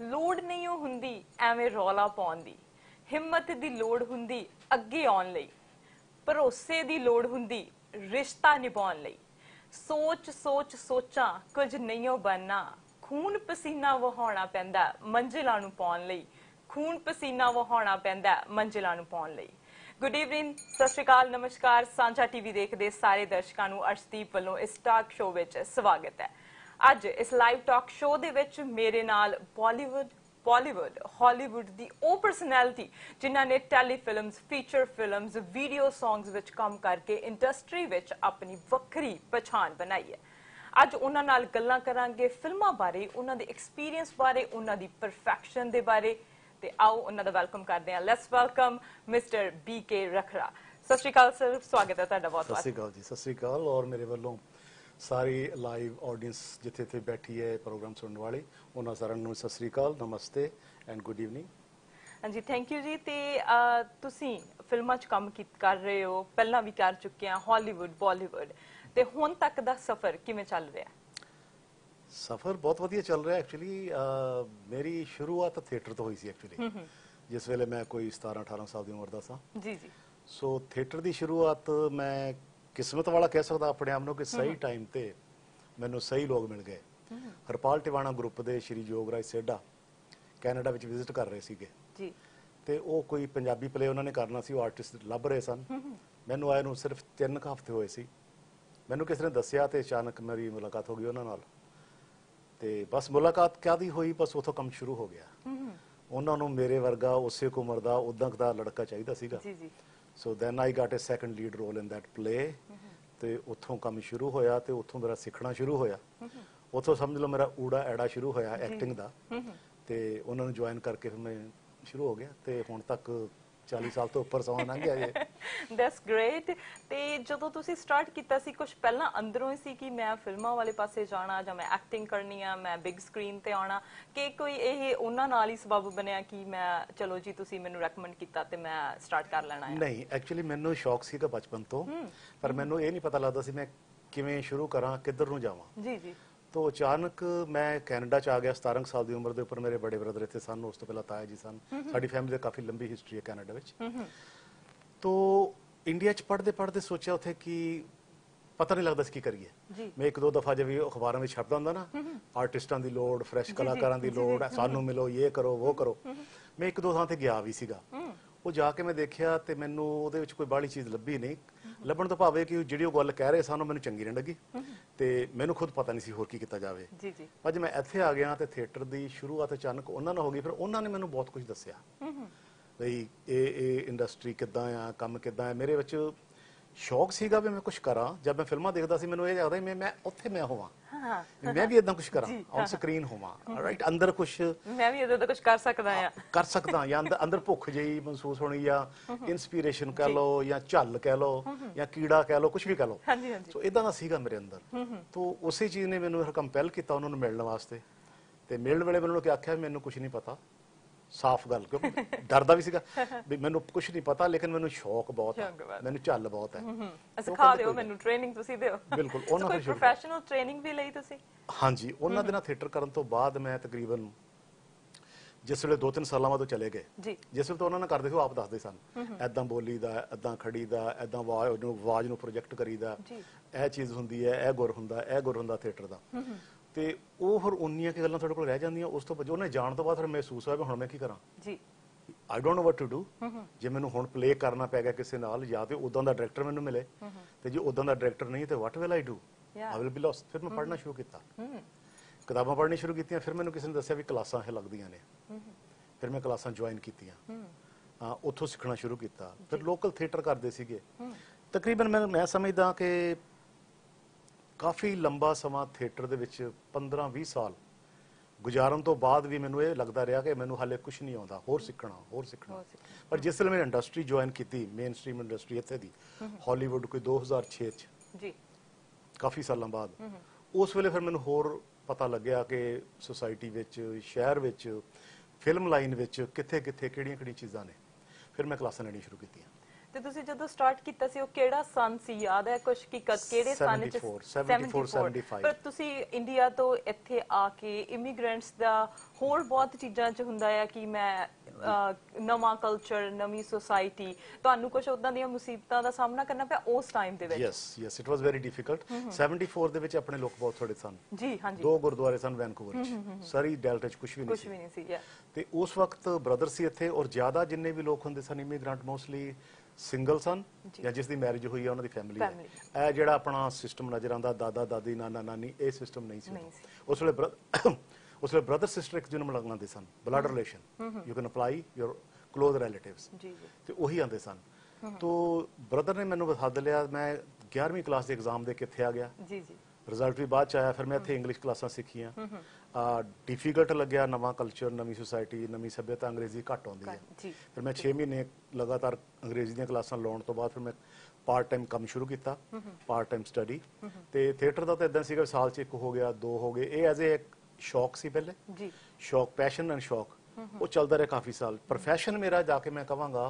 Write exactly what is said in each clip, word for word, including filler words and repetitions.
लोड़ नहीं होंदी एवें रौला पाउण दी, हिम्मत दी लोड़ होंदी अगे आउण लई, भरोसे दी लोड़ होंदी रिश्ता निभाउण लई। सोच सोच सोचा कुछ नहीं हो बनना, खून पसीना वहाउणा पैंदा मंजिलां नूं पाउण लई, खून पसीना वहाउणा पैंदा मंजिलां नूं पाउण लई। गुड इवनिंग, सत श्री अकाल, नमस्कार। सांझा टीवी देखदे सारे दर्शकां नूं अर्शदीप वल्लों इस टॉक शो विच स्वागत है। आज इस लाइव टॉक शो दे विच मेरे नाल बॉलीवुड, बॉलीवुड, हॉलीवुड दी ओ पर्सनैलिटी जिन्हां ने tele films, feature films, video songs विच काम करके इंडस्ट्री विच अपनी वखरी पछाण बनाई है। आज उन्हां नाल गल्लां करांगे फिल्मां बारे, उन्हां दे एक्सपीरियंस बारे, उन्हां दी परफैक्शन दे बारे। ते आओ उन्हां दा वेलकम करदे हां। Let's welcome mister BK Rakhra. सत श्री अकाल सर, स्वागत है तुहाडा। बहुत बहुत सत श्री अकाल जी। सत श्री अकाल और मेरे वल्लों सारी लाइव ऑडियंस जिथे थे बैठी है प्रोग्राम सुनने वाले उन्होंने सारों नूं सत श्री अकाल, नमस्ते एंड गुड इवनिंग। हाँ जी, थैंक यू जी। ते तुसीं फिल्मां च कम कर रहे हो, पहला भी कर चुके हैं हॉलीवुड, बॉलीवुड, ते हुण तक दा सफर किवें चल रहा है? सफर बहुत वधिया चल रहा है। एक्चुअली मेरी शुरुआत थिएटर तो हुई सी एक्चुअली, जिस वेले मैं कोई सतारह अठारह साल दी उम्र दा सा जी जी। सो थिएटर दी शुरुआत मैं किस्मत वाला कह सकता अपने आप को, सही टाइम ते मैनू सही लोग मिल गए। हरपाल टिवाणा ग्रुप के श्री योगराज सेढ़ा कैनेडा विच विजिट कर रहे सीगे जी, ते ओ कोई पंजाबी प्ले उन्होंने करना सी, आर्टिस्ट लभ रहे सन। मैनू आए नूं सिर्फ तीन क हफ्ते होए सी, मैनू किसी ने दस्सिया ते अचानक मेरी मुलाकात हो गई उन्हां नाल। ते बस मुलाकात कादी होई, बस उथों काम शुरू हो गया। उन्हां नूं मेरे वर्गा उसे उम्र दा उदां दा लड़का चाहिदा सीगा। So then I got a second lead role in that play. ते उथों काम शुरू होया, ते उथों मेरा सीखना शुरू होया, उथों समझ लो मेरा ऊड़ा ऐड़ा शुरू होया एक्टिंग दा। ते उन्होंने ज्वाइन करके फिर मैं शुरू हो गया, ते हुण तक चालीस साल तो ऊपर समा लंघ गया जी। That's great। ते जदों तुसीं स्टार्ट कीता सी कुछ पहला अंदरों ही सी कि मैं फिल्मां वाले पासे जाना जां मैं एक्टिंग करनी आ, मैं बिग स्क्रीन ते आना, कि कोई इह उन्हां नाल ही सबब बनिया कि मैं चलो जी तुसीं मैनूं रेकमेंड कीता ते मैं स्टार्ट कर लेना है? नहीं, एक्चुअली मैनूं शौक सीगा बचपन तो, पर मैनूं इह नहीं पता लगदा सी मैं किवें शुरू करां, किधर नूं जावां जी जी। तो अचानक मैं कैनेडा च आ गया सतारह साल की उम्र के उपर। मेरे बड़े ब्रदर इतने सन, उस तो पहला ताया जी सन। साड़ी फैमिली काफ़ी लंबी हिस्टरी है कैनेडा में। तो इंडिया च पढ़ते पढ़ते सोचा उथे कि पता नहीं लगता की करिए। मैं एक दो दफ़ा जब भी अखबारों में छपता हूँ ना, आर्टिस्टां की लोड़, फ्रैश कलाकारां की लोड़, सानू मिलो, ये करो वो करो, मैं एक दो थां ते गया भी सीगा। वो जाके मैं देखिया तो मैनू उहदे विच कोई बाहली चीज़ लभी नहीं। लभण तो भावे कि जिहड़ी गल कह रहे सन मैनू चंगी नहीं लगी, तो मैनू खुद पता नहीं सी होर की कीता जावे जी जी। पर जब मैं इत्थे आ गया तो थिएटर की शुरुआत अचानक उन्हां नाल हो गई। फिर उन्होंने मैनू बहुत कुछ दस्सिया बई ये इंडस्ट्री किद्दां आ, कम किद्दां है। मेरे विच शौक सीगा भी मैं कुछ करा। जब मैं फिल्मां देखदा सी मैनू ये लगदा मैं मैं उत्थे मैं होवां, मैं भी इदां कुछ करा, ऑन स्क्रीन होवां, राइट। अंदर कुछ मैं भी इदां दा कुछ कर सकदा आ, कर सकदा या अंदर भुख जई महसूस होनी या इंस्पिरेशन कह लो या झल कह लो या कीड़ा कह लो, कुछ भी कह लो। सो इदां दा सीगा मेरे अंदर। तो उसी चीज़ ने मैनू कंपेल किया उन्होंने मिलने वास्ते। तो मिलने वेले मैंने उन्होंने आख्या मैनू कुछ नहीं पता, साफ गल, क्योंकि डरदा भी सीगा भी मैनू कुछ नहीं पता, लेकिन मैनू शौक बहुत है, मैनू झल बहुत है। सिखा दिओ मैनू, ट्रेनिंग तुसीं दिओ। बिल्कुल उन्हां कोई प्रोफेशनल ट्रेनिंग भी लई तुसीं? हाँ जी, उन्हां दे नाल थिएटर करन तो बाद मैं तकरीबन जिस वेले दो तीन सालां बाद चले गए, जिस वेले तो उन्हां नाल करदे हो आप दसदे सन ऐदां बोली दा, ऐदां खड़ी दा, ऐदां आवाज़ नूं प्रोजैक्ट करी दा, इह चीज़ हुंदी है, इह गुर हुंदा, इह गुर हुंदा थिएटर दा। तो वो फिर उन्नियां की गल्लां को रह जांदियां। उस तो उन्हें जाने तो बाद फिर महसूस होया हुण मैं की करा जी, I don't know what to do. जे मैनूं हुण प्ले करना पै गया किसी नाल या तो उदां दा डायरैक्टर मैनूं मिले, तो जे उदां दा डायरैक्टर नहीं तो what will I do, I will be lost. फिर मैं पढ़ना शुरू किया, किताबां पढ़नी शुरू कीतियां। फिर मैनूं किसी ने दस्सिया भी क्लासां इह लगदियां ने, फिर मैं क्लासां ज्वाइन कीतियां, उत्थों सीखना शुरू किया। फिर लोकल थिएटर करदे सीगे तकरीबन मैं मैं समझदा कि काफ़ी लंबा समा थिएटर दे विच पंद्रह बीस साल गुजारन तो बाद भी मैनू ये लगता रहा कि मैनू हाले कुछ नहीं आता, होर सीखना होर सीखना। पर जिस वेले मैं इंडस्ट्री ज्वाइन की, मेन स्ट्रीम इंडस्ट्री इत्थे दी हॉलीवुड कोई दो हज़ार छे च, काफ़ी सालों बाद उस वेले फिर मैनू होर पता लग्या कि सोसाइटी विच, शहर विच, फिल्म लाइन विच कित्थे कित्थे केड़ियां केड़ियां चीज़ां ने। फिर मैं क्लासां लैणियां शुरू कीतियां। ਤੇ ਤੁਸੀਂ ਜਦੋਂ ਸਟਾਰਟ ਕੀਤਾ ਸੀ ਉਹ ਕਿਹੜਾ ਸਾਲ ਸੀ ਯਾਦ ਹੈ ਕੁਝ ਕਿ ਕਿਹੜੇ ਸਾਲ ਚ ਸੈਵਨਟੀ ਫੋਰ ਸੈਵਨਟੀ ਫਾਈਵ ਪਰ ਤੁਸੀਂ ਇੰਡੀਆ ਤੋਂ ਇੱਥੇ ਆ ਕੇ ਇਮੀਗ੍ਰੈਂਟਸ ਦਾ ਹੋਰ ਬਹੁਤ ਚੀਜ਼ਾਂ ਚ ਹੁੰਦਾ ਹੈ ਕਿ ਮੈਂ ਨਵਾਂ ਕਲਚਰ ਨਵੀਂ ਸੋਸਾਇਟੀ ਤੁਹਾਨੂੰ ਕੁਝ ਉਦਾਂ ਦੀਆਂ ਮੁਸੀਬਤਾਂ ਦਾ ਸਾਹਮਣਾ ਕਰਨਾ ਪਿਆ ਉਸ ਟਾਈਮ ਦੇ ਵਿੱਚ yes yes it was very difficult seventy four ਦੇ ਵਿੱਚ ਆਪਣੇ ਲੋਕ ਬਹੁਤ ਥੋੜੇ ਸਨ ਜੀ ਹਾਂਜੀ ਦੋ ਗੁਰਦੁਆਰੇ ਸਨ ਵੈਨਕੂਵਰ ਚ ਸਾਰੀ ਡੈਲਟਾ ਚ ਕੁਝ ਵੀ ਨਹੀਂ ਸੀ ਕੁਝ ਵੀ ਨਹੀਂ ਸੀ ਯਾ ਤੇ ਉਸ ਵਕਤ ਬ੍ਰਦਰ ਸੀ ਇੱਥੇ ਔਰ ਜ਼ਿਆਦਾ ਜਿੰਨੇ ਵੀ ਲੋਕ ਹੁੰਦੇ ਸਨ ਇਮੀਗ੍ਰੈਂਟ ਮੋਸਟਲੀ ਸਿੰਗਲ ਸਨ ਜਾਂ ਜਿਸ ਦੀ ਮੈਰਿਜ ਹੋਈ ਹੈ ਉਹਨਾਂ ਦੀ ਫੈਮਿਲੀ ਹੈ ਇਹ ਜਿਹੜਾ ਆਪਣਾ ਸਿਸਟਮ ਨਜ਼ਰ ਆਉਂਦਾ ਦਾਦਾ ਦਾਦੀ ਨਾਨਾ ਨਾਨੀ ਇਹ ਸਿਸਟਮ ਨਹੀਂ ਸੀ ਉਸ ਵੇਲੇ उसमें ब्रदर सिस्टर एक जन्म लगना दे सन blood relation you can apply your close relatives तो वही आते सन तो ब्रदर ने मैंने हद लिया मैं ग्यारहवीं क्लास के एग्जाम दे के इत्थे आ गया जी जी रिजल्ट भी बाद च आया फिर मैं इत्थे इंग्लिश क्लासां सीखियां डिफिकल्ट लग्या नवा कल्चर नवी सोसाइटी नवी सभ्यता अंग्रेजी घट आउंदी है फिर मैं छे महीने लगातार अंग्रेजी दी क्लासां लाउण तो बाद फिर मैं पार्ट टाइम काम शुरू किया पार्ट टाइम स्टडी तो थिएटर का तो इदां सीगा साल च एक हो गया दो हो गए एज ए शौक सी पहले जी। शौक पैशन एंड शौक वो चलता रहा काफी साल प्रोफेशन मेरा जाके मैं कहवांगा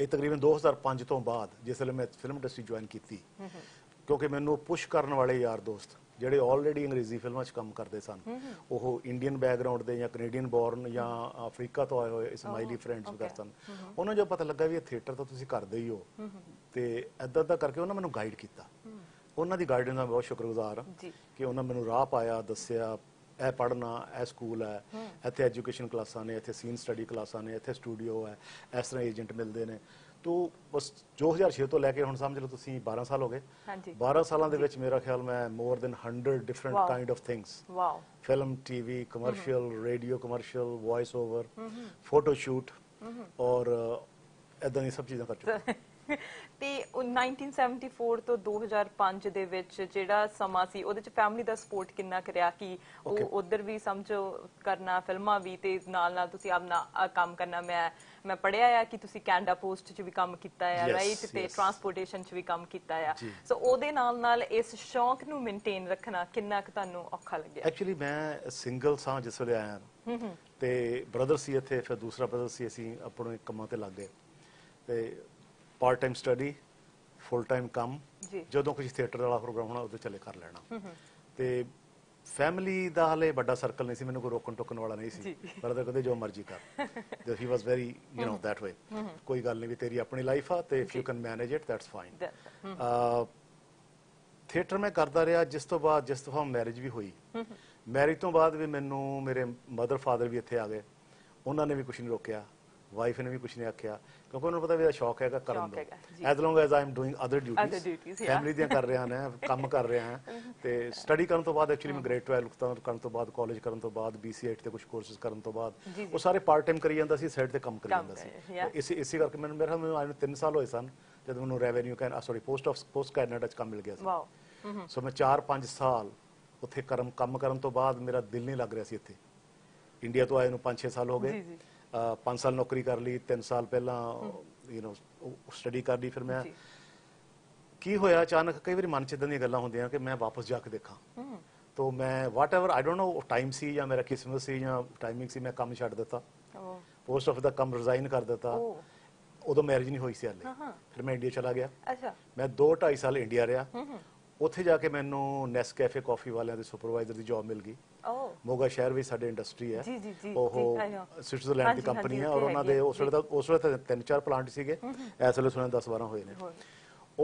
ये तकरीबन दो हज़ार पांच तो बाद जिस मैं फिल्म इंडस्ट्री ज्वाइन की क्योंकि मैनू पुश करने वाले यार दोस्त ਜਿਹੜੇ ਆਲਰੇਡੀ ਅੰਗਰੇਜ਼ੀ ਫਿਲਮਾਂ 'ਚ ਕੰਮ ਕਰਦੇ ਸਨ ਉਹ ਇੰਡੀਅਨ ਬੈਕਗ੍ਰਾਉਂਡ ਦੇ ਜਾਂ ਕੈਨੇਡੀਅਨ ਬੋਰਨ ਜਾਂ ਅਫਰੀਕਾ ਤੋਂ ਆਏ ਹੋਏ ਇਸਮਾਈਲੀ ਫਰੈਂਡਸ ਵਗੈਰਾ ਸਨ ਉਹਨਾਂ ਨੂੰ ਪਤਾ ਲੱਗਾ ਵੀ ਇਹ ਥੀਏਟਰ ਤਾਂ ਤੁਸੀਂ ਕਰਦੇ ਹੀ ਹੋ ਤੇ ਇਦਾਂ ਦਾ ਕਰਕੇ ਉਹਨਾਂ ਮੈਨੂੰ ਗਾਈਡ ਕੀਤਾ ਉਹਨਾਂ ਦੀ ਗਾਈਡੈਂਸ ਦਾ ਬਹੁਤ ਸ਼ੁਕਰਗੁਜ਼ਾਰ ਹਾਂ ਕਿ ਉਹਨਾਂ ਮੈਨੂੰ ਰਾਹ ਪਾਇਆ ਦੱਸਿਆ ਇਹ ਪੜ੍ਹਨਾ ਇਹ ਸਕੂਲ ਹੈ ਇੱਥੇ ਐਜੂਕੇਸ਼ਨ ਕਲਾਸਾਂ ਨੇ ਇੱਥੇ ਸੀਨ ਸਟੱਡੀ ਕਲਾਸਾਂ ਨੇ ਇੱਥੇ ਸਟੂਡੀਓ ਹੈ ਇਸ ਤਰ੍ਹਾਂ ਏਜੰਟ ਮਿਲਦੇ ਨੇ तो बस दो हज़ार छे तो लैके हम समझ लो तुसी बारह साल हो गए बारह साल दे विच मेरा ख्याल मैं more than hundred different kind of things film TV commercial radio commercial voice over photoshoot और इदां दी सब चीज़ां कर चुका ਤੇ उन्नीस सौ चौहत्तर ਤੋਂ दो हज़ार पाँच ਦੇ ਵਿੱਚ ਜਿਹੜਾ ਸਮਾਂ ਸੀ ਉਹਦੇ ਚ ਫੈਮਿਲੀ ਦਾ ਸਪੋਰਟ ਕਿੰਨਾ ਕਰਿਆ ਕਿ ਉਹ ਉਧਰ ਵੀ ਸਮਝੋ ਕਰਨਾ ਫਿਲਮਾਂ ਵੀ ਤੇ ਨਾਲ ਨਾਲ ਤੁਸੀਂ ਆਪਣਾ ਕੰਮ ਕਰਨਾ ਮੈਂ ਮੈਂ ਪੜਿਆ ਆ ਕਿ ਤੁਸੀਂ ਕੈਨੇਡਾ ਪੋਸਟ ਚ ਵੀ ਕੰਮ ਕੀਤਾ ਆ ਰਾਈਟ ਤੇ ਟ੍ਰਾਂਸਪੋਰਟੇਸ਼ਨ ਚ ਵੀ ਕੰਮ ਕੀਤਾ ਆ ਸੋ ਉਹਦੇ ਨਾਲ ਨਾਲ ਇਸ ਸ਼ੌਂਕ ਨੂੰ ਮੇਨਟੇਨ ਰੱਖਣਾ ਕਿੰਨਾ ਕੁ ਤੁਹਾਨੂੰ ਔਖਾ ਲੱਗਿਆ ਐਕਚੁਅਲੀ ਮੈਂ ਸਿੰਗਲ ਸਾਂ ਜਿਸ ਵੇਲੇ ਆਇਆ ਤੇ ਬ੍ਰਦਰ ਸੀ ਇੱਥੇ ਫਿਰ ਦੂਸਰਾ ਬ੍ਰਦਰ ਸੀ ਅਸੀਂ ਆਪਣੇ ਕੰਮਾਂ ਤੇ ਲੱਗ ਗਏ ਤੇ part time study full time काम जो कुछ थिएटर वाला प्रोग्राम होना उधर चले कर लेना तो फैमिली का हाले बड़ा सर्कल नहीं सी मैंने कोई रोकन टोकन वाला नहीं सी ब्रदर कहते जो मर्जी कर he was very you know that way कोई गल नहीं भी तेरी अपनी लाइफ आ तो if you can manage it that's fine theatre मैं करता रहा जिस तो बाद जिस दफा मैरिज भी हुई मैरिज तो बाद भी मैनू मेरे मदर फादर भी इत्थे आ गए उन्होंने भी कुछ नहीं रोकया वाइफ ने भी कुछ नहीं आख्या क्योंकि उन्होंने पता मेरा शौक है का करन दो as long as I am doing other duties family दियां कर रहे हैं काम कर रहे हैं ते स्टडी करन तो बाद एक्चुअली मैं ग्रेड ट्वेल्व करन करन तो बाद कॉलेज करन तो बाद बीसीएट ते कुछ कोर्सेज करन तो बाद वो सारे पार्ट टाइम करी जांदा सी साइड ते काम करी जांदा सी इसी इसी करके मैंने मेरा मैंने तीन साल होए सन जब मैंने revenue can sorry post of post Canada च काम मिल गया सी सो मैं चार पांच साल उत्थे करम काम करन तो बाद मेरा दिल नहीं लग रहा सी इत्थे इंडिया तो आए नूं पांच छे साल हो गए पांच साल नौकरी कर ली तीन साल पहला यू नो स्टडी कर ली फिर मैं की होया अचानक कई बार मन च इदां दी गल्लां हुंदियां कि मैं वापस जाके देखा तो मैं whatever I don't know time सी या मेरा किस्मत सी या टाइमिंग सी मैं काम छड्ड दिता पोस्ट ऑफ दा काम रिजाइन कर दिता उदों मैरिज नहीं होई सी हाले फिर मैं इंडिया चला गया मैं दो ढाई साल इंडिया रहा उत्थे जाके मैनू नैस कैफे कॉफी वाले दे सुपरवाइजर दी जॉब मिल गई मोगा शहर भी साडी इंडस्ट्री है स्विट्जरलैंड की कंपनी है और उन्होंने उस वेले उस वेले तीन चार प्लांट सीगे इस वेले सुने दस बारह होए ने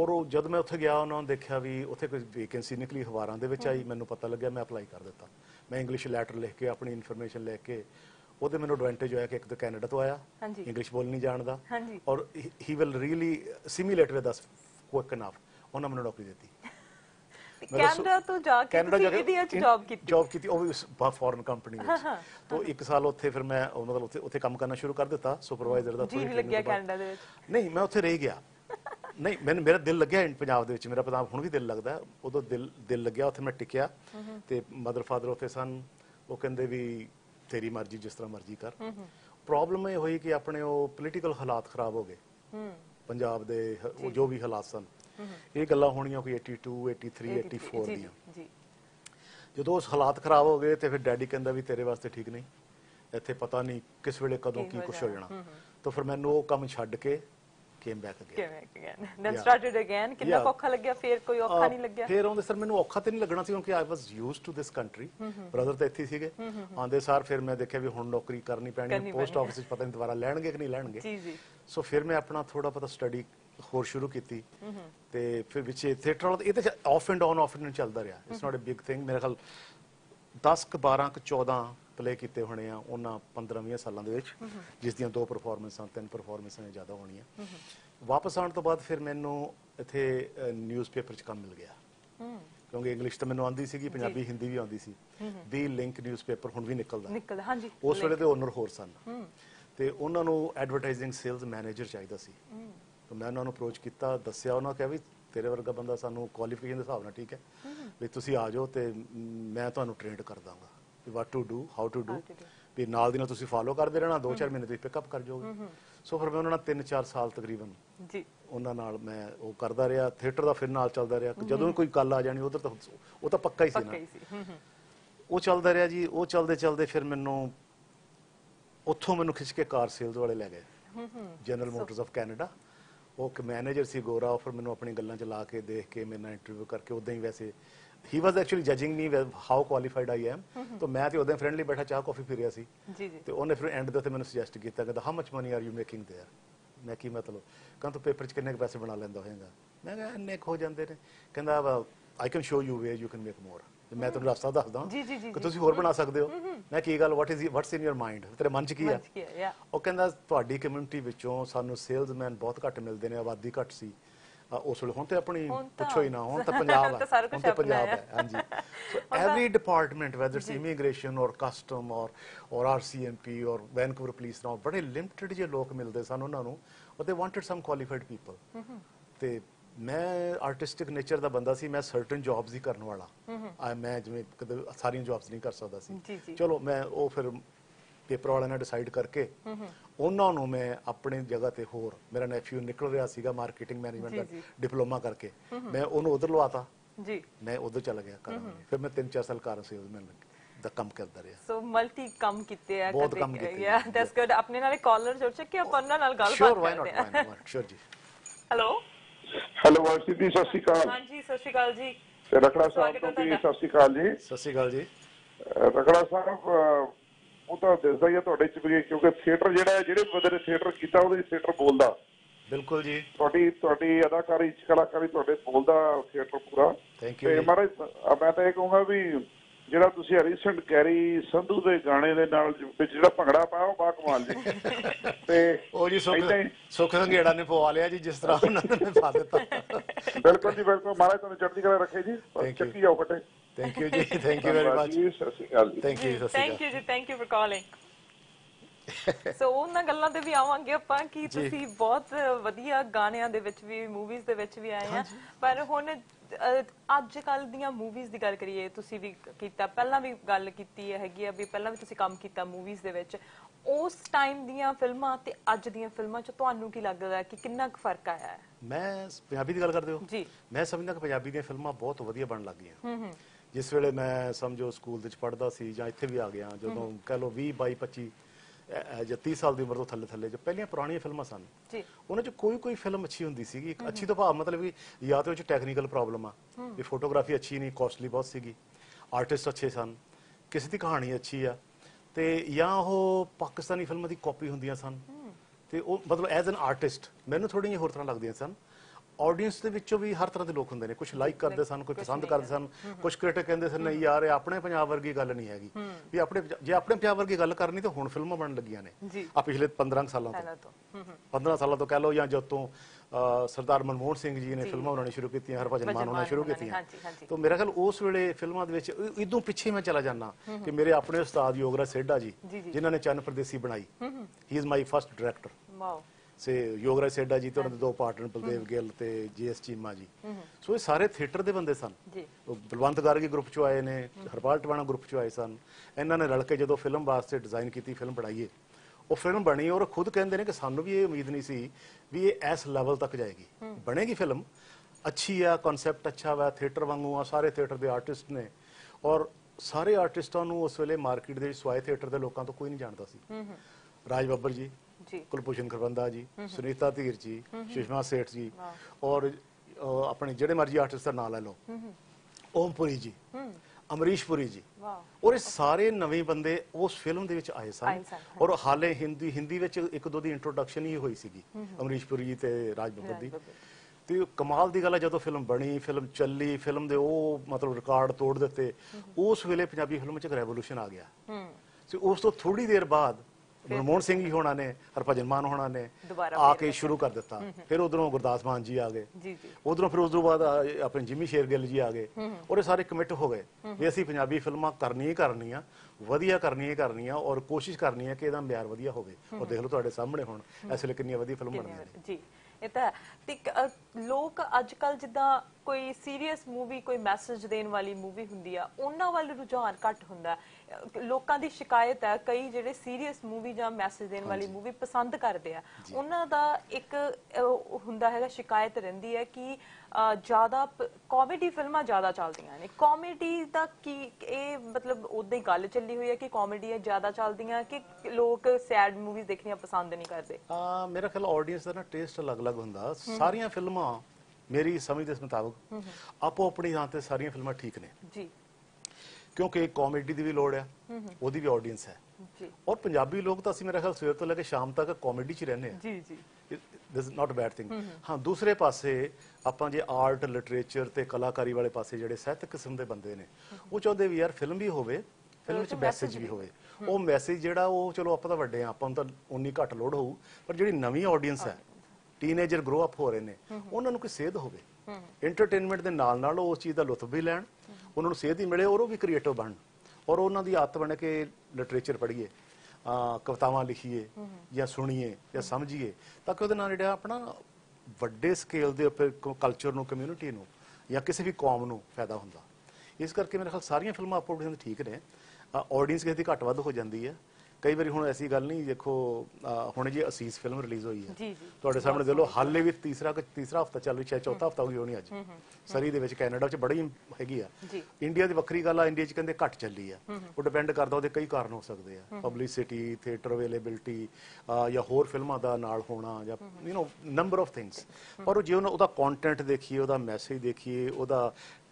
और जब मैं उत्थे गया उन्होंने देखा भी उत्थे कोई वैकेंसी निकली अखबारां दे विच आई मैनू पता लग्या मैं अपलाई कर दिता मैं इंग्लिश लैटर लिख के अपनी इनफॉर्मेशन लेके ਉਹਦੇ ਮੈਨੂੰ ਐਡਵਾਂਟੇਜ ਹੋਇਆ ਕਿ ਇੱਕ ਤਾਂ ਕੈਨੇਡਾ ਤੋਂ ਆਇਆ ਇੰਗਲਿਸ਼ ਬੋਲ ਨਹੀਂ ਜਾਣਦਾ ਔਰ he will really simulate with us quick enough ਉਹਨਾਂ ਮੈਨੂੰ ਨੌਕਰੀ ਦਿੱਤੀ ਕੈਨੇਡਾ ਤੋਂ ਜਾ ਕੇ ਕਿਹਦੀ ਅੱਜ ਜੌਬ ਕੀਤੀ ਜੌਬ ਕੀਤੀ ਉਹ ਵੀ ਫੋਰਨ ਕੰਪਨੀ ਵਿੱਚ ਤੋਂ ਇੱਕ ਸਾਲ ਉੱਥੇ ਫਿਰ ਮੈਂ ਉਹਨਾਂ ਦਾ ਉੱਥੇ ਉੱਥੇ ਕੰਮ ਕਰਨਾ ਸ਼ੁਰੂ ਕਰ ਦਿੱਤਾ ਸੁਪਰਵਾਈਜ਼ਰ ਦਾ ਜੀ ਲੱਗਿਆ ਕੈਨੇਡਾ ਦੇ ਵਿੱਚ ਨਹੀਂ ਮੈਂ ਉੱਥੇ ਰਹਿ ਗਿਆ ਨਹੀਂ ਮੈਨੂੰ ਮੇਰਾ ਦਿਲ ਲੱਗਿਆ ਪੰਜਾਬ ਦੇ ਵਿੱਚ ਮੇਰਾ ਪੰਜਾਬ ਹੁਣ ਵੀ ਦਿਲ ਲੱਗਦਾ ਉਦੋਂ ਦਿਲ ਦਿਲ ਲੱਗਿਆ ਉੱਥੇ ਮੈਂ ਟਿਕਿਆ ਤੇ ਮਦਰ ਫਾਦਰ ਉੱਥੇ ਸਨ ਉਹ ਕਹਿੰਦੇ ਵੀ ਤੇਰੀ ਮਰਜ਼ੀ ਜਿਸ ਤਰ੍ਹਾਂ ਮਰਜ਼ੀ ਕਰ ਪ੍ਰੋਬਲਮ ਇਹ ਹੋਈ ਕਿ ਆਪਣੇ ਉਹ ਪੋਲੀਟੀਕਲ ਹਾਲਾਤ ਖਰਾਬ ਹੋ ਗਏ ਪੰਜਾਬ ਦੇ ਜੋ ਵੀ ਹਾਲਾਤ ਸਨ ਇਹ ਗੱਲਾਂ ਹੋਣੀਆਂ ਕੋਈ ਬयासी तिरासी चौरासी ਦੀਆਂ ਜੀ ਜਦੋਂ ਉਸ ਹਾਲਾਤ ਖਰਾਬ ਹੋ ਗਏ ਤੇ ਫਿਰ ਡੈਡੀ ਕਹਿੰਦਾ ਵੀ ਤੇਰੇ ਵਾਸਤੇ ਠੀਕ ਨਹੀਂ ਇੱਥੇ ਪਤਾ ਨਹੀਂ ਕਿਸ ਵੇਲੇ ਕਦੋਂ ਕੀ ਕੁਝ ਹੋ ਜਾਣਾ ਤਾਂ ਫਿਰ ਮੈਨੂੰ ਉਹ ਕੰਮ ਛੱਡ ਕੇ came back again. Came back again. Then yeah. started again. Kinna okha lag gaya, fir koi okha nahi lag gaya. Fir aunde sir mainu okha te nahi lagna si kyunki I was used to this country. Brother te ithi sige. Aunde sar fir main dekhiya bhi hun naukri karni paini, post office vich pata nahi dobara lennge ki nahi lennge. Ji ji. So fir main apna thoda pata study ਹੋਰ ਸ਼ੁਰੂ ਕੀਤੀ ਤੇ ਫਿਰ ਵਿੱਚ theatre ਵਾਲਾ ਇਹ ਤੇ off and on off and ਚੱਲਦਾ ਰਿਹਾ it's not a big thing ਮੇਰੇ ਖਿਆਲ ਦਸ ਬਾਰਾਂ ਚੌਦਾਂ ਪਲੇ ਕੀਤੇ ਹੋਣੇ ਆ ਉਹਨਾਂ ਪੰਦਰਾਂ ਵੀਹ ਸਾਲਾਂ ਦੇ ਵਿੱਚ ਜਿਸ ਦੀਆਂ ਦੋ ਪਰਫਾਰਮੈਂਸਾਂ ਤਿੰਨ ਪਰਫਾਰਮੈਂਸਾਂ ਜ਼ਿਆਦਾ ਹੋਣੀਆਂ ਵਾਪਸ ਆਉਣ ਤੋਂ ਬਾਅਦ ਫਿਰ ਮੈਨੂੰ ਇੱਥੇ ਨਿਊਜ਼ਪੇਪਰ 'ਚ ਕੰਮ ਮਿਲ ਗਿਆ ਕਿਉਂਕਿ ਇੰਗਲਿਸ਼ ਤਾਂ ਮੈਨੂੰ ਆਉਂਦੀ ਸੀਗੀ ਪੰਜਾਬੀ ਹਿੰਦੀ ਵੀ ਆਉਂਦੀ ਸੀ ਵੀ ਲਿੰਕ ਨਿਊਜ਼ਪੇਪਰ ਹੁਣ ਵੀ ਨਿਕਲਦਾ ਨਿਕਲਦਾ ਹਾਂਜੀ ਉਸ ਵੇਲੇ ਦੇ ਓਨਰ ਹੋਰ ਸਨ ਤੇ ਉਹਨਾਂ ਨੂੰ ਐਡਵਰਟਾਈਜ਼ਿੰਗ ਸੇਲਸ ਮੈਨੇਜਰ ਚਾਹੀਦਾ ਸੀ तो मैं उन्होंने अप्रोच किया दसिया उन्होंने कहा भी तेरे वर्गा बंदा सानू क्वालिफिकेशन हिसाब नाल ठीक है भी तुसी आ जाओ तो मैं तुहानू ट्रेंड कर दांगा what to do how to do भी नाल दी नाल तुसी फॉलो करदे रहना दो चार महीने तुसी पिकअप कर जाओगे सो फिर मैं उन्होंने तीन चार साल तकरीबन जी उन्होंने नाल मैं वो करता रहा थिएटर का फिर नाल चलता रहा जदों कोई गल आ जानी उधर तो वो तो पक्का ही सी ना वो चलता रहा जी वो चलते चलते फिर मैनू उत्थों मैनू खिच के कार सेल्स वाले लै गए General Motors of Canada okay manager सी गोरा फिर मैंने अपनी गल्लां च ला के देख के मेरे नाल इंटरव्यू करके उदा ही वैसे ही was actually judging me how qualified I am तो मैं तो उदा फ्रेंडली बैठा चाह कॉफी पी रहा सी तो उन्हें फिर एंड दे मैंने सुजैसट किया कहता how much money are you making there मैं की मतलब कहता तू पेपर च किन्ने क पैसे बना लैंदा होएगा मैं कहा इन्ने क हो जांदे ने कहता I can show you where you can make more मैं तेन रास्ता दसदा कि तुसी होर बना सकदे हो मैं की गल what is what's in your mind तेरे मन च की है वो कहंदा तुहाडी कम्युनिटी विचों सानू सेल्समैन बहुत घट मिलदे ने आबादी घट सी उस वेले हुण ते अपनी पुछो ही ना हुण ते पंजाब है हुण ते पंजाब है हां जी so every department whether it's immigration और कस्टम और और आरसीएमपी और वैनकूवर पुलिस नाल बड़े लिमिटेड जे लोग मिलदे सन उहनां नूं और they wanted some qualified people ते मैं आर्टिस्टिक नेचर का बंदा सी मैं सर्टन जॉब्स ही करने वाला मैं जिवें कदे सारियां जॉब्स नहीं कर सकता सी चलो मैं वो फिर पेपर वाले ने डिसाइड करके उन्होंने मैं अपनी जगह ते होर मेरा नेफ्यू निकल रहा सीगा मार्केटिंग मैनेजमेंट का डिप्लोमा करके मैं उन्होंने उधर लवाता मैं उधर चला गया करा फिर मैं तीन चार साल कार सेल्समैन ਦਾ ਕੰਮ ਕਰਦਾ ਰਿਹਾ ਸੋ ਮਲਟੀ ਕੰਮ ਕੀਤੇ ਆ ਬਹੁਤ ਕੰਮ ਕੀਤੇ ਯਾ ਦੈਟਸ ਗੁੱਡ ਆਪਣੇ ਨਾਲ ਕਾਲਰ ਜੁੜ ਚੱਕੇ ਆਪਾਂ ਉਹਨਾਂ ਨਾਲ ਗੱਲ ਕਰਦੇ ਆ ਸ਼ੋਰ ਜੀ ਹੈਲੋ हेलो वर्षिती सस्तिकाल हाँ जी सस्तिकाल जी रखड़ा साहब तो भी सस्तिकाल जी सस्तिकाल जी रखड़ा साहब वो तो दर्शक ये तो अड़े चुके क्योंकि थिएटर जेड़ा है जेड़े बदले थिएटर किताब उधर थिएटर बोलता बिल्कुल जी थोड़ी थोड़ी अदाकारी कलाकारी थोड़े बोलता थिएटर पूरा थैंक यू हमारे मैं तो ये कहूँगा भी ਜਿਹੜਾ ਤੁਸੀਂ ਰੀਸੈਂਟ ਕੈਰੀ ਸੰਧੂ ਦੇ ਗਾਣੇ ਦੇ ਨਾਲ ਜਿਹੜਾ ਭੰਗੜਾ ਪਾਇਆ ਉਹ ਬਾ ਕਮਾਲ ਜੀ ਤੇ ਉਹ ਜੀ ਸੁਖ ਸੰਘੇੜਾ ਨੇ ਪਵਾ ਲਿਆ ਜੀ ਜਿਸ ਤਰ੍ਹਾਂ ਉਹਨਾਂ ਨੇ ਪਾ ਦਿੱਤਾ ਬਿਲਕੁਲ ਜੀ ਬਿਲਕੁਲ ਮਹਾਰਾਜ ਤੁਹਾਨੂੰ ਚੜ੍ਹਦੀ ਕਲਾ ਰੱਖੇ ਜੀ ਚੱਕੀ ਜਾਓ ਕੱਟੇ ਥੈਂਕ ਯੂ ਜੀ ਥੈਂਕ ਯੂ ਵੈਰੀ ਮਚ ਸਤਿ ਸ਼੍ਰੀ ਅਕਾਲ ਜੀ ਥੈਂਕ ਯੂ ਥੈਂਕ ਯੂ ਜੀ thank you for calling so ਉਹਨਾਂ ਗੱਲਾਂ ਤੇ ਵੀ ਆਵਾਂਗੇ ਆਪਾਂ ਕਿ ਤੁਸੀਂ ਬਹੁਤ ਵਧੀਆ ਗਾਣਿਆਂ ਦੇ ਵਿੱਚ ਵੀ ਮੂਵੀਜ਼ ਦੇ ਵਿੱਚ ਵੀ ਆਏ ਆ ਪਰ ਹੁਣ ਅੱਜ ਕੱਲ ਦੀਆਂ ਮੂਵੀਜ਼ ਦੀ ਗੱਲ ਕਰੀਏ ਤੁਸੀਂ ਵੀ ਕੀਤਾ ਪਹਿਲਾਂ ਵੀ ਗੱਲ ਕੀਤੀ ਹੈਗੀ ਆ ਵੀ ਪਹਿਲਾਂ ਵੀ ਤੁਸੀਂ ਕੰਮ ਕੀਤਾ ਮੂਵੀਜ਼ ਦੇ ਵਿੱਚ ਉਸ ਟਾਈਮ ਦੀਆਂ ਫਿਲਮਾਂ ਤੇ ਅੱਜ ਦੀਆਂ ਫਿਲਮਾਂ ਚ ਤੁਹਾਨੂੰ ਕੀ ਲੱਗਦਾ ਕਿ ਕਿੰਨਾ ਕੁ ਫਰਕ ਆਇਆ ਹੈ ਮੈਂ ਪੰਜਾਬੀ ਦੀ ਗੱਲ ਕਰਦੇ ਹੋ ਜੀ ਮੈਂ ਸਮਝਦਾ ਕਿ ਪੰਜਾਬੀ ਦੀਆਂ ਫਿਲਮਾਂ ਬਹੁਤ ਵਧੀਆ ਬਣਨ ਲੱਗੀਆਂ ਹੂੰ ਹੂੰ ਜਿਸ ਵੇਲੇ ਮੈਂ ਸਮਝੋ ਸਕੂਲ ਵਿੱਚ ਪੜ੍ਹਦਾ ਸੀ ਜਾਂ ਇੱਥੇ ਵੀ ਆ ਗਿਆ ਜਦੋਂ ਕਹ ਲੋ ਵੀਹ ਬਾਈ ਪੱਚੀ जो तीस साल की उम्र तो थले थले जो पहलियां पुरानियां फिल्मां सन उन्होंने कोई कोई फिल्म अच्छी होंदी सी अच्छी तो भाव मतलब भी या तो टैक्नीकल प्रॉब्लम आ भी फोटोग्राफी अच्छी नहीं कॉस्टली बहुत सी आर्टिस्ट अच्छे सन किसी की कहानी अच्छी आ ते या वो पाकिस्तानी फिल्म की कॉपी होंदियां सन ते वो मतलब एज एन आर्टिस्ट मैनूं थोड़ी होर तरह लगदियां सन ऑडियंस के विचों भी हर तरह के लोग होंदे ने कुछ लाइक करते सन कोई पसंद करते सन कुछ क्रिटिक कहते सन नहीं यार अपने पंजाब वर्गी गल नहीं हैगी भी अपने जे अपने पंजाब वर्गी गल करनी तो हुण फिल्मां बणन लगियां ने आ पिछले पंद्रह सालों तो पंद्रह सालों तो कह लो या जद तो सरदार मनमोहन सिंह जी ने फिल्मां बनानी शुरू की हरभजन मान होना शुरू की तो मेरा ख्याल उस वेले फिल्मां दे विच इदों पिछे मैं चला जाना कि मेरे अपने उस्ताद योगराज सेढ़ा जी जिन्हां ने चन्न परदेसी बनाई he is my first director से योगराज सेढ़ा जी तो उन्होंने दो पार्टनर बलदेव गिल ते जी एस चीमा जी सो ये सारे थिएटर के बंदे सन बलवंत गार्गी ग्रुप चो आए ने हरपाल टवाणा ग्रुप चो आए सन इन्होंने रल के जो फिल्म वास्ते डिजाइन की फिल्म बनाइए वो फिल्म बनी और खुद कहते हैं कि सानू भी ये उम्मीद नहीं सी भी ये इस लेवल तक जाएगी बनेगी फिल्म अच्छी है कॉन्सैप्ट अच्छा वा थिएटर वांगू आ सारे थिएटर के आर्टिस्ट ने और सारे आर्टिस्टों उस वेले मार्केट के स्वाए थिएटर के लोगों तो कोई नहीं जानता सी राज बब्बर जी कुलभूषण करबंदा जी, सुनीता धीर जी, सुषमा सेठ जी और अपने जेडे मर्जी आर्टिस्ट का नाम लै लो, ओमपुरी जी, अमरीश पुरी जी, और ये सारे नवे बंदे उस फिल्म दे विच आए सन। और हाले हिंदी हिंदी विच एक दो दी इंट्रोडक्शन ही हुई सी अमरीश पुरी जी ते राज बब्बर दी। तो कमाल की गल है जो फिल्म बनी, फिल्म चली, फिल्म दे ओ, मतलब रिकॉर्ड तोड़ दिते, उस वेले पंजाबी फिल्म च रेवोल्यूशन आ गया। तो उस तो थोड़ी देर बाद मनमोहन सिंह जी होना ने, हरभजन मान होना ने आके शुरू कर दिता। फिर उधरों गुरदास मान जी आ गए, उधरों फिर उस बाद अपने जिमी शेरगिल जी आ गए और सारे कमिट हो गए भी असीं पंजाबी फिल्मां करनी ही करनी आ, वधिया करनी ही करनी आ और कोशिश करनी है कि इहदा म्यार वधिया होवे। और देख लो तुहाडे सामने हुण इस वेले कितनी वधिया फिल्म बन रही है। ਇਹ ਤਾਂ ਟਿਕ ਲੋਕ ਅੱਜ ਕੱਲ ਜਿੱਦਾਂ ਕੋਈ ਸੀਰੀਅਸ ਮੂਵੀ, ਕੋਈ ਮੈਸੇਜ ਦੇਣ ਵਾਲੀ ਮੂਵੀ ਹੁੰਦੀ ਆ, ਉਹਨਾਂ ਵੱਲ ਰੁਝਾਨ ਘੱਟ ਹੁੰਦਾ। ਲੋਕਾਂ ਦੀ ਸ਼ਿਕਾਇਤ ਹੈ ਕਈ ਜਿਹੜੇ ਸੀਰੀਅਸ ਮੂਵੀ ਜਾਂ ਮੈਸੇਜ ਦੇਣ ਵਾਲੀ ਮੂਵੀ ਪਸੰਦ ਕਰਦੇ ਆ, ਉਹਨਾਂ ਦਾ ਇੱਕ ਹੁੰਦਾ ਹੈਗਾ, ਸ਼ਿਕਾਇਤ ਰਹਿੰਦੀ ਹੈ ਕਿ ਜ਼ਿਆਦਾ ਕਾਮੇਡੀ ਫਿਲਮਾਂ ਜ਼ਿਆਦਾ ਚੱਲਦੀਆਂ ਨੇ। ਕਾਮੇਡੀ ਦਾ ਕੀ ਇਹ ਮਤਲਬ ਉਦਾਂ ਹੀ ਗੱਲ ਚੱਲੀ ਹੋਈ ਹੈ ਕਿ ਕਾਮੇਡੀ ਜ਼ਿਆਦਾ ਚੱਲਦੀਆਂ ਕਿ ਲੋਕ ਸੈਡ ਮੂਵੀਜ਼ ਦੇਖਣੀਆਂ ਪਸੰਦ ਨਹੀਂ ਕਰਦੇ? ਮੇਰਾ ਖਿਆਲ ਆਡੀਅੰਸ ਦਾ ਨਾ ਟੇਸਟ ਅਲੱਗ-ਅਲੱਗ ਹੁੰਦਾ। ਸਾਰੀਆਂ ਫਿਲਮਾਂ मेरी समझ के मुताबिक आपो अपनी थां ते सारियां फिल्मां ठीक ने जी, क्योंकि कॉमेडी की भी लोड़ है, ओदी भी ऑडियंस है जी। और पंजाबी लोग तो असं मेरा ख्याल सवेर तो लैके शाम तक कॉमेडी च रहने जी जी, this is not bad thing. हाँ, दूसरे पासे आपां जे आर्ट लिटरेचर ते कलाकारी वाले पासे जिहड़े साहित्यक किस्म के बंदे ने वो चाहते भी यार फिल्म भी होवे, फिल्म च मैसेज भी होवे। वो मैसेज जिहड़ा वो चलो आपां तां वड्डे आं, आपां नूं तां उन्नी घट लोड़ होऊ, पर जिहड़ी नवीं ऑडियंस है टीनेजर ग्रो अप हो रहे हैं, उन्होंने कोई सेध हो एंटरटेनमेंट के नाल नाल उस चीज़ का लुत्फ भी लैन, उन्होंने सेध ही मिले और भी क्रिएटिव बन और उन्होंने आदत बने कि लिटरेचर पढ़ीए, कवितावां लिखीए या सुनीए या समझीए, ताकि उहदे नाल जिहड़ा अपना वड्डे स्केल दे उप्पर कल्चर नूं, कम्यूनिटी नूं या किसी भी कौम नूं फायदा हुंदा। इस करके मेरे ख्याल सारियां फिल्मां आपो अपनी ठीक ने। ऑडियंस किसी की घट वध हो जाती है कई बार, हुण ऐसी गल नहीं। देखो हुण जी असीस फिल्म रिलीज हुई है जी जी, तुहाडे सामने देख लो, हाले भी तीसरा तीसरा हफ्ता चल रही है, चौथा हफ्ता हो गया होनी अज सरी दे विच, कैनेडा च बड़ी हैगी आ। इंडिया दी वक्री गल आ, इंडिया च कहंदे घट चली है, वो डिपेंड करदा उहदे कई कारण हो सकदे आ, पब्लिसिटी, थिएटर अवेलेबिलिटी या होर फिल्मां दा नाल होना या you know number of things. पर जे उहदा कंटेंट देखिए, उहदा मैसेज देखिए, उहदा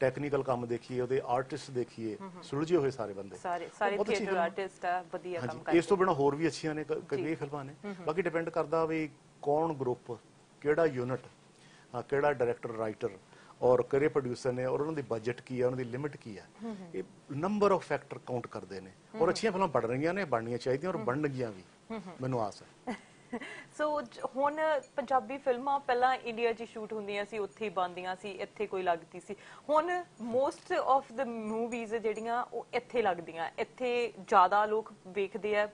ਟੈਕਨੀਕਲ ਕੰਮ ਦੇਖੀਏ, ਉਹਦੇ ਆਰਟਿਸਟ ਦੇਖੀਏ, ਸੁਲਝੇ ਹੋਏ ਸਾਰੇ ਬੰਦੇ, ਸਾਰੇ ਸਾਰੇ ਥੀਏਟਰ ਆਰਟਿਸਟ ਆ, ਵਧੀਆ ਕੰਮ ਕਰਦੇ। ਇਸ ਤੋਂ ਬਿਨਾ ਹੋਰ ਵੀ ਅੱਛੀਆਂ ਨੇ ਕਈ ਫਿਲਮਾਂ ਨੇ, ਬਾਕੀ ਡਿਪੈਂਡ ਕਰਦਾ ਵੀ ਕੌਣ ਗਰੁੱਪ, ਕਿਹੜਾ ਯੂਨਿਟ, ਕਿਹੜਾ ਡਾਇਰੈਕਟਰ, ਰਾਈਟਰ ਔਰ ਕਿਹੜੇ ਪ੍ਰੋਡਿਊਸਰ ਨੇ ਔਰ ਉਹਨਾਂ ਦੀ ਬਜਟ ਕੀ ਹੈ, ਉਹਨਾਂ ਦੀ ਲਿਮਿਟ ਕੀ ਹੈ। ਇਹ ਨੰਬਰ ਆਫ ਫੈਕਟਰ ਕਾਊਂਟ ਕਰਦੇ ਨੇ ਔਰ ਅੱਛੀਆਂ ਫਿਲਮਾਂ ਬਣ ਰਹੀਆਂ ਨੇ, ਬਣਨੀਆਂ ਚਾਹੀਦੀਆਂ ਔਰ ਬਣਨਗੀਆਂ ਵੀ, ਮੈਨੂੰ ਆਸ ਹੈ। ਸੋ ਹੁਣ ਪੰਜਾਬੀ ਫਿਲਮਾਂ ਪਹਿਲਾਂ ਇੰਡੀਆ 'ਚ ਸ਼ੂਟ ਹੁੰਦੀਆਂ ਸੀ, ਉੱਥੇ ਹੀ ਬਣਦੀਆਂ ਸੀ, ਇੱਥੇ ਕੋਈ ਲੱਗਦੀ ਸੀ। ਹੁਣ ਮੋਸਟ ਆਫ ਦ ਮੂਵੀਜ਼ ਜਿਹੜੀਆਂ ਉਹ ਇੱਥੇ ਲੱਗਦੀਆਂ, ਇੱਥੇ ਜ਼ਿਆਦਾ ਲੋਕ ਵੇਖਦੇ ਆ,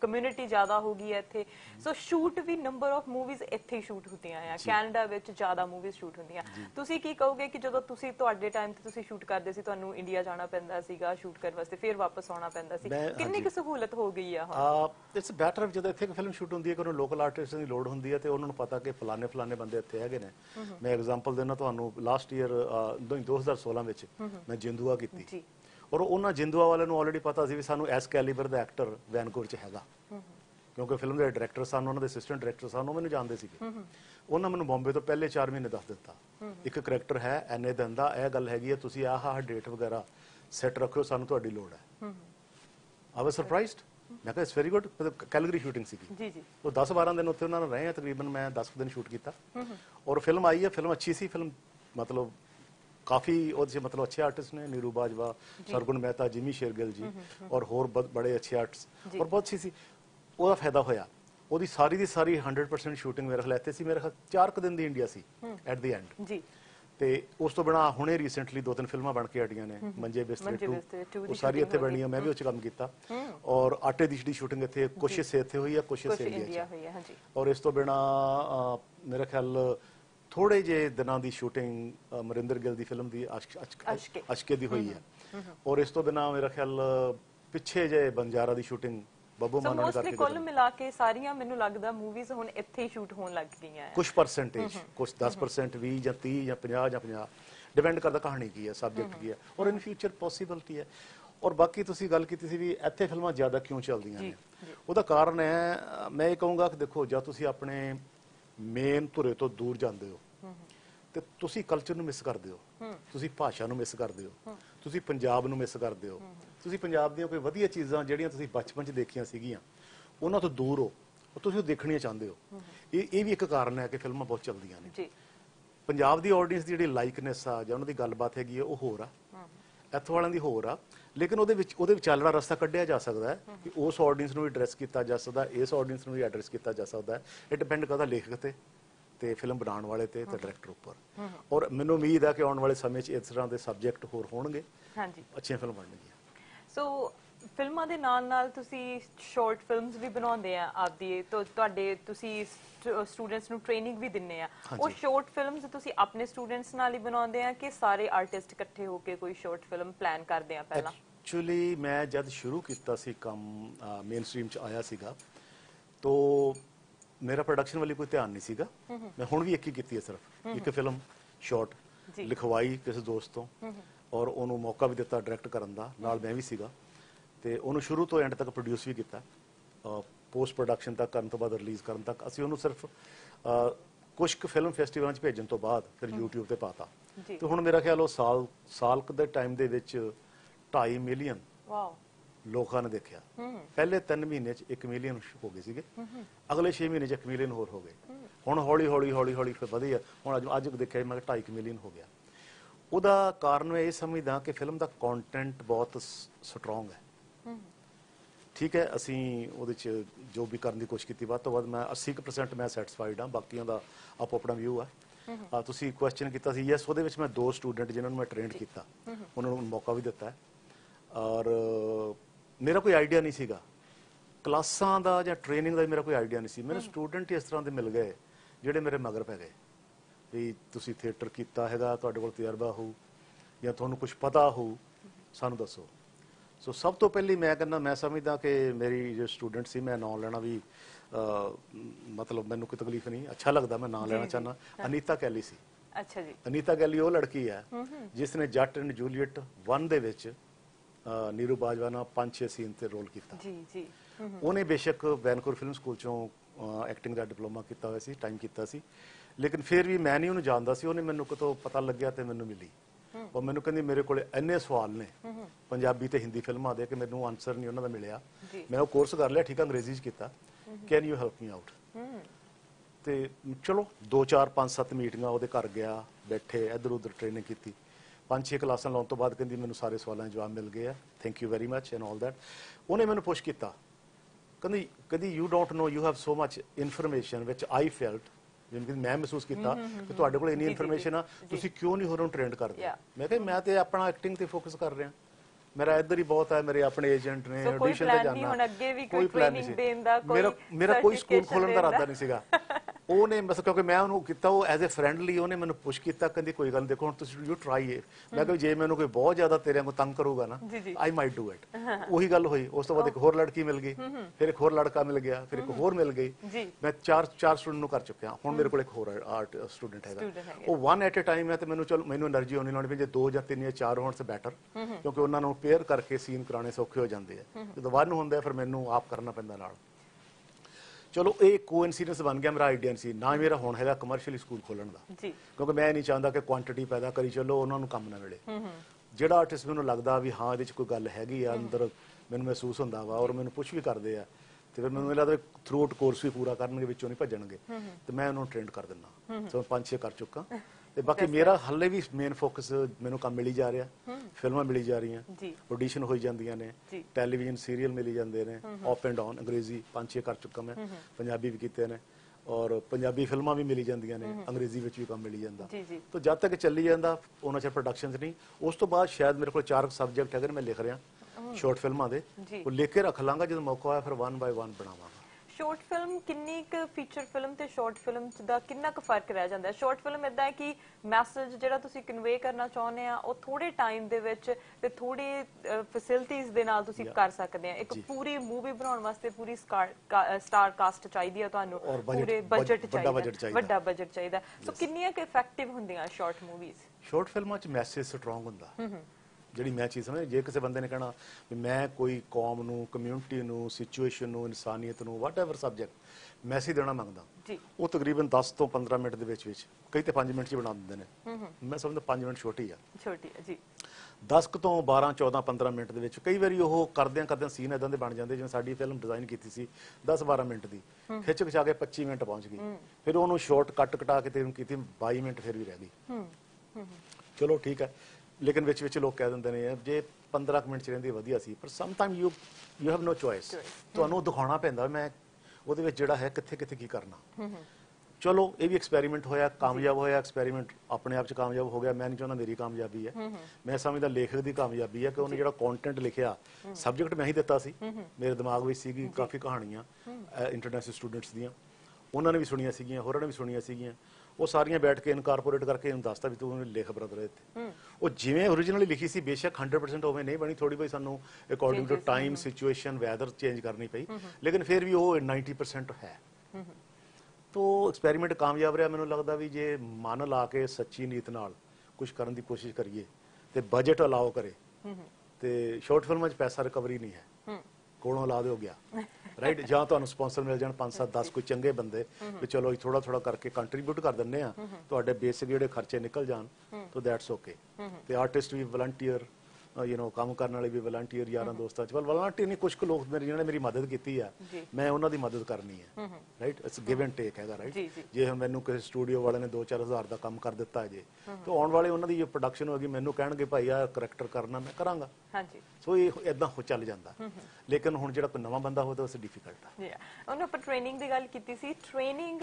ਕਮਿਊਨਿਟੀ ਜ਼ਿਆਦਾ ਹੋ ਗਈ ਹੈ ਇੱਥੇ। ਸੋ ਸ਼ੂਟ ਵੀ ਨੰਬਰ ਆਫ ਮੂਵੀਜ਼ ਇੱਥੇ ਹੀ ਸ਼ੂਟ ਹੁੰਦੀਆਂ ਆ, ਕੈਨੇਡਾ ਵਿੱਚ ਜ਼ਿਆਦਾ ਮੂਵੀਜ਼ ਸ਼ੂਟ ਹੁੰਦੀਆਂ। ਤੁਸੀਂ ਕੀ ਕਹੋਗੇ ਕਿ ਜਦੋਂ ਤੁਸੀਂ ਤੁਹਾਡੇ ਟਾਈਮ ਤੇ ਤੁਸੀਂ ਸ਼ੂਟ ਕਰਦੇ ਸੀ, ਤੁਹਾਨੂੰ ਇੰਡੀਆ ਜਾਣਾ ਪੈਂਦਾ ਸੀਗਾ ਸ਼ੂਟ ਕਰਨ ਵਾਸਤੇ, ਫਿਰ ਵਾਪਸ ਆਉਣਾ ਪੈਂਦਾ ਸੀ, ਕਿੰਨੀ ਕੁ ਸਹੂਲਤ ਹੋ ਗਈ ਆ ਹੁਣ? ਇਟਸ ਬੈਟਰ ਆਫ ਜਦੋਂ ਇੱਥੇ ਫਿਲਮ ਸ਼ੂਟ ਹੁੰਦੀ ਹੈ, लोकल आर्टिस्ट की लोड़ होंगी है तो उन्होंने पता कि फलाने फलाने बंदे इतने है ने। मैं एग्जाम्पल देना तो लास्ट ईयर दो हज़ार सोलह में मैं जिंदुआ की और उन्होंने जिंदुआ वाले ऑलरेडी पता सी भी सानू एस कैलीबर का एक्टर वैनकूवर च हैगा, क्योंकि फिल्म के डायरैक्टर सन, उन्होंने असिस्टेंट डायरैक्टर सन, मैंने जानते थे। उन्होंने मैंने बॉम्बे तो पहले चार महीने दस दिता एक करैक्टर है एने दिन का, यह गल हैगी, आह आह डेट वगैरह सैट रखो, सानू तुहाडी लोड़ है। आई वाज सरप्राइज्ड, मैं कहा इट्स वेरी गुड। मतलब कैलगरी शूटिंग सी जी जी, वो दस बारह दिन उत्थे उन्होंने रहे हैं तकरीबन, मैं दस दिन शूट किया और फिल्म आई है, फिल्म अच्छी सी, फिल्म मतलब काफ़ी और मतलब अच्छे आर्टिस्ट ने, नीरू बाजवा, सरगुण मेहता, जिमी शेरगिल जी और होर बड़े अच्छे आर्टिस्ट और बहुत अच्छी सी। वो फायदा होया, वो सारी की सारी हंड्रेड परसेंट शूटिंग मेरे ख्याल इतने मेरे ख्याल चार क दिन की इंडिया सी एट द एंड जी। तो उस तो बिना हुणे रीसेंटली दो तीन फिल्मां बन के हटियां ने, मंजे बिस्तरे टू वो सारी इतने बनिया, मैं भी उस काम किया और आटे दी शूटिंग इतने कुछ हिस्से इतने हुई है, कुछ हिस्से इंडिया हुई। और इस तो बिना मेरा ख्याल थोड़े जे दिनों की शूटिंग मरिंदर गिल की फिल्म की अश्के की हुई है और इस तो बिना मेरा ख्याल पिछे जे बंजारा की शूटिंग ਬੱਬੂ ਮਾਨ ਕਰਕੇ ਕੁੱਲ ਮਿਲਾ ਕੇ ਸਾਰੀਆਂ ਮੈਨੂੰ ਲੱਗਦਾ ਮੂਵੀਜ਼ ਹੁਣ ਇੱਥੇ ਹੀ ਸ਼ੂਟ ਹੋਣ ਲੱਗ ਗਈਆਂ। ਕੁਝ ਪਰਸੈਂਟੇਜ, ਕੁਝ दस परसेंट, बीस ਜਾਂ तीस ਜਾਂ पचास ਜਾਂ पचास ਡਿਪੈਂਡ ਕਰਦਾ ਕਹਾਣੀ ਕੀ ਹੈ, ਸਬਜੈਕਟ ਕੀ ਹੈ ਔਰ ਇਨ ਫਿਊਚਰ ਪੋਸੀਬਿਲਟੀ ਹੈ। और बाकी तुसी गल कीती सी भी इत्थे फिल्मां ज़्यादा क्यों चलदियां ने, उहदा कारण है मैं ये कहूँगा कि देखो जब तुसी अपने मेन धुरे तो दूर जाते हो तो तुसी कल्चर मिस करते हो, तुसी भाषा मिस करते हो, तुसी पंजाब मिस करते हो, तुसी पंजाब दी कोई वधिया चीज़ां जिहड़ियां तुसी बचपन च देखियां सीगियां उन्हां तो दूर हो और तुसी ओह देखणियां चाहते हो। ये ये भी एक कारण है कि फिल्मां बहुत चलदियां ने। पंजाब दी ऑडियंस दी जिहड़ी लाइकनेस आ जां उन्हां दी गलबात हैगी ओह होर आ, इत्थों वालियां दी होर आ, लेकिन उहदे विच उहदे विचालड़ा रस्ता कढ़िया जा सकदा है कि उस ऑडियंस नूं भी एड्रैस किया जा सकदा, इस ऑडियंस नूं भी एड्रैस किया जा सकदा है। इह डिपेंड करदा लेखक ते ते फिल्म बनाउण वाले ते ते डायरैक्टर उपर, और मैनूं उम्मीद है कि आउण वाले समय च इस तरह दे सब्जैक्ट होर होणगे, हांजी अच्छी फिल्म बनणगी। सो फिल्मां दे नाल नाल तुसीं शॉर्ट फिल्म्स भी बनाउंदे आ आपदी, तो तुहाडे तुसीं स्टूडेंट्स नूं ट्रेनिंग भी दिंदे आ, ओह शॉर्ट फिल्म्स तुसीं अपने स्टूडेंट्स नाल ही बनाउंदे आ कि सारे आर्टिस्ट इकट्ठे होकर कोई शॉर्ट फिल्म प्लान करदे आ पहला? एक्चुअली मैं जब शुरू किया काम मेन स्ट्रीम च आया सीगा तो मेरा प्रोडक्शन वाली कोई ध्यान नहीं सीगा, मैं हुण भी एक ही कीती है सिर्फ एक फिल्म शॉर्ट लिखवाई किसी दोस्त तो और उन्होंने मौका भी दिता डायरैक्ट करन दा, नाल मैं भी सीगा ते उन्होंने शुरू तो एंड तक प्रोड्यूस भी किया, पोस्ट प्रोडक्शन तक करन तो बाद रिलीज़ करन तक असीं उन्होंने सिर्फ कुछ क फिल्म फैसटिवलों च भेजन तो बाद फिर यूट्यूब पर पाता। तो हुण मेरा ख्याल वो साल साल के टाइम दे विच ढाई मिलियन लोगों ने देखा, पहले तीन महीने एक मिलियन हो गए थे, अगले छे महीने एक मिलियन होर हो गए, हुण हौली हौली हौली हौली फिर वधिया हुण अज देखा मैं ढाई मिलियन हो गया। उहदा कारण मैं ये समझदा कि फिल्म का कॉन्टेंट बहुत स्ट्रोंग है, ठीक है असी उहदे च जो भी करने की कोशिश की, बाद तो बाद मैं अस्सी परसेंट मैं सैटिस्फाइड हाँ, बाकियों का आपो अपना व्यू है। तुसीं क्वेश्चन किया सी, यस उहदे विच मैं दो स्टूडेंट जिन्होंने मैं ट्रेंड किया उन्होंने मौका भी दिता है, और मेरा कोई आइडिया नहीं सीगा क्लासां दा जां ट्रेनिंग दा, मेरा कोई आइडिया नहीं सी, मैंने स्टूडेंट ही इस तरह के मिल गए जिहड़े मेरे मगर पै गए भी तुसीं थिएटर कीता हैगा, तुहाडे कोल तजर्बा हो जां तुहानूं कुछ पता हो सानूं दसो। सो सब तो पहली मैं कहना मैं समझदा कि मेरी जो स्टूडेंट सी मैं नाम लेना भी आ, मतलब मैनूं कोई तकलीफ नहीं, अच्छा लगता मैं नाम लेना चाहना, अनीता कैली सी। अच्छा जी, अनीता कैली वो लड़की है जिसने जट एंड जूलीएट वन दे विच नीरू बाजवा ने पांच छे सीन से रोल किया, उन्हें बेशक वैनकूवर फिल्म स्कूल चो एक्टिंग का डिप्लोमा किया हुआ टाइम किया, लेकिन फिर भी मैं नहीं उन्हें जानता सी, उन्हें मैनूं कितों पता लग्या तो मैनूं मिली और मैनूं कहंदी मेरे कोल इन्ने सवाल ने पंजाबी ते हिंदी फिल्मां दे कि मैनूं आंसर नहीं उन्हां दा मिलिया, मैं वो कोर्स कर लिया ठीक अंग्रेजी च कीता, can you help me out, ते चलो दो चार पांच सत्त मीटिंगां उहदे घर गया, बैठे इधर उधर ट्रेनिंग की, पांच छे क्लासां लाउण तो बाद कहंदी मैनूं सारे सवालों जवाब मिल गए, thank you very much and all that. उन्हें मैनूं पुश किया कहंदी कहंदी you don't know you have so much information which I felt, जिनकी मैं महसूस किया कि तुहाडे कोल इन्नी इनफॉर्मेशन आ, तुसीं क्यों नहीं होरों ट्रेंड करदे। मैं कहा मैं तो अपना एक्टिंग ते फोकस कर रहा, मेरा इधर ही बहुत है, मेरे अपने एजेंट ने ऑडिशन ते जाना, कोई प्लान नहीं, मेरा मेरा कोई स्कूल खोलण दा इरादा नहीं सीगा। ਉਹਨੇ ਮਸਲ ਕਿਉਂਕਿ ਮੈਂ ਉਹਨੂੰ ਕੀਤਾ ਉਹ ਐਜ਼ ਅ ਫਰੈਂਡਲੀ ਉਹਨੇ ਮੈਨੂੰ ਪੁਸ਼ ਕੀਤਾ, ਕਹਿੰਦੀ ਕੋਈ ਗੱਲ ਦੇਖੋ ਹੁਣ ਤੁਸੀਂ ਯੂ ਟਰਾਈ ਇਟ, ਮੈਂ ਕਿਹਾ ਜੇ ਮੈਨੂੰ ਕੋਈ ਬਹੁਤ ਜ਼ਿਆਦਾ ਤੇਰੇ ਨੂੰ ਤੰਗ ਕਰੂਗਾ ਨਾ ਆਈ ਮਾਈਟ ਡੂ ਇਟ, ਉਹੀ ਗੱਲ ਹੋਈ। ਉਸ ਤੋਂ ਬਾਅਦ ਇੱਕ ਹੋਰ ਲੜਕੀ ਮਿਲ ਗਈ, ਫਿਰ ਇੱਕ ਹੋਰ ਲੜਕਾ ਮਿਲ ਗਿਆ, ਫਿਰ ਇੱਕ ਹੋਰ ਮਿਲ ਗਈ, ਮੈਂ ਚਾਰ ਚਾਰ ਸਟੂਡੈਂਟ ਨੂੰ ਕਰ ਚੁੱਕਿਆ, ਹੁਣ ਮੇਰੇ ਕੋਲ ਇੱਕ ਹੋਰ ਆਰਟ ਸਟੂਡੈਂਟ ਹੈਗਾ, ਉਹ ਵਨ ਐਟ ਅ ਟਾਈਮ ਹੈ ਤੇ ਮੈਨੂੰ ਚਲ ਮੈਨੂੰ એનર્ਜੀ ਹੋਣੀ ਲਾਉਣੀ ਪਈ, ਜੇ ਦੋ ਜਾਂ ਤਿੰਨ ਜਾਂ ਚਾਰ ਹੋਣ ਸੇ ਬੈਟਰ, ਕਿਉਂਕਿ ਉਹਨਾਂ ਨੂੰ ਪੇਅਰ ਕਰਕੇ ਸੀਨ ਕਰਾਣੇ ਸੌਖੇ ਹੋ ਜਾਂਦੇ ਆ, ਜਦੋਂ ਵਨ ਹੁੰਦਾ ਫਿਰ ਮੈਨੂੰ ਆਪ ਕਰਨਾ ਪੈਂਦਾ ਨਾਲ। चलो एक कोइंसिडेंस बन गया, मेरा आइडिया नहीं ना मेरा हुण हैगा कमर्शियल स्कूल खोलण दा, क्योंकि मैं नहीं चाहता कि क्वांटिटी पैदा करी चलो उन्हां नूं कम ना मिले, जिहड़ा आर्टिस्ट मैनूं लगदा भी हाँ इहदे च कोई गल हैगी आ अंदर मैनूं महसूस हुंदा वा और मैनूं पुछ भी करदे आ ते फिर मैनूं लगदा थ्रू आउट कोर्स भी पूरा करनगे विचों नहीं भजणगे ते मैं उन्हां नूं ट्रेंड कर दिंदा, सो पांच छे कर चुका ते बाकी मेरा हल्ले भी मेन फोकस मैनूं काम मिली जा रिहा, फिल्मां मिली जा रही, ऑडिशन होई जांदियां ने, ਟੈਲੀਵਿਜ਼ਨ ਸੀਰੀਅਲ ਮਿਲੀ ਜਾਂਦੇ ਨੇ ਅਪ ਐਂਡ ਡਾਊਨ, ਅੰਗਰੇਜ਼ੀ ਪੰਜ ਛੇ ਕਰ ਚੁੱਕਾ ਮੈਂ, ਪੰਜਾਬੀ ਵੀ ਕੀਤੇ ਨੇ ਔਰ ਪੰਜਾਬੀ ਫਿਲਮਾਂ ਵੀ ਮਿਲੀ ਜਾਂਦੀਆਂ ਨੇ, ਅੰਗਰੇਜ਼ੀ ਵਿੱਚ ਵੀ ਕੰਮ ਮਿਲੀ ਜਾਂਦਾ, ਤਾਂ ਜਦ ਤੱਕ ਚੱਲੀ ਜਾਂਦਾ ਉਹਨਾਂ ਚਿਰ ਪ੍ਰੋਡਕਸ਼ਨਸ ਨਹੀਂ। ਉਸ ਤੋਂ ਬਾਅਦ ਸ਼ਾਇਦ ਮੇਰੇ ਕੋਲ ਚਾਰ ਸਬਜੈਕਟ ਹੈਗੇ ਮੈਂ ਲਿਖ ਰਿਹਾ ਸ਼ਾਰਟ ਫਿਲਮਾਂ ਦੇ, ਉਹ ਲਿਖ ਕੇ ਰੱਖ ਲਾਂਗਾ, ਜਦੋਂ ਮੌਕਾ ਆਇਆ ਫਿਰ ਵਨ ਬਾਈ ਵਨ ਬਣਾਵਾਂਗਾ। ਸ਼ਾਰਟ ਫਿਲਮ ਕਿੰਨੀ ਕੁ ਫੀਚਰ ਫਿਲਮ ਤੇ ਸ਼ਾਰਟ ਫਿਲਮ ਦਾ ਕਿੰਨਾ ਕੁ ਫਰਕ ਰਹਿ ਜਾਂਦਾ ਹੈ? ਸ਼ਾਰਟ ਫਿਲਮ ਇਦਾਂ ਹੈ ਕਿ ਮੈਸੇਜ ਜਿਹੜਾ ਤੁਸੀਂ ਕਨਵੇ ਕਰਨਾ ਚਾਹੁੰਦੇ ਆ ਉਹ ਥੋੜੇ ਟਾਈਮ ਦੇ ਵਿੱਚ ਤੇ ਥੋੜੀ ਫੈਸਿਲਿਟੀਆਂ ਦੇ ਨਾਲ ਤੁਸੀਂ ਕਰ ਸਕਦੇ ਆ, ਇੱਕ ਪੂਰੀ ਮੂਵੀ ਬਣਾਉਣ ਵਾਸਤੇ ਪੂਰੀ ਸਟਾਰ ਕਾਸਟ ਚਾਹੀਦੀ ਆ ਤੁਹਾਨੂੰ, ਪੂਰੇ ਬਜਟ ਚਾਹੀਦਾ, ਵੱਡਾ ਬਜਟ ਚਾਹੀਦਾ, ਸੋ ਕਿੰਨੀਆਂ ਕੁ ਇਫੈਕਟਿਵ ਹੁੰਦੀਆਂ ਸ਼ਾਰਟ ਮੂਵੀਜ਼? ਸ਼ਾਰਟ ਫਿਲਮਾਂ 'ਚ ਮੈਸੇਜ ਸਟਰੋਂਗ ਹੁੰਦਾ, जी मैं चीज़ समझ जे किसी बंदे ने कहना भी मैं कोई कौम नू कम्यूनिटी नू सिचुएशन नू इंसानियत नू वट एवर सबजैक्ट मैसेज देना मंगदा वो तकरीबन दस तो पंद्रह मिनट के विच विच कई तो पाँच मिनट ही बना देंगे ने मैं समझदा पाँच मिनट छोटी है छोटी है जी दस तो बारह चौदह पंद्रह मिनट के विच कई बार वो करद करद सीन इदां दे बन जाते जिवें साडी फिल्म डिजाइन की सी दस बारह मिनट की खिच खिचा के पच्ची मिनट पहुँच गई फिर उन्होंने शॉर्ट कट कटा के की बाई मिनट फिर भी रह गई चलो ठीक है लेकिन विच विच लोग कह देंगे ने जे पंद्रह मिनट चाहिए वधिया सी पर sometime you you have no choice तुहानू दिखाना पैंदा मैं उहदे विच जिहड़ा है कित्थे कित्थे की करना चलो ये भी एक्सपैरीमेंट होया कामयाब होया एक्सपैरीमेंट अपने आप च कामयाब हो गया मैं नहीं चाहता मेरी कामयाबी है मैं समझदा लेखक की कामयाबी है कि उन्हें जिहड़ा कंटेंट लिखिया सबजैक्ट मैं ही दिता सी मेरे दिमाग विच सीगी काफ़ी कहानियां इंटरनेशनल स्टूडेंट्स दियां उन्होंने भी सुनिया सीगियां होरां ने भी सुनिया सीगियां वो सारियां बैठ के इनकारपोरेट करके इन दसता भी तू लिख ब्रदर इत्थे वो जिवें ओरिजिनली लिखी सी बेशक हंड्रेड परसेंट उवें नहीं बनी थोड़ी बहुत सानू according to time situation weather change करनी पई लेकिन फिर भी वो नाइनटी परसेंट है तो एक्सपैरीमेंट कामयाब रहा मैनूं लगदा भी जे मन ला के सच्ची नीत नाल कुछ करन दी कोशिश करिए ते बजट अलाओ करे ते शॉर्ट फिल्मां च पैसा रिकवरी नहीं है कोलों ला दो गया राइट right? जहाँ तो स्पॉन्सर मिल जाए पांच सात दस कोई चंगे बंदे भी चलो थोड़ा थोड़ा करके कंट्रीब्यूट कर दें तो बेसिक जो खर्चे निकल जाए तो दैट्स ओके तो आर्टिस्ट भी वलंटियर यू नो काम करने वाले भी वलंटियर यार दोस्तों वलंटियर नहीं कुछ लोग जिन्होंने मेरी मदद की है मैं उन्होंने मदद करनी है right it's give and take है राइट जे मैंने किसी स्टूडियो वाले ने दो चार हज़ार का काम कर दिता है जे तो आने वाले उन्होंने जो प्रोडक्शन होगी मैंने कहणगे भाई आ करैक्टर करना मैं करांगा ਸੋ ਇਹ ਇਦਾਂ ਹੋ ਚੱਲ ਜਾਂਦਾ ਲੇਕਿਨ ਹੁਣ ਜਿਹੜਾ ਕੋਈ ਨਵਾਂ ਬੰਦਾ ਹੋਵੇ ਤਾਂ ਉਸ ਡਿਫਿਕਲਟ ਆ ਜੀ ਉਹਨੇ ਆਪਾਂ ਟ੍ਰੇਨਿੰਗ ਦੀ ਗੱਲ ਕੀਤੀ ਸੀ ਟ੍ਰੇਨਿੰਗ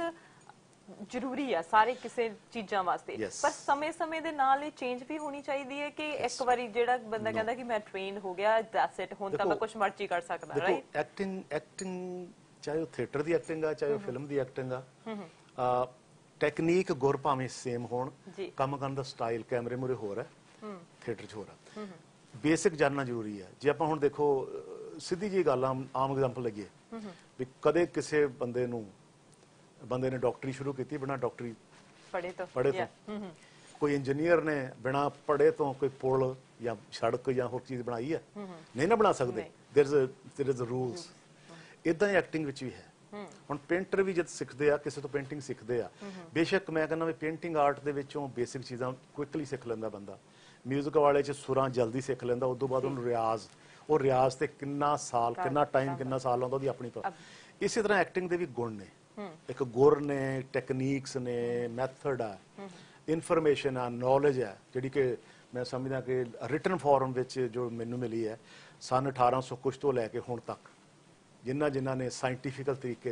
ਜ਼ਰੂਰੀ ਆ ਸਾਰੇ ਕਿਸੇ ਚੀਜ਼ਾਂ ਵਾਸਤੇ ਪਰ ਸਮੇਂ-ਸਮੇਂ ਦੇ ਨਾਲ ਇਹ ਚੇਂਜ ਵੀ ਹੋਣੀ ਚਾਹੀਦੀ ਹੈ ਕਿ ਇੱਕ ਵਾਰੀ ਜਿਹੜਾ ਬੰਦਾ ਕਹਿੰਦਾ ਕਿ ਮੈਂ ਟ੍ਰੇਨ ਹੋ ਗਿਆ ਦੈਟਸ ਇਟ ਹੁਣ ਤਾਂ ਮੈਂ ਕੁਝ ਮਰਜ਼ੀ ਕਰ ਸਕਦਾ ਰਾਈਟ ਐਕਟਿੰਗ ਐਕਟਿੰਗ ਚਾਹੇ ਉਹ ਥੀਏਟਰ ਦੀ ਐਕਟਿੰਗ ਆ ਚਾਹੇ ਉਹ ਫਿਲਮ ਦੀ ਐਕਟਿੰਗ ਆ ਆ ਟੈਕਨੀਕ ਗੁਰ ਭਾਵੇਂ ਸੇਮ ਹੋਣ ਕੰਮ ਕਰਨ ਦਾ ਸਟਾਈਲ ਕੈਮਰੇ ਮੂਰੇ ਹੋਰ ਹੈ ਥੀਏਟਰ 'ਚ ਹੋਰ ਆ बेसिक जानना जरूरी है जे आप हुण देखो सीधी जी गल आम आम एग्जाम्पल लईए भी कदे किसी बंदे नूं बंदे ने डॉक्टरी शुरू की बिना डॉक्टरी पढ़े तो पढ़े तो कोई इंजीनियर ने बिना पढ़े तो कोई पुल या सड़क या होर चीज़ बनाई है नहीं ना बना सकते देयर इज अ रूल्स इदां ही एक्टिंग विच भी है ਹੁਣ ਪੇਂਟਰ ਵੀ ਜਦ ਸਿੱਖਦੇ ਆ ਕਿਸੇ ਤੋਂ ਪੇਂਟਿੰਗ ਸਿੱਖਦੇ ਆ ਬੇਸ਼ੱਕ ਮੈਂ ਕਹਿੰਦਾ ਵੀ ਪੇਂਟਿੰਗ ਆਰਟ ਦੇ ਵਿੱਚੋਂ ਬੇਸਿਕ ਚੀਜ਼ਾਂ ਕੁਇਕਲੀ ਸਿੱਖ ਲੈਂਦਾ ਬੰਦਾ ਮਿਊਜ਼ਿਕ ਵਾਲੇ ਚ ਸੁਰਾਂ ਜਲਦੀ ਸਿੱਖ ਲੈਂਦਾ ਉਸ ਤੋਂ ਬਾਅਦ ਉਹਨੂੰ ਰਿਆਜ਼ ਉਹ ਰਿਆਜ਼ ਤੇ ਕਿੰਨਾ ਸਾਲ ਕਿੰਨਾ ਟਾਈਮ ਕਿੰਨਾ ਸਾਲ ਲਾਉਂਦਾ ਉਹਦੀ ਆਪਣੀ ਪਾ ਇਸੇ ਤਰ੍ਹਾਂ ਐਕਟਿੰਗ ਦੇ ਵੀ ਗੁਣ ਨੇ ਇੱਕ ਗੁਰ ਨੇ ਟੈਕਨੀਕਸ ਨੇ ਮੈਥਡ ਆ ਇਨਫੋਰਮੇਸ਼ਨ ਆ ਨੌਲੇਜ ਆ ਜਿਹੜੀ ਕਿ ਮੈਂ ਸਮਝਦਾ ਕਿ ਰਿਟਨ ਫਾਰਮ ਵਿੱਚ ਜੋ ਮੈਨੂੰ ਮਿਲੀ ਹੈ ਸਨ ਅਠਾਰਾਂ ਸੌ ਕੁਛ ਤੋਂ ਲੈ ਕੇ ਹੁਣ ਤੱਕ जिन्हों जिन्होंने साइंटिफिकल तरीके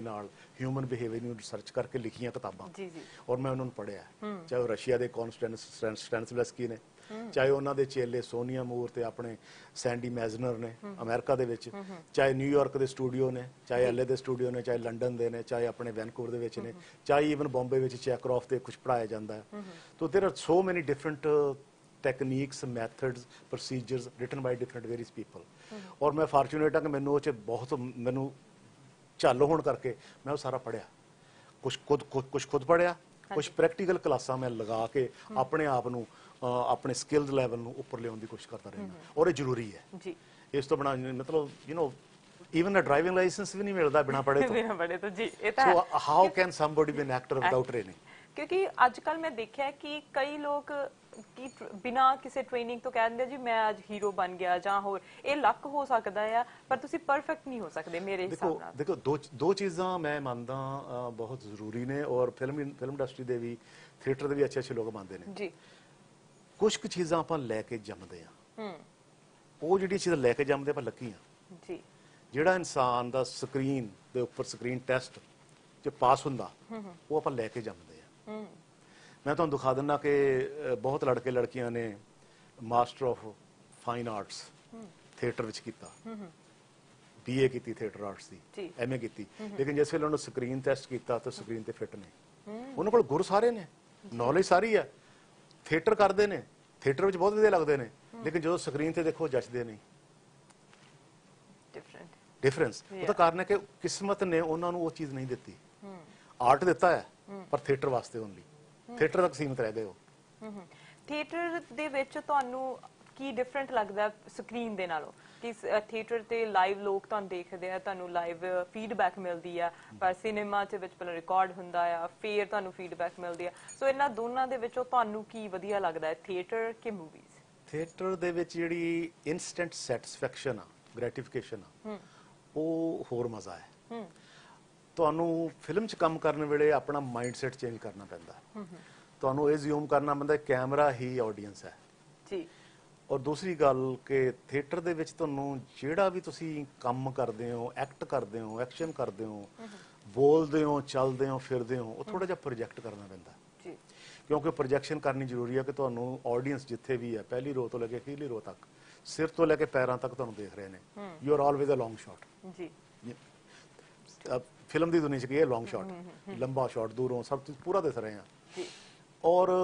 ह्यूमन बिहेवियर में रिसर्च करके लिखियां किताबां और मैं उन्होंने पढ़िया चाहे रशिया के कॉन्स्टेंसलस्की ने चाहे उन्होंने चेले सोनिया मूर ते अपने सैंडी मैजनर ने अमेरिका के चाहे न्यूयॉर्क के स्टूडियो ने चाहे एल ए के स्टूडियो ने चाहे लंडन के ने चाहे अपने वैनकूवर के ने चाहे ईवन बॉम्बे चैक्रॉफ से कुछ पढ़ाया जाता है तो there are so many different techniques methods procedures written by different various people और मैं फॉर्चुनेट हाँ कि मैनू बहुत मैनू चालू होने करके मैं सारा पढ़िया कुछ खुद कुछ कुछ खुद पढ़िया कुछ प्रैक्टिकल क्लासा मैं लगा के अपने आप नू अपने स्किल लैवल नू उपर लियाउण दी कोशिश करता रहना और ये जरूरी है जी इस तो बना मतलब you know even a driving licence ਵੀ ਨਹੀਂ ਮਿਲਦਾ ਬਿਨਾ ਪੜੇ ਤੋਂ ਬਿਨਾ ਪੜੇ ਤੋਂ ਜੀ ਇਹ ਤਾਂ so how can somebody be an actor without training ਕਿਉਂਕਿ ਅੱਜ ਕੱਲ ਮੈਂ ਦੇਖਿਆ ਕਿ ਕਈ ਲੋਕ ਕਿ ਬਿਨਾ ਕਿਸੇ ਟ੍ਰੇਨਿੰਗ ਤੋਂ ਕਹਿੰਦੇ ਜੀ ਮੈਂ ਅੱਜ ਹੀਰੋ ਬਣ ਗਿਆ ਜਾਂ ਹੋਰ ਇਹ ਲੱਕ ਹੋ ਸਕਦਾ ਆ ਪਰ ਤੁਸੀਂ ਪਰਫੈਕਟ ਨਹੀਂ ਹੋ ਸਕਦੇ ਮੇਰੇ ਹਿਸਾਬ ਨਾਲ ਦੇਖੋ ਦੋ ਦੋ ਚੀਜ਼ਾਂ ਮੈਂ ਮੰਨਦਾ ਬਹੁਤ ਜ਼ਰੂਰੀ ਨੇ ਔਰ ਫਿਲਮ ਫਿਲਮ ਇੰਡਸਟਰੀ ਦੇ ਵੀ ਥੀਏਟਰ ਦੇ ਵੀ ਅੱਛੇ ਅੱਛੇ ਲੋਕ ਮੰਨਦੇ ਨੇ ਜੀ ਕੁਝ ਕੁ ਚੀਜ਼ਾਂ ਆਪਾਂ ਲੈ ਕੇ ਜੰਮਦੇ ਆ ਹੂੰ ਉਹ ਜਿਹੜੀ ਚੀਜ਼ ਲੈ ਕੇ ਜੰਮਦੇ ਆਪਾਂ ਲੱਕੀ ਆ ਜੀ ਜਿਹੜਾ ਇਨਸਾਨ ਦਾ ਸਕਰੀਨ ਦੇ ਉੱਪਰ ਸਕਰੀਨ ਟੈਸਟ ਚ ਪਾਸ ਹੁੰਦਾ ਉਹ ਆਪਾਂ ਲੈ ਕੇ ਜੰਮਦੇ ਆ ਮੈਂ ਤੁਹਾਨੂੰ ਦਿਖਾ ਦਿੰਦਾ ਕਿ ਬਹੁਤ ਲੜਕੇ ਲੜਕੀਆਂ ਨੇ master of fine arts theatre ਵਿੱਚ ਕੀਤਾ ਬੀਏ ਕੀਤੀ ਥੀਏਟਰ ਆਰਟਸ ਦੀ ਐਮਏ ਕੀਤੀ ਲੇਕਿਨ ਜਿਸ ਵੇਲੇ ਉਹਨੂੰ ਸਕਰੀਨ ਟੈਸਟ ਕੀਤਾ ਤਾਂ ਸਕਰੀਨ ਤੇ ਫਿੱਟ ਨਹੀਂ ਉਹਨਾਂ ਕੋਲ ਗੁਰ ਸਾਰੇ ਨੇ ਨੌਲੇਜ ਸਾਰੀ ਆ ਥੀਏਟਰ ਕਰਦੇ ਨੇ ਥੀਏਟਰ ਵਿੱਚ ਬਹੁਤ ਵਧੀਆ ਲੱਗਦੇ ਨੇ ਲੇਕਿਨ ਜਦੋਂ ਸਕਰੀਨ ਤੇ ਦੇਖੋ ਜੱਚਦੇ ਨਹੀਂ डिफरेंस उसका कारण है कि किस्मत ने उन्होंने वो चीज़ नहीं देती आर्ट देता है पर थिएटर वास्ते ओनली थिएटर तक सीमित रह गए हो थिएटर दे विच तुहानू की डिफरेंट लगता स्क्रीन के नालों कि थिएटर से लाइव लोग तुहानू देखते हैं, तुहानू लाइव फीडबैक मिलती है, पर सिनेमा के विच पहले रिकॉर्ड हुंदा है फिर तुहानू फीडबैक मिलती है। सो इन्हां दोनों दे विचों तुहानू की वधिया लगता है, थिएटर के मूवीज? थिएटर दे विच जिहड़ी इंस्टेंट सैटिस्फैक्शन आ, ग्रैटिफिकेशन आ, वो होर मजा है। तुहानू फिल्म च काम करने वेले अपना माइंडसेट चेंज करना पैंदा है। तुहानू ये ज्यूम करना पैंदा कैमरा ही ऑडियंस है जी। और दूसरी गल के थिएटर दे विच तुहानू जिहड़ा भी तुसी काम करदे हो, एक्ट करदे हो, एक्शन करदे हो, बोलदे हो, चलदे हो, फिरदे हो, वो थोड़ा जिहा प्रोजैक्ट करना पैंदा जी, क्योंकि प्रोजैक्शन करनी जरूरी है कि तुहानू ऑडियंस जिथे भी है पहली रो तो लैके अखीरली रो तक, सिर तो लैके पैरां तक तुहानू देख रहे ने। You are always a long shot जी। फिल्म की दुनिया की लॉन्ग शॉट, लंबा शॉट, दूरों सब कुछ पूरा दिख रहे हैं और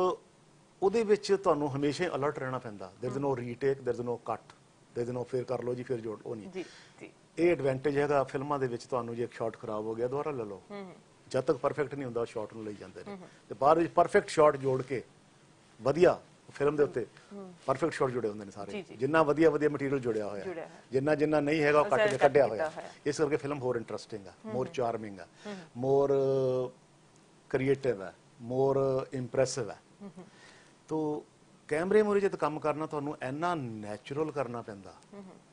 उहदे विच तुहानू हमेशा अलर्ट रहना पैंदा। There is no retake, there is no cut, there is no फिर कर लो जी, फिर जोड़ लो नहीं। ये एडवेंटेज हैगा फिल्मां दे विच तुहानू जे इक शॉट खराब हो गया दुबारा ले लो, जद तक परफेक्ट नहीं हुंदा शॉट नूं लई जांदे ने ते बाद विच परफेक्ट शॉट जोड़ के वधिया फिल्म दे उत्ते परफेक्ट शॉट जुड़े हुंदे ने सारे, जिन्ना वधिया वधिया मटीरियल जुड़िया होया, जिन्ना जिन्ना नहीं हैगा ओह कट के कड्ढिया होया। इस करके फिल्म होर इंटरेस्टिंग है, मोर चार्मिंग है, मोर क्रिएटिव है, मोर इंप्रैसिव है। तो कैमरे मूहरे जब काम करना तुहानू इन्ना नैचुरल करना पैंदा,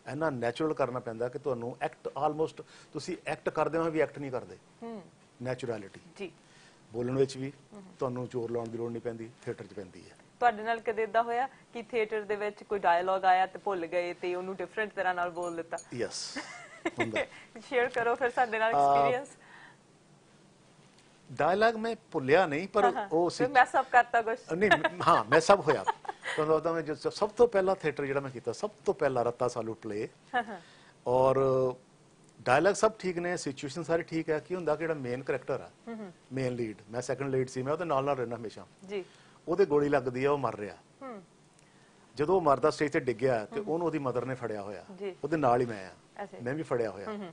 इन्ना नैचुरल करना पैंदा कि तुहानू एक्ट आलमोस्ट तुसी एक्ट करदे हो भी एक्ट नहीं करदे, नैचुरलिटी जी। बोलण विच भी तुहानू जोर लाउण दी लोड़ नहीं पैंदी, थिएटर च पैंदी है। ਤੁਹਾਡੇ ਨਾਲ ਕਦੇ ਇਦਾਂ ਹੋਇਆ ਕਿ ਥੀਏਟਰ ਦੇ ਵਿੱਚ ਕੋਈ ਡਾਇਲੌਗ ਆਇਆ ਤੇ ਭੁੱਲ ਗਏ ਤੇ ਉਹਨੂੰ ਡਿਫਰੈਂਟ ਤਰ੍ਹਾਂ ਨਾਲ ਬੋਲ ਦਿੱਤਾ? ਯੈਸ, ਹੁੰਦਾ। ਸ਼ੇਅਰ ਕਰੋ ਫਿਰ ਸਾਡੇ ਨਾਲ ਐਕਸਪੀਰੀਅੰਸ। ਡਾਇਲੌਗ ਮੈਂ ਭੁੱਲਿਆ ਨਹੀਂ ਪਰ ਉਹ ਸੀ ਮੈਂ ਸਭ ਕਰਤਾ ਕੁਛ ਨਹੀਂ। ਹਾਂ ਮੈਂ ਸਭ ਹੋਇਆ ਤੁਹਾਨੂੰ ਦੱਸਦਾ। ਮੈਂ ਜੋ ਸਭ ਤੋਂ ਪਹਿਲਾ ਥੀਏਟਰ ਜਿਹੜਾ ਮੈਂ ਕੀਤਾ, ਸਭ ਤੋਂ ਪਹਿਲਾ ਰੱਤਾ ਸਾਲੂ ਪਲੇ, ਔਰ डायलॉग सब ठीक ने, सिचुएशन सारी ठीक है। की हुंदा कि जेहड़ा मेन करैक्टर है, मेन लीड, मैं सैकंड लीड सी, मैं ओहदे नाल नाल रहना हमेशा जी। ਉਹਦੇ ਗੋਲੀ ਲੱਗਦੀ ਆ, ਉਹ ਮਰ ਰਿਹਾ। ਜਦੋਂ ਉਹ ਮਰਦਾ ਸਟੇਜ ਤੇ ਡਿੱਗਿਆ ਤੇ ਉਹਨੂੰ ਉਹਦੀ ਮਦਰ ਨੇ ਫੜਿਆ ਹੋਇਆ, ਉਹਦੇ ਨਾਲ ਹੀ ਮੈਂ ਆ, ਮੈਂ ਵੀ ਫੜਿਆ ਹੋਇਆ।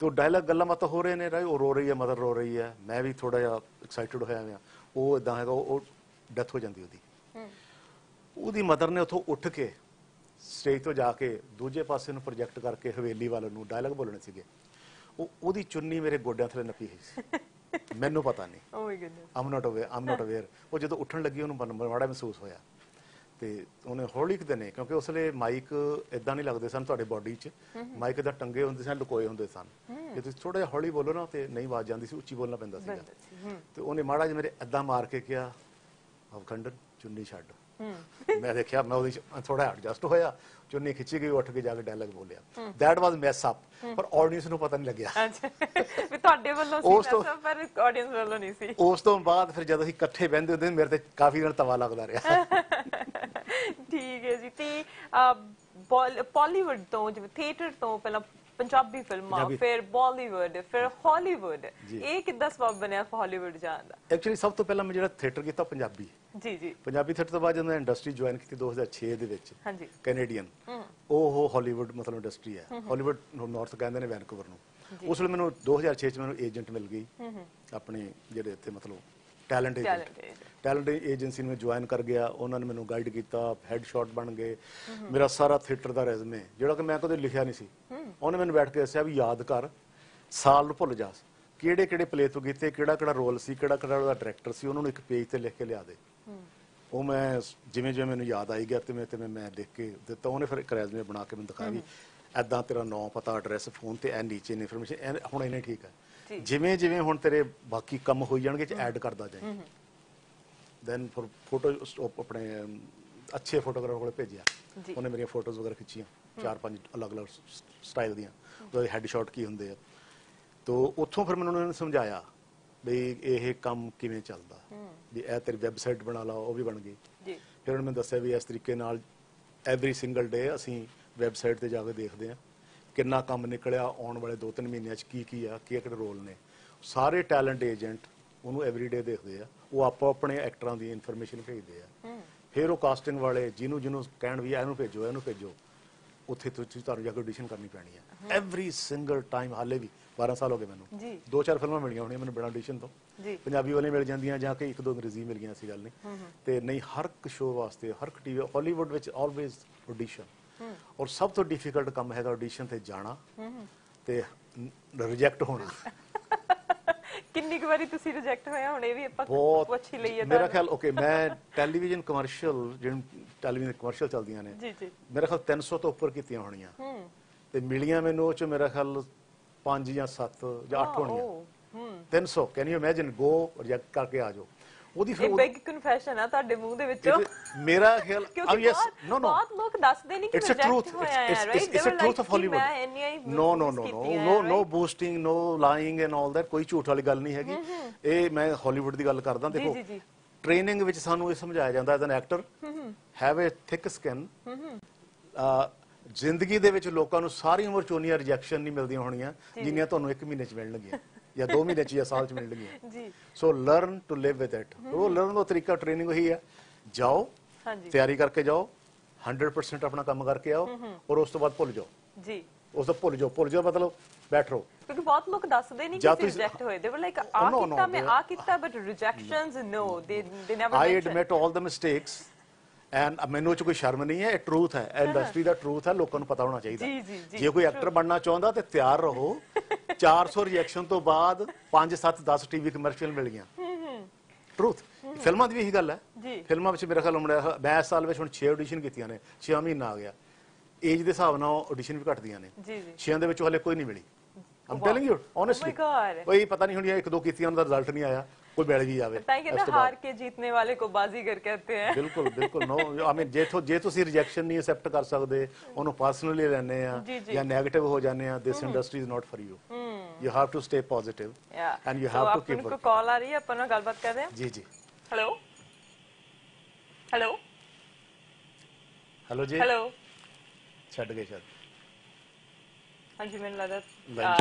ਤੇ ਉਹ ਡਾਇਲੌਗ ਗੱਲਾਂ ਬਾਤਾਂ ਹੋ ਰਹੇ ਨੇ, ਉਹ ਰੋ ਰਹੀ ਹੈ, ਮਦਰ ਰੋ ਰਹੀ ਹੈ, ਮੈਂ ਵੀ ਥੋੜਾ ਜਿਹਾ ਐਕਸਾਈਟਡ ਹੋਇਆ ਹੋਇਆ। ਉਹ ਇਦਾਂ ਹੈਗਾ, ਉਹ ਡੈਥ ਹੋ ਜਾਂਦੀ ਉਹਦੀ। ਉਹਦੀ ਮਦਰ ਨੇ ਉੱਥੋਂ ਉੱਠ ਕੇ ਸਟੇਜ ਤੋਂ ਜਾ ਕੇ ਦੂਜੇ ਪਾਸੇ ਨੂੰ ਪ੍ਰੋਜੈਕਟ ਕਰਕੇ ਹਵੇਲੀ ਵਾਲੇ ਨੂੰ ਡਾਇਲੌਗ ਬੋਲਣੇ ਸੀਗੇ। ਉਹ ਉਹਦੀ ਚੁੰਨੀ ਮੇਰੇ ਗੋਡਿਆਂ ਥੱਲੇ ਨੱਪੀ ਹੋਈ ਸੀ, ਮੈਨੂੰ ਪਤਾ ਨਹੀਂ। Oh my goodness, I'm not aware, I'm not aware. ਉਹ ਜਦੋਂ ਉੱਠਣ ਲੱਗੀ ਉਹਨੂੰ ਮਾੜਾ ਮਹਿਸੂਸ ਹੋਇਆ ਤੇ ਉਹਨੇ ਹੌਲੀ ਕਿਤੇ ਨੇ, ਕਿਉਂਕਿ ਉਸ ਵੇਲੇ ਮਾਈਕ ਇਦਾਂ ਨਹੀਂ ਲੱਗਦੇ ਸਨ ਤੁਹਾਡੇ ਬੋਡੀ 'ਚ, ਮਾਈਕ ਇਦਾਂ ਟੰਗੇ ਹੁੰਦੇ ਸਨ, ਲੁਕੋਏ ਹੁੰਦੇ ਸਨ। ਜੇ ਤੁਸੀਂ ਥੋੜਾ ਜਿਹਾ ਹੌਲੀ ਬੋਲੋ ਨਾ ਤੇ ਨਹੀਂ ਆਵਾਜ਼ ਜਾਂਦੀ ਸੀ, ਉੱਚੀ ਬੋਲਣਾ ਪੈਂਦਾ ਸੀਗਾ। ਤੇ ਉਹਨੇ ਮਾੜਾ ਜਿਹਾ ਮੇਰੇ ਇਦਾਂ ਮਾਰ ਕੇ ਕਿਹਾ, ਅਵਖੰਡਨ ਚੁੰਨੀ ਛੱਡ। ਮੈਂ ਦੇਖਿਆ ਮੈਂ ਉਹਦੀ ਥੋੜਾ ਐਡਜਸਟ ਹੋਇਆ, ਚੁੰਨੀ ਖਿੱਚੀ ਗਈ, ਉੱਠ ਕੇ ਜਾ ਕੇ ਡਾਇਲੌਗ ਬੋਲਿਆ। ਦੈਟ ਵਾਸ ਮੈਸ ਅਪ, ਪਰ ਆਡੀਅੰਸ ਨੂੰ ਪਤਾ ਨਹੀਂ ਲੱਗਿਆ। ਅੱਛਾ, ਤੁਹਾਡੇ ਵੱਲੋਂ ਸੀ ਮੈਸ ਅਪ ਪਰ ਆਡੀਅੰਸ ਵੱਲੋਂ ਨਹੀਂ ਸੀ। ਉਸ ਤੋਂ ਬਾਅਦ ਫਿਰ ਜਦੋਂ ਅਸੀਂ ਇਕੱਠੇ ਬਹਿੰਦੇ ਹੁੰਦੇ ਮੇਰੇ ਤੇ ਕਾਫੀ ਨਾਲ ਤਵਾ ਲੱਗਦਾ ਰਿਹਾ। ਠੀਕ ਹੈ ਜੀ। ਤੇ ਬਾਲੀਵੁੱਡ ਤੋਂ, ਜਿਵੇਂ ਥੀਏਟਰ ਤੋਂ ਪਹਿਲਾਂ ਪੰਜਾਬੀ ਫਿਲਮਾਂ, ਫਿਰ ਬਾਲੀਵੁੱਡ, ਫਿਰ ਹਾਲੀਵੁੱਡ, ਇਹ ਕਿੱਦਾਂ ਸਬਬ ਬਣਿਆ ਹਾਲੀਵੁੱਡ ਜਾਣ ਦਾ? ਐਕਚੁਅਲੀ ਸਭ ਤੋਂ ਪਹਿਲਾਂ ਮੈਂ ਜਿਹੜਾ ਥੀਏਟਰ ਕੀਤਾ ਪੰਜਾਬੀ ਜੀ ਜੀ, ਪੰਜਾਬੀ ਥੀਏਟਰ ਤੋਂ ਬਾਅਦ ਜਦੋਂ ਇੰਡਸਟਰੀ ਜੁਆਇਨ ਕੀਤੀ ਦੋ ਹਜ਼ਾਰ ਛੇ ਦੇ ਵਿੱਚ ਹਾਂਜੀ ਕੈਨੇਡੀਅਨ, ਉਹ ਹਾਲੀਵੁੱਡ ਮਤਲਬ ਇੰਡਸਟਰੀ ਹੈ, ਹਾਲੀਵੁੱਡ ਨਾਰਥ ਕਹਿੰਦੇ ਨੇ ਵੈਨਕੂਵਰ ਨੂੰ। ਉਸ ਵੇਲੇ ਮੈਨੂੰ ਦੋ ਹਜ਼ਾਰ ਛੇ ਚ ਮੈਨੂੰ ਏਜੰਟ ਮਿਲ ਗਈ ਆਪਣੇ ਜਿਹੜੇ ਇੱਥੇ ਮਤਲਬ ਟੈਲੈਂਟ ਏਜੰਟ, ਟੈਲੈਂਟ ਏਜੰਸੀ ਨੂੰ ਜੁਆਇਨ ਕਰ ਗਿਆ। ਉਹਨਾਂ ਨੇ ਮੈਨੂੰ ਗਾਈਡ ਕੀਤਾ, ਹੈਡ ਸ਼ਾਟ ਬਣ ਗਏ। ਮੇਰਾ ਸਾਰਾ ਥੀਏਟਰ ਦਾ ਰੈਜ਼ਮੇ ਜਿਹੜਾ ਕਿ ਮੈਂ ਕਦੇ ਲਿਖਿਆ ਨਹੀਂ ਸੀ, ਉਹਨੇ ਮੈਨੂੰ ਬੈਠ ਕੇ ਦੱਸਿਆ ਵੀ ਯਾਦ ਕਰ, ਸਾਲ ਨੂੰ ਭੁੱਲ ਜਾ, ਕਿਹੜੇ ਕਿਹੜੇ ਪਲੇ ਤੋਂ ਕੀਤੇ, ਕਿਹੜਾ ਕਿਹੜਾ ਰੋਲ ਸੀ, ਕਿਹੜਾ ਕਿਹੜਾ ਉਹਦਾ ਡਾਇਰੈਕਟਰ ਸੀ, ਉਹਨਾਂ ਨੂੰ ਇੱਕ ਪੇਜ ਤੇ ਲਿਖ ਕੇ ਲਿਆ ਦੇ। ਉਹ ਮੈਂ ਜਿਵੇਂ ਜਿਵੇਂ ਮੈਨੂੰ ਯਾਦ ਆਈ ਗਿਆ ਤੇ ਮੈਂ ਤੇ ਮੈਂ ਲਿਖ ਕੇ ਦਿੱਤਾ। ਉਹਨੇ ਫਿਰ ਇੱਕ ਰੈਜ਼ਮੇ ਬਣਾ ਕੇ ਮੈਨੂੰ ਦਿਖਾਈ, ਇੱਦਾਂ ਤੇਰਾ ਨਾਂ, ਪਤਾ, ਐਡਰੈਸ, ਫੋਨ ਤੇ ਇਹ ਨੀਚੇ ਇਨਫੋਰਮੇਸ਼ਨ, ਹੁਣ ਇਹਨੇ ਠੀਕ ਹੈ, ਜਿਵੇਂ ਜਿਵੇਂ ਹੁਣ ਤੇਰੇ ਬਾਕੀ ਕੰਮ ਹੋਈ ਜਾਣਗੇ ਚ ਐਡ ਕਰਦਾ ਜਾਈਂ। ਦੈਨ ਫਿਰ ਫੋਟੋ ਆਪਣੇ ਅੱਛੇ ਫੋਟੋਗ੍ਰਾਫਰ ਕੋਲ ਭੇਜਿਆ, ਉਹਨੇ ਮੇਰੀਆਂ ਫੋਟੋਜ਼ ਵਗੈਰਾ ਖਿੱਚੀਆਂ, ਚਾਰ ਪੰਜ ਅਲੱਗ ਅਲੱਗ ਸਟਾਈਲ ਦੀਆਂ, ਉਹਦੇ ਹੈਡ ਸ਼ਾਟ ਕੀ ਹੁੰਦੇ ਆ। ਤੋਂ ਉੱਥੋਂ ਫਿਰ ਮੈਨੂੰ ਉਹਨਾਂ ਨੇ ਸਮਝਾਇਆ ਵੀ ਇਹ ਕੰਮ ਕਿਵੇਂ ਚੱਲਦਾ, ਵੀ ਇਹ ਤੇਰੀ ਵੈਬਸਾਈਟ ਬਣਾ ਲਾ, ਉਹ ਵੀ ਬਣ ਗਈ ਜੀ। ਫਿਰ ਉਹਨਾਂ ਨੇ ਦੱਸਿਆ ਵੀ ਇਸ ਤਰੀਕੇ ਨਾਲ ਐਵਰੀ ਸਿੰਗਲ ਡੇ ਅਸੀਂ ਵੈਬਸਾਈਟ ਤੇ ਜਾ ਕੇ ਦੇਖਦੇ ਹਾਂ ਕਿੰਨਾ ਕੰਮ ਨਿਕਲਿਆ, ਆਉਣ ਵਾਲੇ ਦੋ ਤਿੰਨ ਮਹੀਨਿਆਂ 'ਚ ਕੀ ਕੀ ਆ, ਕਿਹੜੇ ਕਿਹੜੇ ਰੋਲ ਨੇ। ਸਾਰੇ ਟੈਲੈਂਟ ਏਜੰਟ ਉਹਨੂੰ ਐਵਰੀ ਡੇ ਦੇਖਦੇ ਆ, ਉਹ ਆਪੋ ਆਪਣੇ ਐਕਟਰਾਂ ਦੀ ਇਨਫੋਰਮੇਸ਼ਨ ਭੇਜਦੇ ਆ। ਫਿਰ ਉਹ ਕਾਸਟਿੰਗ ਵਾਲੇ ਜਿਹਨੂੰ ਜਿਹਨੂੰ ਕਹਿਣ ਵੀ ਇਹਨੂੰ ਭੇਜੋ ਇਹਨੂੰ ਭੇਜੋ, ਉੱਥੇ ਤੁਸੀਂ ਤੁਹਾਨੂੰ ਜਾ ਕੇ ਆਡੀਸ਼ਨ ਕਰਨੀ ਪੈਣੀ ਹੈ ਐਵਰੀ ਸਿੰਗਲ ਟਾਈਮ। ਹਾਲੇ ਵੀ ਬਾਰਾਂ ਸਾਲ ਹੋ ਗਏ ਮੈਨੂੰ, ਦੋ ਚਾਰ ਫਿਲਮਾਂ ਮਿਲੀਆਂ ਹੋਣੀਆਂ ਮੈਨੂੰ ਬਿਨਾਂ ਆਡੀਸ਼ਨ ਤੋਂ, ਪੰਜਾਬੀ ਵਾਲੀਆਂ ਮਿਲ ਜਾਂਦੀਆਂ ਜਾਂ ਕਿ ਇੱਕ ਦੋ ਅੰਗਰੇਜ਼ੀ ਮਿਲ ਗਈਆਂ ਸੀ, ਗੱਲ ਨਹੀਂ। ਤੇ ਨਹੀਂ ਹਰ ਇੱਕ ਸ਼ੋਅ ਵਾਸਤੇ, ਹਰ ਇੱਕ ਟੀਵੀ, ਹਾਲੀਵੁੱਡ ਵਿੱਚ ਆਲਵੇਜ਼ ऑडिशन और सब तो डिफिकल्ट काम है ऑडिशन ते जाना ते रिजेक्ट होना। कितनी बारी तुसी रिजेक्ट होए हुण ये भी आप बहुत अच्छी लई है मेरा ख्याल। ओके मैं टेलीविजन कमर्शियल जिन टेलीविजन कमर्शियल चलदियां ने जी जी मेरा ख्याल तीन सौ तो ऊपर कीतियां होणियां ते मिलियां मैनू च मेरा ख्याल पांच या सात या आठ होणियां तीन सौ। Can you imagine go reject करके आ जाओ ਉਹਦੀ ਫਿਰ ਬਿਗ ਕਨਫੈਸ਼ਨ ਆ ਤੁਹਾਡੇ ਮੂੰਹ ਦੇ ਵਿੱਚੋਂ ਮੇਰਾ ਖਿਆਲ ਆ ਯੈਸ ਨੋ ਨੋ ਬਹੁਤ ਲੋਕ ਦੱਸਦੇ ਨਹੀਂ ਕਿ ਰਿਜੈਕਟ ਹੋਇਆ ਹੈ right it's a truth of Hollywood no no no no no boasting no lying and all that ਕੋਈ ਝੂਠ ਵਾਲੀ ਗੱਲ ਨਹੀਂ ਹੈਗੀ। ਇਹ ਮੈਂ ਹਾਲੀਵੁੱਡ ਦੀ ਗੱਲ ਕਰਦਾ। ਦੇਖੋ ਟ੍ਰੇਨਿੰਗ ਵਿੱਚ ਸਾਨੂੰ ਇਹ ਸਮਝਾਇਆ ਜਾਂਦਾ as an actor have a thick skin. ਜ਼ਿੰਦਗੀ ਦੇ ਵਿੱਚ ਲੋਕਾਂ ਨੂੰ ਸਾਰੀ ਉਮਰ ਚੋਨੀਆਂ ਰਿਜੈਕਸ਼ਨ ਨਹੀਂ ਮਿਲਦੀਆਂ ਹੋਣੀਆਂ ਜਿੰਨੀਆਂ ਤੁਹਾਨੂੰ ਇੱਕ ਮਹੀਨੇ ਚ ਮਿਲਣਗੀਆਂ या दो महीने या साल च मिलणगीआं जी। So learn to live with it. वो लर्न का तरीका ट्रेनिंग ही है। जाओ तैयारी करके जाओ हंड्रेड परसेंट अपना काम करके आओ और उस तो बाद भुल जाओ जी। ਉਸ ਤੋਂ ਭੁੱਲ ਜਾਓ ਭੁੱਲ ਜਾਓ ਮਤਲਬ ਬੈਠ ਰਹੋ ਕਿਉਂਕਿ ਬਹੁਤ ਲੋਕ ਦੱਸਦੇ ਨਹੀਂ ਕਿ ਰਿਜੈਕਟ ਹੋਏ। ਦੇ ਵਰ ਲਾਈਕ ਆ ਕੀਤਾ ਮੈਂ ਆ ਕੀਤਾ but rejections no they they never. I admit all the mistakes and ਮੈਨੂੰ ਚ ਕੋਈ ਸ਼ਰਮ ਨਹੀਂ ਹੈ। ਇਹ ਟਰੂਥ ਹੈ ਇੰਡਸਟਰੀ ਦਾ ਟਰੂਥ ਹੈ। ਲੋਕਾਂ ਨੂੰ ਪਤਾ ਹੋਣਾ ਚਾਹੀਦਾ। ਜੇ ਕੋਈ ਐਕਟਰ ਬਣਨਾ ਚਾਹੁੰਦਾ ਤੇ ਤਿਆਰ ਰਹੋ। ਚਾਰ ਸੌ ਰਿਐਕਸ਼ਨ ਤੋਂ ਬਾਅਦ ਪੰਜ ਸੱਤ ਦਸ ਟੀਵੀ ਕਮਰਸ਼ੀਅਲ ਮਿਲ ਗਿਆ। ਟਰੂਥ ਫਿਲਮਾਂ ਦੀ ਵੀ ਇਹੀ ਗੱਲ ਹੈ। ਫਿਲਮਾਂ ਵਿੱਚ ਮੇਰੇ ਖਿਆਲ ਨਾਲ ਮੈਂ ਇਸ ਸਾਲ ਵਿੱਚ ਹੁਣ ਛੇ ਆਡੀਸ਼ਨ ਕੀਤੀਆਂ ਨੇ। ਛੇਵਾਂ ਮਹੀਨਾ ਆ ਗਿਆ। ਏਜ ਦੇ ਹਿਸਾਬ ਨਾਲ ਆਡੀਸ਼ਨ ਵੀ ਘਟਦੀਆਂ ਨੇ। ਛੇਆਂ ਦੇ ਵਿੱਚੋਂ ਹਲੇ ਕੋਈ ਨਹੀਂ ਮਿਲੀ। ਆਮ ਟੈਲਿੰਗ ਯੂ ਓਨੈਸਟਲੀ ਕੋਈ ਪਤਾ ਨਹੀਂ ਹੁੰਦੀ। ਇੱਕ ਦੋ ਕੀਤੀਆਂ ਉਹਨਾਂ ਦਾ ਰਿਜ਼ਲਟ ਨਹੀਂ ਆਇਆ। ਕੋਈ ਮਿਲ ਵੀ ਜਾਵੇ ਤਾਂ ਕਹਿੰਦੇ ਹਾਰ ਕੇ ਜਿੱਤਨੇ ਵਾਲੇ ਕੋ ਬਾਜ਼ੀਗਰ ਕਹਤੇ ਹੈ। ਬਿਲਕੁਲ ਬਿਲਕੁਲ ਨੋ ਆਈ ਮੀਨ ਜੇ ਤੋ ਜੇ ਤੁਸੀਂ ਰਿਜੈਕਸ਼ਨ ਨਹੀਂ ਅਸੈਪਟ ਕਰ ਸਕਦੇ ਉਹਨੂੰ ਪਰਸਨਲੀ ਲੈਣੇ ਆ ਜਾਂ ਨੈਗੇਟਿਵ ਹੋ ਜਾਣੇ ਆ this industry is not for you. You have to stay positive and you have to keep. Call ਆ ਰਹੀ ਹੈ ਆਪਾਂ ਨਾਲ ਗੱਲਬਾਤ ਕਰਦੇ ਹਾਂ। ਜੀ ਜੀ ਹੈਲੋ ਹੈਲੋ ਹੈਲੋ ਜੀ ਹੈਲੋ ਛੱਡ ਗਏ ਸ਼ਾਇਦ। ਹਾਂਜੀ ਮੈਨੂੰ ਲੱਗਦਾ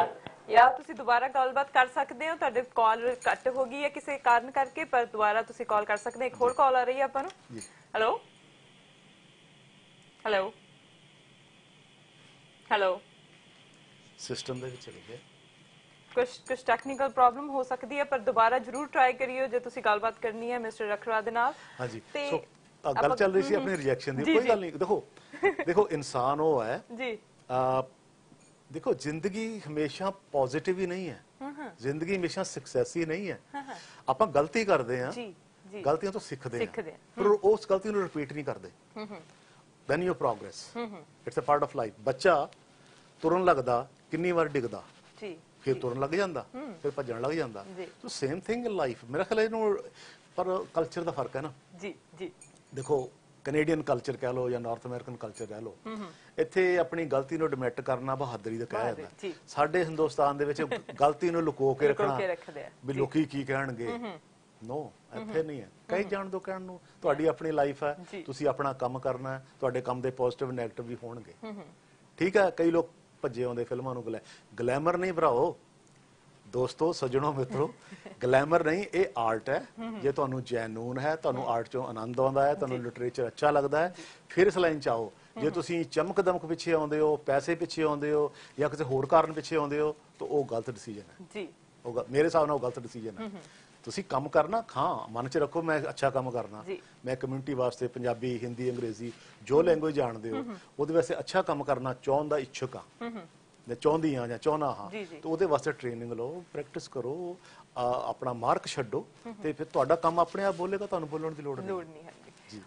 या तुसी दोबारा गलबात कर सकते हो। तुहाडे कॉल कट हो गई है किसी कारण करके पर दोबारा तुसी कॉल कर सकते। एक होर कॉल आ रही है अपन। हेलो हेलो हेलो सिस्टम दे चले गए। कुछ कुछ टेक्निकल प्रॉब्लम हो सकती है पर दोबारा जरूर ट्राई करियो जे तुसी गलबात करनी है मिस्टर रखड़ा दे नाल। हां जी सो गल चल रही सी अपने रिजेक्शन दी। कोई गल नहीं। देखो देखो इंसान हो है जी। देखो जिंदगी हमेशा पॉजिटिव ही नहीं है। जिंदगी हमेशा सक्सेस ही नहीं है। आप गलती करते हैं गलतियां तो सीखते हैं पर उस गलती को रिपीट नहीं करते। Then you progress it's a part of life. बच्चा तुरन लगता कितनी बार डिगदा फिर तुरन लग जाता फिर भजन लग जाता। तो सेम थिंग इन लाइफ मेरा ख्याल इनू पर कल्चर का फर्क है ना जी जी। देखो ਕੈਨੇਡੀਅਨ ਕਲਚਰ कह लो या नॉर्थ अमेरिकन कल्चर कह लो इत्थे अपनी गलती नूं डिमिट करना बहादरी दा कहा जांदा। साडे हिंदुस्तान दे विच गलती नूं लुको के रखना भी लोकी की कहणगे। नो इत्थे नहीं है। कई जाण दो कहण नूं। तुहाडी अपनी लाइफ है तुसीं अपना काम करना है। तुहाडे काम दे पॉजिटिव नेगेटिव भी होणगे ठीक है। कई लोग भज्जे आउंदे फिल्मां नूं। ग्लैमर नहीं भराओ दोस्तों सज्जनों मित्रों। ग्लैमर नहीं ये आर्ट है। जे तुहानू जैनून है तुहानू आर्ट चो आनंद आउंदा है तुहानू लिटरेचर अच्छा लगता है फिर इस लाइन च आओ। जे तुसीं चमक दमक पिछे आउंदे हो पैसे पिछे आउंदे हो या किसी होर कारण पिछे आउंदे हो तो वो गलत डिसीजन है जी। वो मेरे हिसाब नाल गलत डिसीजन है। तुसीं कम करना खां मन च रखो मैं अच्छा काम करना। मैं कम्यूनिटी वास्ते पंजाबी हिंदी अंग्रेजी जो लैंग्वेज जानते हो उहदे वास्ते अच्छा काम करना चाहण दा इच्छुक हां चाहती हाँ या चाहना हाँ तो वो वास्ते ट्रेनिंग लो प्रैक्टिस करो आ, अपना मार्क छड्डो ते फिर तुहाडा काम अपने आप बोलेगा। तुहानूं बोलण दी लोड़ नहीं है।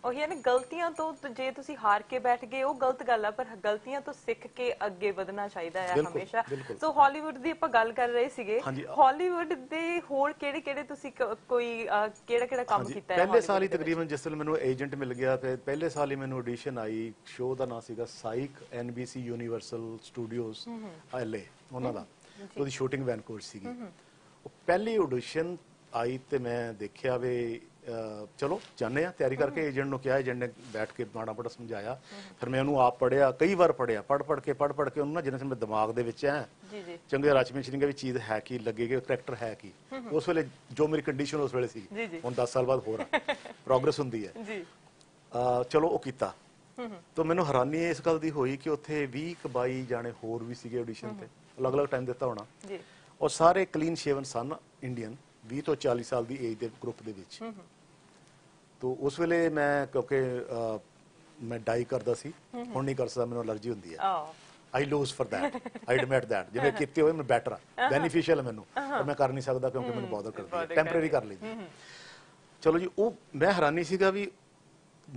ਉਹੀ ਹੈ ਨਾ ਗਲਤੀਆਂ ਤੋਂ ਜੇ ਤੁਸੀਂ ਹਾਰ ਕੇ ਬੈਠ ਗਏ ਉਹ ਗਲਤ ਗੱਲ ਆ ਪਰ ਗਲਤੀਆਂ ਤੋਂ ਸਿੱਖ ਕੇ ਅੱਗੇ ਵਧਣਾ ਚਾਹੀਦਾ ਹੈ ਹਮੇਸ਼ਾ। ਸੋ ਹਾਲੀਵੁੱਡ ਦੀ ਆਪਾਂ ਗੱਲ ਕਰ ਰਹੇ ਸੀਗੇ। ਹਾਲੀਵੁੱਡ ਦੇ ਹੋਰ ਕਿਹੜੇ ਕਿਹੜੇ ਤੁਸੀਂ ਕੋਈ ਕਿਹੜਾ ਕਿਹੜਾ ਕੰਮ ਕੀਤਾ ਹੈ? ਪਹਿਲੇ ਸਾਲ ਹੀ ਤਕਰੀਬਨ ਜਿਸ ਵੇਲੇ ਮੈਨੂੰ ਏਜੰਟ ਮਿਲ ਗਿਆ ਤੇ ਪਹਿਲੇ ਸਾਲ ਹੀ ਮੈਨੂੰ ਆਡੀਸ਼ਨ ਆਈ। ਸ਼ੋਅ ਦਾ ਨਾਮ ਸੀਗਾ Psych NBC Universal Studios LA ਉਹਨਾਂ ਦਾ। ਉਹਦੀ ਸ਼ੂਟਿੰਗ ਵੈਨਕੂਵਰ ਸੀਗੀ। ਉਹ ਪਹਿਲੀ ਆਡੀਸ਼ਨ आई तो मैं देखा वे चलो जाने तैयारी करके एजेंट ने कहा। एजेंट ने बैठ के माड़ा मोटा समझाया फिर मैं उन्होंने आप पढ़िया कई बार पढ़िया पढ़ पढ़ के पढ़ पढ़ के उन्होंने जिन्हें मेरे दिमाग के चंगे रचमें सिंह भी चीज़ है कि लगेगी करैक्टर है कि उस वे जो मेरी कंडीशन उस वे सी हम दस साल बाद हो रहा प्रोग्रेस होंगी है। चलो वो किया तो मैं हैरानी इस गल की हुई कि उत्थे बीस बाई जाने होर भी सीगे ऑडिशन से अलग अलग टाइम दिता होना और सारे क्लीन शेवन सन इंडियन बीस तो चालीस साल की एज के ग्रुप के। तो उस वे मैं क्योंकि मैं डाई करता सी हुण नहीं कर सकता मैनूं एलर्जी हुंदी है I lose for that I admit that जिवें कीती होवे मैं बेटर आ बेनीफिशियल है मैनूं पर मैं कर नहीं सकता क्योंकि मैनूं बॉदर करदी है टेंपरेरी कर लीजिए चलो जी वो मैं हैरानी सीगा भी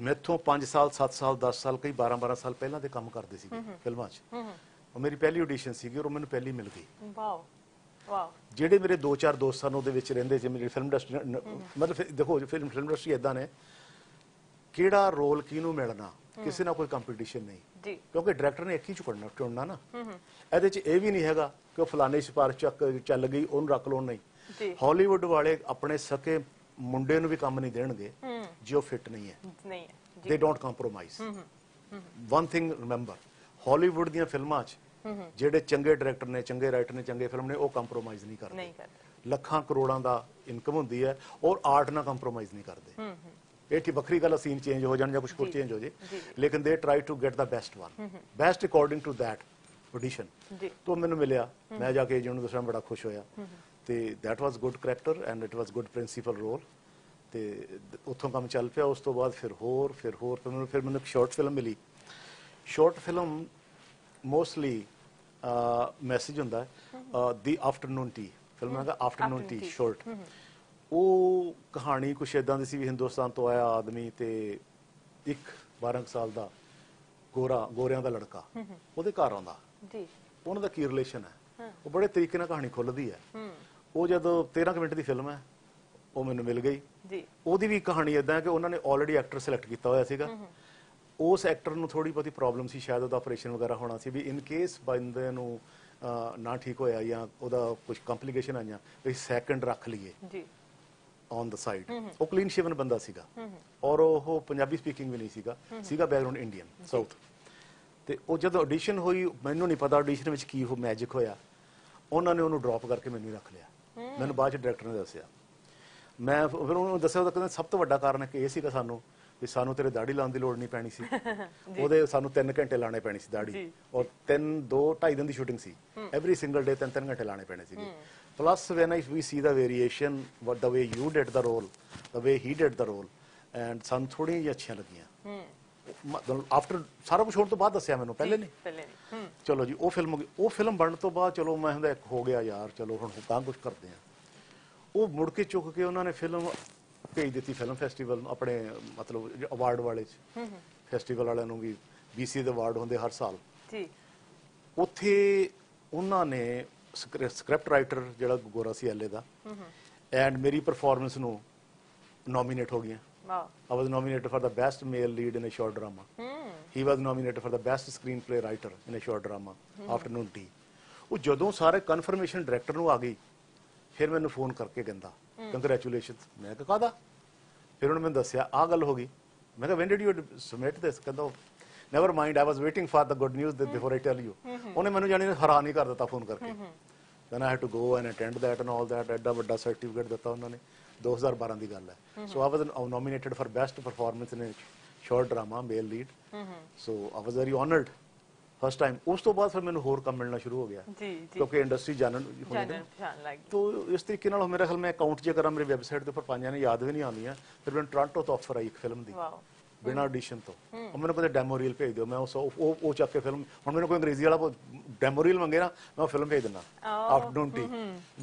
मैथों पांच साल सात साल दस साल कई बारह बारह साल पहला दे काम करदे सी फिल्मां च और मेरी पहली ऑडिशन सीगी और मैनूं पहली मिल गई वाओ वाओ जिहड़े मेरे दो चार दोस्त सन ओहदे विच रहिंदे जे मेरी फिल्म इंडस्ट्री मतलब देखो फिल्म फिल्म इंडस्ट्री इदां ने ਕਿਹੜਾ ਰੋਲ ਕਿਹਨੂੰ ਮਿਲਣਾ ਕਿਸੇ ਨਾਲ ਕੋਈ ਕੰਪੀਟੀਸ਼ਨ ਨਹੀਂ ਜੀ ਕਿਉਂਕਿ ਡਾਇਰੈਕਟਰ ਨੇ ਇੱਕ ਹੀ ਚੁਣਨਾ ਚੁਣਨਾ ਨਾ ਇਹਦੇ ਚ ਇਹ ਵੀ ਨਹੀਂ ਹੈਗਾ ਕਿ ਉਹ ਫਲਾਣੇ ਸਿਫਾਰਿਸ਼ ਚੱਕ ਚੱਲ ਗਈ ਉਹਨੂੰ ਰੱਖ ਲਓ ਨਹੀਂ ਜੀ ਹਾਲੀਵੁੱਡ ਵਾਲੇ ਆਪਣੇ ਸਕੇ ਮੁੰਡੇ ਨੂੰ ਵੀ ਕੰਮ ਨਹੀਂ ਦੇਣਗੇ ਜੇ ਉਹ ਫਿੱਟ ਨਹੀਂ ਹੈ ਨਹੀਂ ਹੈ ਜੀ they don't compromise one thing remember Hollywood ਦੀਆਂ ਫਿਲਮਾਂ ਚ ਜਿਹੜੇ ਚੰਗੇ ਡਾਇਰੈਕਟਰ ਨੇ ਚੰਗੇ ਰਾਈਟਰ ਨੇ ਚੰਗੇ ਫਿਲਮ ਨੇ ਉਹ ਕੰਪਰੋਮਾਈਜ਼ ਨਹੀਂ ਕਰਦੇ ਨਹੀਂ ਕਰਦੇ ਲੱਖਾਂ ਕਰੋੜਾਂ ਦਾ ਇਨਕਮ ਹੁੰਦੀ ਹੈ ਔਰ ਆਰਟ ਨਾਲ ਕੰਪਰੋਮਾਈਜ਼ ਨਹੀਂ ਕਰਦੇ एक ही बखरी गल सीन चेंज हो जाने या कुछ कुछ चेंज हो जाए लेकिन they try to get the best one best according to that audition तो मैंने मिलिया मैं जाके एजेंट दूसरा बड़ा खुश होया ते that was good character and it was good principal role ते उतों काम चल पाया उस तो बाद फिर होर फिर होर फिर मैंने फिर मैंने एक शॉर्ट फिल्म मिली शॉर्ट फिल्म मोस्टली मैसेज होंदा है द आफ्टरनून टी फिल्म का आफ्टरनून टी शॉर्ट ਉਹ ਕਹਾਣੀ ਕੁਛ ਇਦਾਂ ਦੀ ਸੀ ਵੀ ਹਿੰਦੁਸਤਾਨ ਤੋਂ ਆਇਆ ਆਦਮੀ ਤੇ ਇੱਕ ਬਾਰਾਂ ਸਾਲ ਦਾ ਗੋਰਾ ਗੋਰਿਆਂ ਦਾ ਲੜਕਾ ਉਹਦੇ ਘਰ ਆਉਂਦਾ ਜੀ ਉਹਨਾਂ ਦਾ ਕੀ ਰਿਲੇਸ਼ਨ ਹੈ ਉਹ ਬੜੇ ਤਰੀਕੇ ਨਾਲ ਕਹਾਣੀ ਖੁੱਲਦੀ ਹੈ ਉਹ ਜਦੋਂ ਤੇਰਾਂ ਮਿੰਟ ਦੀ ਫਿਲਮ ਹੈ ਉਹ ਮੈਨੂੰ ਮਿਲ ਗਈ ਜੀ ਉਹਦੀ ਵੀ ਕਹਾਣੀ ਇਦਾਂ ਕਿ ਉਹਨਾਂ ਨੇ ਆਲਰੇਡੀ ਐਕਟਰ ਸਿਲੈਕਟ ਕੀਤਾ ਹੋਇਆ ਸੀਗਾ ਉਸ ਐਕਟਰ ਨੂੰ ਥੋੜੀ ਬਹੁਤੀ ਪ੍ਰੋਬਲਮ ਸੀ ਸ਼ਾਇਦ ਉਹਦਾ ਆਪਰੇਸ਼ਨ ਵਗੈਰਾ ਹੋਣਾ ਸੀ ਵੀ ਇਨ ਕੇਸ ਬੰਦੇ ਨੂੰ ਨਾ ਠੀਕ ਹੋਇਆ ਜਾਂ ਉਹਦਾ ਕੁਝ ਕੰਪਲਿਕੇਸ਼ਨ ਆਈਆਂ ਵੀ ਸੈਕੰਡ ਰੱਖ ਲਈਏ ਜੀ on the side ਉਹ ਕਲੀਨ ਸ਼ੇਵਨ ਬੰਦਾ ਸੀਗਾ ਔਰ ਉਹ ਪੰਜਾਬੀ ਸਪੀਕਿੰਗ ਵੀ ਨਹੀਂ ਸੀਗਾ ਸੀਗਾ ਬੈਕਗ੍ਰਾਉਂਡ ਇੰਡੀਅਨ ਸਾਊਥ ਤੇ ਉਹ ਜਦੋਂ ਆਡੀਸ਼ਨ ਹੋਈ ਮੈਨੂੰ ਨਹੀਂ ਪਤਾ ਆਡੀਸ਼ਨ ਵਿੱਚ ਕੀ ਉਹ ਮੈਜਿਕ ਹੋਇਆ ਉਹਨਾਂ ਨੇ ਉਹਨੂੰ ਡ੍ਰੌਪ ਕਰਕੇ ਮੈਨੂੰ ਰੱਖ ਲਿਆ ਮੈਨੂੰ ਬਾਅਦ ਚ ਡਾਇਰੈਕਟਰ ਨੇ ਦੱਸਿਆ ਮੈਂ ਫਿਰ ਉਹਨੂੰ ਦੱਸਿਆ ਉਹ ਕਹਿੰਦਾ ਸਭ ਤੋਂ ਵੱਡਾ ਕਾਰਨ ਹੈ ਕਿ ਇਹ ਸੀਗਾ ਸਾਨੂੰ ਵੀ ਸਾਨੂੰ ਤੇਰੇ ਦਾੜੀ ਲਾਉਣ ਦੀ ਲੋੜ ਨਹੀਂ ਪੈਣੀ ਸੀ ਉਹਦੇ ਸਾਨੂੰ ਤਿੰਨ ਘੰਟੇ ਲਾਣੇ ਪੈਣੇ ਸੀ ਦਾੜੀ ਔਰ ਤਿੰਨ ਦੋ ਢਾਈ ਦਿਨ ਦੀ ਸ਼ੂਟਿੰਗ ਸੀ ਐਵਰੀ ਸਿੰਗਲ ਡੇ ਤਿੰਨ ਤਿੰਨ ਘੰਟੇ ਲਾਣੇ ਪੈਣੇ ਸੀ Plus, when I we see the variation, what the way you did the role, the way he did the role, and some थोड़ी ये अच्छी लगी हैं। After सारा कुछ होने तो बाद दस्या मैंने पहले नहीं। पहले नहीं। चलो जी वो फिल्म वो फिल्म बनने तो बाद चलो मैं हम एक हो गया यार चलो हम काम कुछ करते हैं। वो मुड़ के चुक के उन्होंने फिल्म भेज दी थी फिल्म फेस्टिवल अपने मतलब अवार्ड वाले फेस्टिवल वाले नूं भी बीसी दे अवार्ड होंदे हर साल। जी। उत्थे उन्होंने ਸਕ੍ਰਿਪਟ ਰਾਈਟਰ ਜਿਹੜਾ ਗੋਰਾ ਸੀ ਐਲੇ ਦਾ ਐਂਡ ਮੇਰੀ ਪਰਫਾਰਮੈਂਸ ਨੂੰ ਨੋਮੀਨੇਟ ਹੋ ਗਈਆਂ I was nominated for the best male lead in a short drama he was nominated for the best screenplay writer in a short drama afternoon tea ਉਹ ਜਦੋਂ ਸਾਰੇ confirmation director ਨੂੰ ਆ ਗਈ ਫਿਰ ਮੈਨੂੰ ਫੋਨ ਕਰਕੇ ਕਹਿੰਦਾ ਕੰਗ੍ਰੈਚੁਲੇਸ਼ਨਸ ਮੈਂ ਕਿਹਾ ਕਾਹਦਾ ਫਿਰ ਉਹਨੇ ਮੈਨੂੰ ਦੱਸਿਆ ਆਹ ਗੱਲ ਹੋ ਗਈ ਮੈਂ ਕਿਹਾ when did you submit this ਕਹਿੰਦਾ Never mind, I was waiting for the good news that before I tell you. उन्हें मैंने जाने हरानी कर देता फोन करके। Then I had to go and attend that and all that. इतना बड़ा certificate देता उन्होंने दो हज़ार बारह की गल है। So I was nominated for best performance in a short drama male lead. So I was very honoured first time. उस तो बाद फिर मैंने होर काम मिलना शुरू हो गया। क्योंकि इंडस्ट्री जानन जानन लगी। तो इस तरीके नाल मेरे ख्याल मैं काउंट जे करा मेरी वेबसाइट के ऊपर पांच ने याद भी नहीं आंदी है फिर मैंने टोरंटो तो ऑफर आई एक फिल्म दी बिना ऑडिशन तो और मैंने कहते डैमो रील भेज दो मैं उस वो वो चक के फिल्म हम मैंने कोई अंग्रेजी वाला डैमो रील मंगे ना मैं फिल्म भेज देना आफ्टरनून टी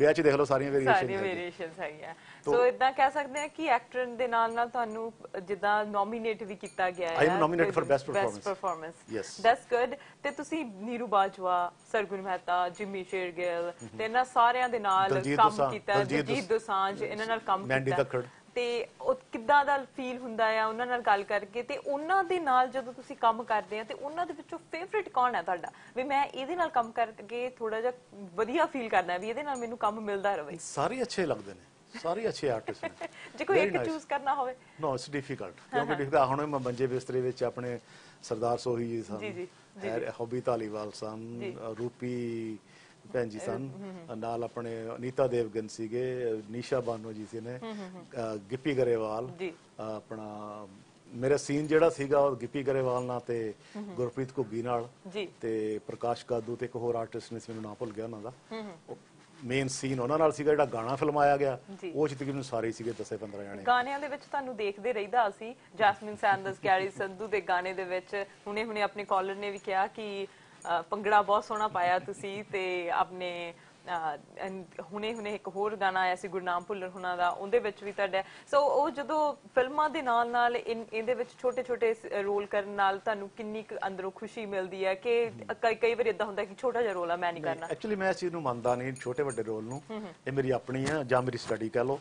ब्याह च देख लो सारी वेरिएशंस है यार तो इतना कह सकते हैं कि एक्टर ਦੇ ਨਾਲ ਨਾਲ ਤੁਹਾਨੂੰ ਜਿੱਦਾਂ ਨੋਮੀਨੇਟ ਵੀ ਕੀਤਾ ਗਿਆ ਹੈ I am nominated for best performance that's good ਤੇ ਤੁਸੀਂ ਨੀਰੂ ਬਾਜਵਾ ਸਰਗੁਣ ਮਹਿਤਾ ਜਿਮੀ ਸ਼ੇਰਗਿੱਲ ਤੇ ਇਹਨਾਂ ਸਾਰਿਆਂ ਦੇ ਨਾਲ ਕੰਮ ਕੀਤਾ ਦਲਜੀਤ ਦੋਸਾਂਝ ਇਹਨਾਂ ਨਾਲ ਕੰਮ ਕੀਤਾ ਤੇ ਉਹ ਕਿੱਦਾਂ ਦਾ ਫੀਲ ਹੁੰਦਾ ਆ ਉਹਨਾਂ ਨਾਲ ਗੱਲ ਕਰਕੇ ਤੇ ਉਹਨਾਂ ਦੇ ਨਾਲ ਜਦੋਂ ਤੁਸੀਂ ਕੰਮ ਕਰਦੇ ਆ ਤੇ ਉਹਨਾਂ ਦੇ ਵਿੱਚੋਂ ਫੇਵਰਿਟ ਕੌਣ ਹੈ ਤੁਹਾਡਾ ਵੀ ਮੈਂ ਇਹਦੇ ਨਾਲ ਕੰਮ ਕਰਕੇ ਥੋੜਾ ਜਿਹਾ ਵਧੀਆ ਫੀਲ ਕਰਦਾ ਵੀ ਇਹਦੇ ਨਾਲ ਮੈਨੂੰ ਕੰਮ ਮਿਲਦਾ ਰਹੇ ਸਾਰੇ ਅੱਛੇ ਲੱਗਦੇ ਨੇ ਸਾਰੇ ਅੱਛੇ ਆਰਟਿਸਟ ਨੇ ਜੇ ਕੋਈ ਇੱਕ ਚੂਜ਼ ਕਰਨਾ ਹੋਵੇ ਨੋ ਇਟਸ ਡਿਫਿਕਲਟ ਕਿਉਂਕਿ ਦੇਖਦਾ ਹੁਣ ਮੈਂ ਮੰਜੇ ਬਿਸਤਰੇ ਵਿੱਚ ਆਪਣੇ ਸਰਦਾਰ ਸੋਹੀ ਜੀ ਸਾਹਿਬ ਜੀ ਜੀ ਹੌਬੀ ਧਾਲੀਵਾਲ ਸਾਹਿਬ ਰੂਪੀ ਭੈਣ ਜੀ ਸਨ ਨਾਲ ਆਪਣੇ ਨੀਤਾ ਦੇਵਗਨ ਸੀਗੇ ਨੀਸ਼ਾ ਬਾਨੋ ਜੀ ਸੀ ਨੇ ਗਿੱਪੀ ਗਰੇਵਾਲ ਆਪਣਾ ਮੇਰਾ ਸੀਨ ਜਿਹੜਾ ਸੀਗਾ ਉਹ ਗਿੱਪੀ ਗਰੇਵਾਲ ਨਾਲ ਤੇ ਗੁਰਪ੍ਰੀਤ ਘੁੱਗੀ ਨਾਲ ਤੇ ਪ੍ਰਕਾਸ਼ ਕਾਦੂ ਤੇ ਇੱਕ ਹੋਰ ਆਰਟਿਸਟ ਨੇ ਮੈਨੂੰ ਨਾ ਭੁੱਲ ਗਿਆ ਉਹਨਾਂ ਦਾ ਮੇਨ ਸੀਨ ਉਹਨਾਂ ਨਾਲ ਸੀਗਾ ਜਿਹੜਾ ਗਾਣਾ ਫਿਲਮਾਇਆ ਗਿਆ ਉਹ ਚ ਤਕਰੀਬਨ ਸਾਰੇ ਹੀ ਸੀਗੇ ਦਸ ਪੰਦਰਾਂ ਜਾਣੇ। ਗਾਣਿਆਂ ਦੇ ਵਿੱਚ ਤੁਹਾਨੂੰ ਦੇਖਦੇ ਰਹਿੰਦਾ ਅਸੀਂ ਜੈਸਮਿਨ ਸੈਂਡਲਸ ਕੈਰੀ ਸੰਧੂ ਦੇ ਗਾਣੇ ਦੇ ਵਿੱਚ ਹੁਣੇ ਹੁਣੇ ਆਪਣੇ ਕਾਲਰ ਨੇ ਵੀ ਕਿਹਾ ਕਿ ਭੰਗੜਾ ਬਹੁਤ ਸੋਹਣਾ ਪਾਇਆ ਤੁਸੀਂ ਤੇ ਆਪਣੇ ਹੁਣੇ ਹੁਣੇ ਇੱਕ ਹੋਰ ਗਾਣਾ ਆਇਆ ਸੀ ਗੁਰਨਾਮ ਭੁੱਲਰ ਹੁਣਾਂ ਦਾ ਉਹਦੇ ਵਿੱਚ ਵੀ ਤੁਹਾਡਾ ਸੋ ਉਹ ਜਦੋਂ ਫਿਲਮਾਂ ਦੇ ਨਾਲ ਨਾਲ ਇਹਦੇ ਵਿੱਚ ਛੋਟੇ ਛੋਟੇ ਰੋਲ ਕਰਨ ਨਾਲ ਤੁਹਾਨੂੰ ਕਿੰਨੀ ਅੰਦਰੋਂ ਖੁਸ਼ੀ ਮਿਲਦੀ ਹੈ ਕਿ ਕਈ ਵਾਰ ਇਦਾਂ ਹੁੰਦਾ ਕਿ ਛੋਟਾ ਜਿਹਾ ਰੋਲ ਆ ਮੈਂ ਨਹੀਂ ਕਰਨਾ। ਐਕਚੁਅਲੀ ਮੈਂ ਇਸ ਚੀਜ਼ ਨੂੰ ਮੰਨਦਾ ਨਹੀਂ ਛੋਟੇ ਵੱਡੇ ਰੋਲ ਨੂੰ, ਇਹ ਮੇਰੀ ਆਪਣੀ ਹੈ ਜਾਂ ਮੇਰੀ ਸਟੱਡੀ ਕਹਿ ਲਓ।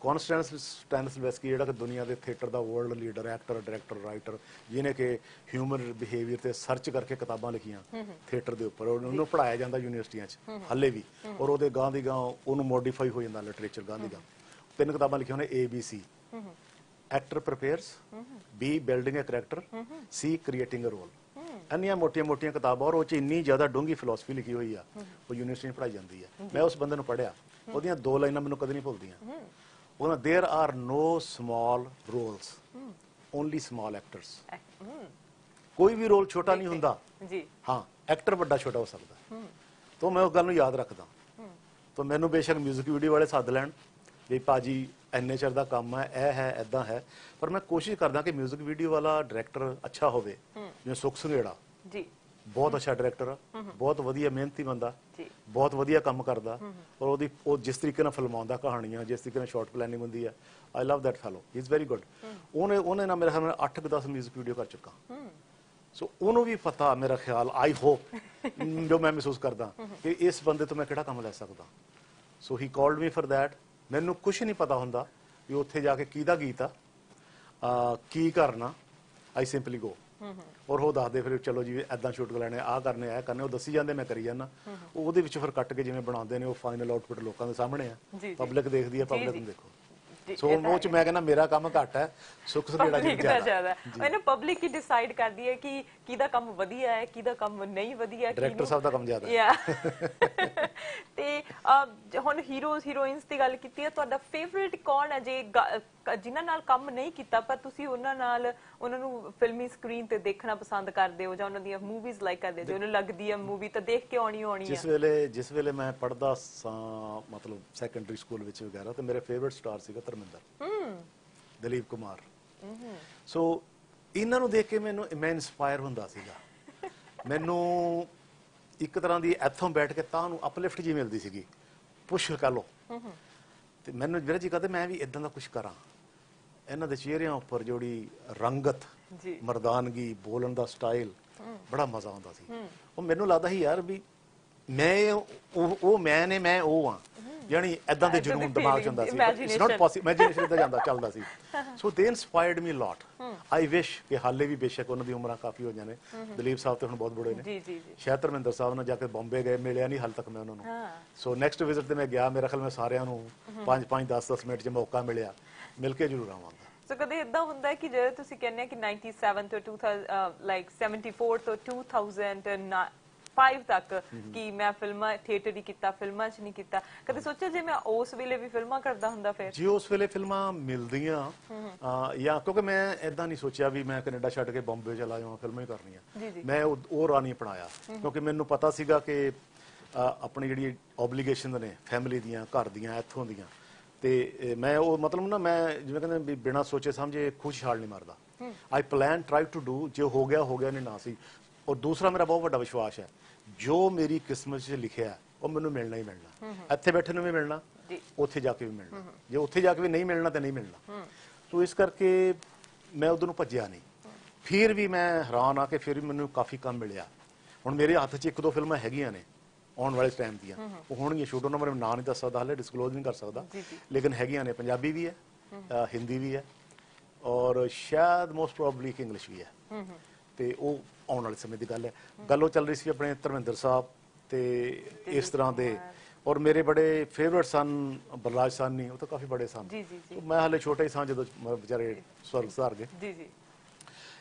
ਕੌਨਸਟੈਂਸ ਸਟੈਨਸਲਵਸਕੀ ਜਿਹੜਾ ਕਿ ਦੁਨੀਆ ਦੇ ਥੀਏਟਰ ਦਾ world leader actor director writer ਜਿਹਨੇ ਕਿ ਹਿਊਮਨ ਬਿਹੇਵੀਅਰ ਤੇ ਸਰਚ ਕਰਕੇ ਕਿਤਾਬਾਂ ਲਿਖੀਆਂ ਥੀਏਟਰ ਦੇ ਉੱਪਰ ਉਹਨੂੰ ਪੜ੍ਹਾਇਆ ਜਾਂਦਾ ਯੂਨੀਵਰਸਿਟੀਆਂ 'ਚ ਹਾਲੇ ਵੀ और वो गां की गां उन्होंने मॉडिफाई हो जाता लिटरेचर गां की गां तीन किताबां लिखियां ने A B C actor prepares B building a character C creating a role इन्नियां मोटिया मोटिया किताबां और उस इन्नी ज़्यादा डूंगी फिलोसफी लिखी हुई है वो यूनिवर्सिटी में पढ़ाई जाती है। मैं उस बंदे नूं पढ़िया उहदियां दो लाइनां मैनूं कदे नहीं भुलदियां उहनां there are no small roles only small actors कोई भी रोल छोटा नहीं हुंदा जी हाँ एक्टर वड्डा छोटा हो सकदा तो मैं उस गल नूं याद रखदा तो मैनू बेशक म्यूजिक वीडियो वाले सद लैन भी भाजी इन्ने चिर का काम है यह है इदा है पर मैं कोशिश करदा कि म्यूजिक वीडियो वाला डायरैक्टर अच्छा होवे जिवें सुख संघेड़ा जी बहुत अच्छा डायरैक्टर बहुत वधिया मेहनती बंदा बहुत वधिया काम करदा और ओदी ओ जिस तरीके नाल फिल्मांदा कहानियां जिस तरीके नाल शॉर्ट प्लानिंग हुंदी है I love that fellow he is very good. ओने ओने ना मेरे ख्याल अठ दस म्यूजिक वीडियो कर चुका सो ओनू भी पता मेरा ख्याल आई होप जो मैं महसूस करदा कि इस बंदे तो मैं किहड़ा काम लै सकदा so he called me for that. मैनू कुछ नहीं पता हुंदा कि उत्थे जाके किहदा गीत आ की करना आई सिंपली गो और वो दसदे फिर चलो जी इदां शूट करने आ करने आ करने वो दसी जांदे मैं करी जाना ओहदे विच फिर कट के जिवें बनाउंदे ने वो फाइनल आउटपुट लोकां दे सामने आ पब्लिक देखदी है पब्लिक नूं देखो ਸੋ ਮੋਚ ਮੈਂ ਕਹਿੰਦਾ ਮੇਰਾ ਕੰਮ ਘੱਟ ਹੈ ਸੁੱਖ ਸੁਖੇੜਾ ਜਿਆਦਾ ਮੈਨੂੰ ਪਬਲਿਕ ਹੀ ਡਿਸਾਈਡ ਕਰਦੀ ਹੈ ਕਿ ਕਿਹਦਾ ਕੰਮ ਵਧੀਆ ਹੈ ਕਿਹਦਾ ਕੰਮ ਨਹੀਂ ਵਧੀਆ ਡਾਇਰੈਕਟਰ ਸਾਹਿਬ ਦਾ ਕੰਮ ਜ਼ਿਆਦਾ ਹੈ। ਤੇ ਹੁਣ ਹੀਰੋਜ਼ ਹੀਰੋਇਨਸ ਦੀ ਗੱਲ ਕੀਤੀ ਹੈ ਤੁਹਾਡਾ ਫੇਵਰਿਟ ਕੌਣ ਹੈ ਜੇ ਜਿਨ੍ਹਾਂ ਨਾਲ ਕੰਮ ਨਹੀਂ ਕੀਤਾ ਪਰ ਤੁਸੀਂ ਉਹਨਾਂ ਨਾਲ ਉਹਨਾਂ ਨੂੰ ਫਿਲਮੀ ਸਕਰੀਨ ਤੇ ਦੇਖਣਾ ਪਸੰਦ ਕਰਦੇ ਹੋ ਜਾਂ ਉਹਨਾਂ ਦੀਆਂ ਮੂਵੀਜ਼ ਲਾਈਕ ਕਰਦੇ ਹੋ ਜਿਹਨੂੰ ਲੱਗਦੀ ਹੈ ਮੂਵੀ ਤਾਂ ਦੇਖ ਕੇ ਆਉਣੀ ਆਉਣੀ ਹੈ। ਜਿਸ ਵੇਲੇ ਜਿਸ ਵੇਲੇ ਮੈਂ ਪੜਦਾ ਮਤਲਬ ਸੈਕੰਡਰੀ ਸਕੂਲ ਵਿੱਚ ਵਗੈਰਾ ਤੇ ਮੇਰੇ ਫੇਵਰਿਟ ਸਟਾਰ ਸੀਗਾ ਧਰਮਿੰਦਰ ਦਿਲੀਪ ਕੁਮਾਰ ਸੋ ਇਹਨਾਂ ਨੂੰ ਦੇਖ ਕੇ ਮੈਨੂੰ ਮੈਂ ਇਨਸਪਾਇਰ ਹੁੰਦਾ ਸੀਗਾ ਮੈਨੂੰ ਇੱਕ ਤਰ੍ਹਾਂ ਦੀ ਇੱਥੋਂ ਬੈਠ ਕੇ ਤਾਂ ਨੂੰ ਅਪਲਿਫਟ ਜੀ ਮਿਲਦੀ ਸੀਗੀ ਪੁਸ਼ ਕਰ ਲਓ ਤੇ ਮੈਨੂੰ ਜਿਹੜਾ ਜੀ ਕਹਦੇ ਮੈਂ ਵੀ ਇਦਾਂ ਦਾ ਕੁਝ ਕਰਾਂ। ਇਹਨਾਂ ਦੇ ਚਿਹਰਿਆਂ ਉੱਪਰ ਜਿਹੜੀ ਰੰਗਤ ਜੀ ਮਰਦਾਨਗੀ ਬੋਲਣ ਦਾ ਸਟਾਈਲ ਬੜਾ ਮਜ਼ਾ ਆਉਂਦਾ ਸੀ ਉਹ ਮੈਨੂੰ ਲੱਗਦਾ ਸੀ ਯਾਰ ਵੀ ਮੈਂ ਉਹ ਮੈਂ ਨੇ ਮੈਂ ਉਹ ਆ ਯਾਨੀ ਇਦਾਂ ਦੇ ਜਨੂਨ ਦਿਮਾਗ ਚ ਹੁੰਦਾ ਸੀ ਇਟਸ ਨਾਟ ਪੋਸੀਬਲ ਇਮੇਜਿਨੇਸ਼ਨ ਦਾ ਜਾਂਦਾ ਚੱਲਦਾ ਸੀ ਸੋ ਦੇ ਇਨਸਪਾਇਰਡ ਮੀ ਲੋਟ। ਆਈ ਵਿਸ਼ ਕਿ ਹਾਲੇ ਵੀ ਬੇਸ਼ੱਕ ਉਹਨਾਂ ਦੀ ਉਮਰਾਂ ਕਾਫੀ ਹੋ ਜਾਣੇ ਦਲੀਪ ਸਾਹਿਬ ਤੇ ਹੁਣ ਬਹੁਤ ਬੁੜੇ ਨੇ ਜੀ ਜੀ ਸ਼ਾਇਦ ਧਰਮਿੰਦਰ ਸਾਹਿਬ ਨਾਲ ਜਾ ਕੇ ਬੰਬੇ ਗਏ ਮਿਲਿਆ ਨਹੀਂ ਹਾਲ ਤੱਕ ਮੈਂ ਉਹਨਾਂ ਨੂੰ ਸੋ ਨੈਕਸਟ ਵਿਜ਼ਿਟ ਤੇ ਮੈਂ ਗਿਆ ਮੇਰਾ ਖਿਆਲ ਮੈਂ ਸਾਰਿਆਂ ਨੂੰ ਪੰਜ ਪੰਜ ਦਸ ਦਸ ਮਿੰਟ ਚ ਮੌਕਾ ਮਿਲਿਆ ਮਿਲ ਕੇ ਜ਼ਰੂਰ ਆਵਾਂਗਾ। ਸੋ ਕਦੇ ਇਦਾਂ ਹੁੰਦਾ ਕਿ ਜੇ ਤੁਸੀਂ ਕਹਿੰਦੇ ਕਿ ਸੱਤਾਨਵੇਂ ਤੋਂ ਦੋ ਹਜ਼ਾਰ ਲਾਈਕ ਚੁਹੱਤਰ ਤੋਂ ਦੋ ਹਜ਼ਾਰ ਨੌਂ फाइव तक कि मैं फिल्मा थिएटर ही किता फिल्मा च नहीं किता कदे सोचा जे मैं उस वेले भी फिल्मा करदा हुंदा फिर जी उस वेले फिल्मा मिलदियां या क्योंकि मैं ऐदा नहीं सोचा भी मैं कनाडा छड़ के बॉम्बे चला जावां फिल्मा ही करनी है मैं ओ राह नहीं अपनाया क्योंकि मैनू पता सीगा कि अपनी जिहड़ी ऑब्लिगेशन ने फैमिली दियां घर दियां इत्थों दियां ते मैं ओ मतलब ना मैं जिवें कहंदे बिना सोचे समझे खुश हाल नहीं मारदा I plan try to do जो हो गया हो गया नहीं ना सी और दूसरा मेरा बहुत बड़ा विश्वास है जो मेरी किस्मत से लिखा है वो मैनू मिलना ही मिलना इत्थे बैठे भी मिलना उत्थे जाके भी मिलना जो उत्थे जाके भी नहीं मिलना तो नहीं मिलना तो इस करके मैं उधर भज्जिया नहीं फिर भी मैं हैरान हाँ कि फिर भी मैनू काफ़ी काम मिलिया हुण मेरे हथ च एक दो फिल्मां हैगियां ने आने वाले टाइम दियां वो होणगीआं शूट उन्हां बारे नाम नहीं दस सकदा हाले डिस्कलोज नहीं कर सकदा लेकिन हैगियां ने पंजाबी भी है हिंदी भी है और शायद मोस्ट प्रोबेबली इंग्लिश भी है ਤੇ ਉਹ ਆਉਣ ਵਾਲੇ ਸਮੇਂ ਦੀ ਗੱਲ ਹੈ। ਗੱਲ ਉਹ ਚੱਲ ਰਹੀ ਸੀ ਆਪਣੇ ਧਰਮਿੰਦਰ ਸਾਹਿਬ ਤੇ ਇਸ ਤਰ੍ਹਾਂ ਦੇ ਔਰ ਮੇਰੇ ਬੜੇ ਫੇਵਰਟ ਸਨ ਬਲਰਾਜ ਸਨ ਨਹੀਂ ਉਹ ਤਾਂ ਕਾਫੀ ਬੜੇ ਸਨ ਮੈਂ ਹਾਲੇ ਛੋਟਾ ਹੀ ਸਾਂ ਜਦੋਂ ਵਿਚਾਰੇ ਸਵਰਗ ਸਾਰ ਗਏ ਜੀ ਜੀ